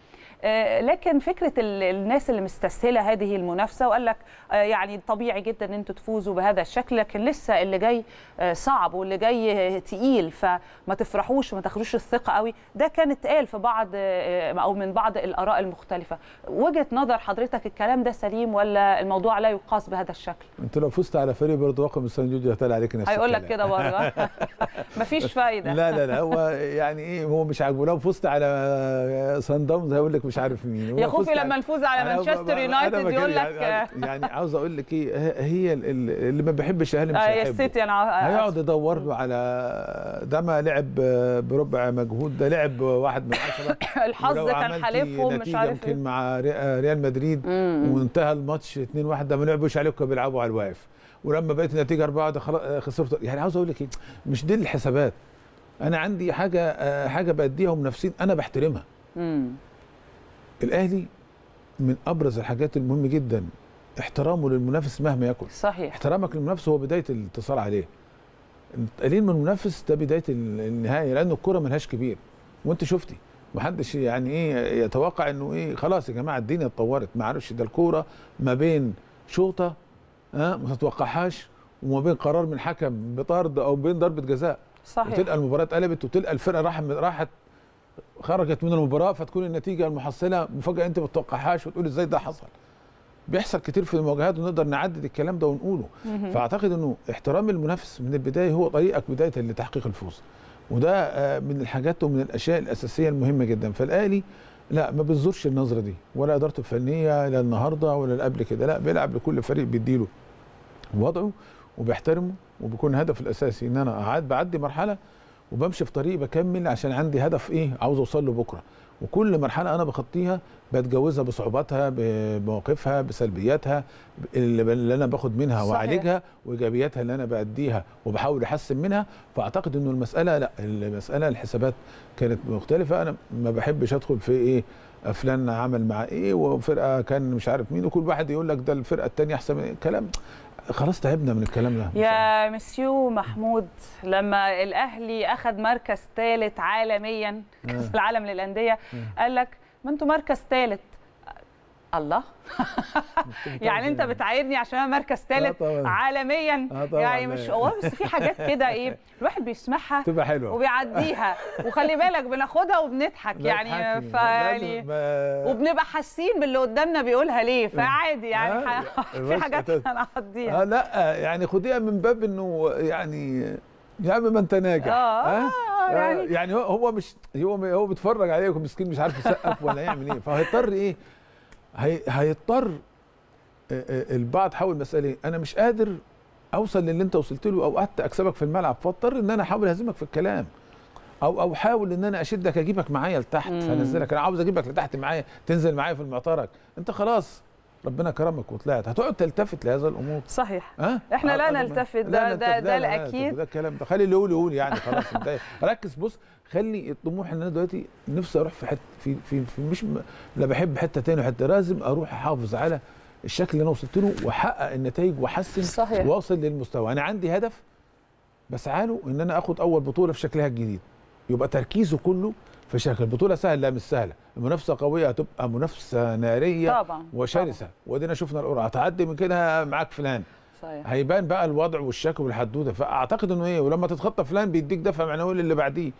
لكن فكره الناس اللي مستسهله هذه المنافسه وقال لك يعني طبيعي جدا ان انتوا تفوزوا بهذا الشكل، لكن لسه اللي جاي صعب واللي جاي تقيل، فما تفرحوش وما تاخدوش الثقه قوي. ده كان اتقال في بعض او من بعض الاراء المختلفه. وجهه نظر حضرتك الكلام ده سليم ولا الموضوع لا يقاس بهذا الشكل؟ انت لو فزت على فريق برضه رقم السان جورج هتلاقي عليك نفس هيقول لك كده برضه مفيش فايده. لا لا لا هو يعني ايه هو مش عاجبه. لو فزت على سان داونز هيقول لك مش عارف مين. يا خوفي لما نفوز على مانشستر يونايتد يقول لك يعني عاوز اقول لك ايه هي اللي ما بيحبش الاهلي مش هيحبه هيقعد يدور له على ده ما لعب بربع مجهود، ده لعب واحد من عشرة الحظ كان حالفهم مش عارف يمكن مع ريال مدريد وانتهى الماتش اتنين واحد ده ما لعبوش عليه وكانوا بيلعبوا على الواقف، ولما بقت النتيجه أربعة خسرت. يعني عاوز اقول لك ايه مش دي الحسابات. انا عندي حاجه حاجه باديها ومنافسين انا بحترمها. امم الاهلي من ابرز الحاجات المهمه جدا احترامه للمنافس مهما يكن. صحيح. احترامك للمنافس هو بدايه الاتصال عليه. قليل من المنافس ده بدايه النهايه، لان الكره ملهاش كبير وانت شفتي محدش يعني ايه يتوقع انه ايه خلاص يا جماعه الدنيا اتطورت ما عرفش ده الكوره ما بين شوطه ها ما تتوقعهاش وما بين قرار من حكم بطرد او بين ضربه جزاء. صحيح. وتلقى المباراه اتقلبت وتلقى الفرقه راحت راحت خرجت من المباراه فتكون النتيجه المحصله مفاجاه انت ما تتوقعهاش وتقول ازاي ده حصل. بيحصل كتير في المواجهات ونقدر نعدد الكلام ده ونقوله. فاعتقد انه احترام المنافس من البدايه هو طريقك بدايه لتحقيق الفوز، وده من الحاجات ومن الاشياء الاساسيه المهمه جدا. فالاهلي لا ما بينظرش النظره دي ولا ادارته الفنيه لا النهارده ولا قبل كده، لا بيلعب لكل فريق بيديله وضعه وبيحترمه، وبيكون هدف الاساسي ان انا قاعد بعدي مرحله وبمشي في طريق بكمل عشان عندي هدف ايه عاوز اوصل له بكره، وكل مرحله انا بخطيها بتجاوزها بصعوباتها بمواقفها بسلبياتها اللي انا باخد منها. صحيح. واعالجها وايجابياتها اللي انا باديها وبحاول احسن منها. فاعتقد انه المساله لا المساله الحسابات كانت مختلفه. انا ما بحبش ادخل في ايه فلان عمل مع ايه وفرقه كان مش عارف مين وكل واحد يقول لك ده الفرقه الثانيه احسن من الكلام. خلاص تعبنا من الكلام ده يا مسيو محمود. لما الاهلي اخذ مركز ثالث عالميا كاس آه. العالم للانديه آه. قال لك ما انتوا مركز ثالث. الله يعني انت بتعايرني عشان انا مركز ثالث آه عالميا آه يعني مش هو بس في حاجات كده ايه الواحد بيسمعها تبقى حلوه وبيعديها وخلي بالك بناخدها وبنضحك يعني فيعني وبنبقى حاسين باللي قدامنا بيقولها ليه فعادي يعني آه في حاجات هنعديها اه لا يعني خديها من باب انه يعني يا عم ما انت ناجح اه يعني يعني هو مش هو هو بيتفرج عليكم مسكين مش عارف يسقف ولا يعمل ايه فهيضطر ايه هيضطر البعض حاول مسألة أنا مش قادر أوصل للي أنت وصلت له أو حتى أكسبك في الملعب فاضطر إن أنا أحاول أهزمك في الكلام أو أو أحاول إن أنا أشدك أجيبك معايا لتحت هنزلك أنا عاوز أجيبك لتحت معايا تنزل معايا في معطرك أنت خلاص ربنا كرمك وطلعت هتقعد تلتفت لهذا الامور. صحيح. أه؟ احنا لا نلتفت ده ده ده الاكيد ده الكلام ده خلي اللي يقول يقول يعني خلاص ركز. بص خلي الطموح ان انا دلوقتي نفسي اروح في حته في, في في مش لا بحب حته تاني وحته لازم اروح احافظ على الشكل اللي انا وصلت له واحقق النتائج واحسن واوصل للمستوى. انا عندي هدف بسعى له ان انا اخد اول بطوله في شكلها الجديد يبقى تركيزه كله في شكل البطوله. سهل لا مش سهله المنافسه قويه هتبقى منافسه ناريه طبعا وشرسه وادينا شفنا القرعه هتعدي من كده معاك فلان. صحيح. هيبان بقى الوضع والشكل والحدوته. فاعتقد انه ايه ولما تتخطى فلان بيديك دفعه معنويه للي بعديه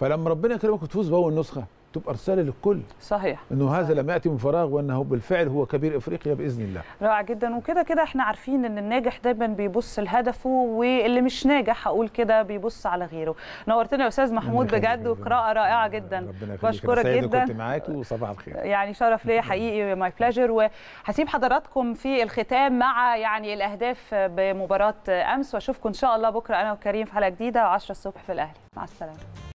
فلما ربنا يكرمك وتفوز باول نسخه تبقى رساله للكل. صحيح. انه صحيح. هذا لم ياتي من فراغ، وانه بالفعل هو كبير افريقيا باذن الله. رائع جدا. وكده كده احنا عارفين ان الناجح دايما بيبص لهدفه، واللي مش ناجح هقول كده بيبص على غيره. نورتنا يا استاذ محمود بجد، وقراءه رائعه جدا. بشكرك جدا. كنت معاكي وصباح الخير. يعني شرف ليا حقيقي، ماي بلاجر. وهسيب حضراتكم في الختام مع يعني الاهداف بمباراه امس، واشوفكم ان شاء الله بكره انا وكريم في حلقه جديده عشرة الصبح في الاهلي. مع السلامه.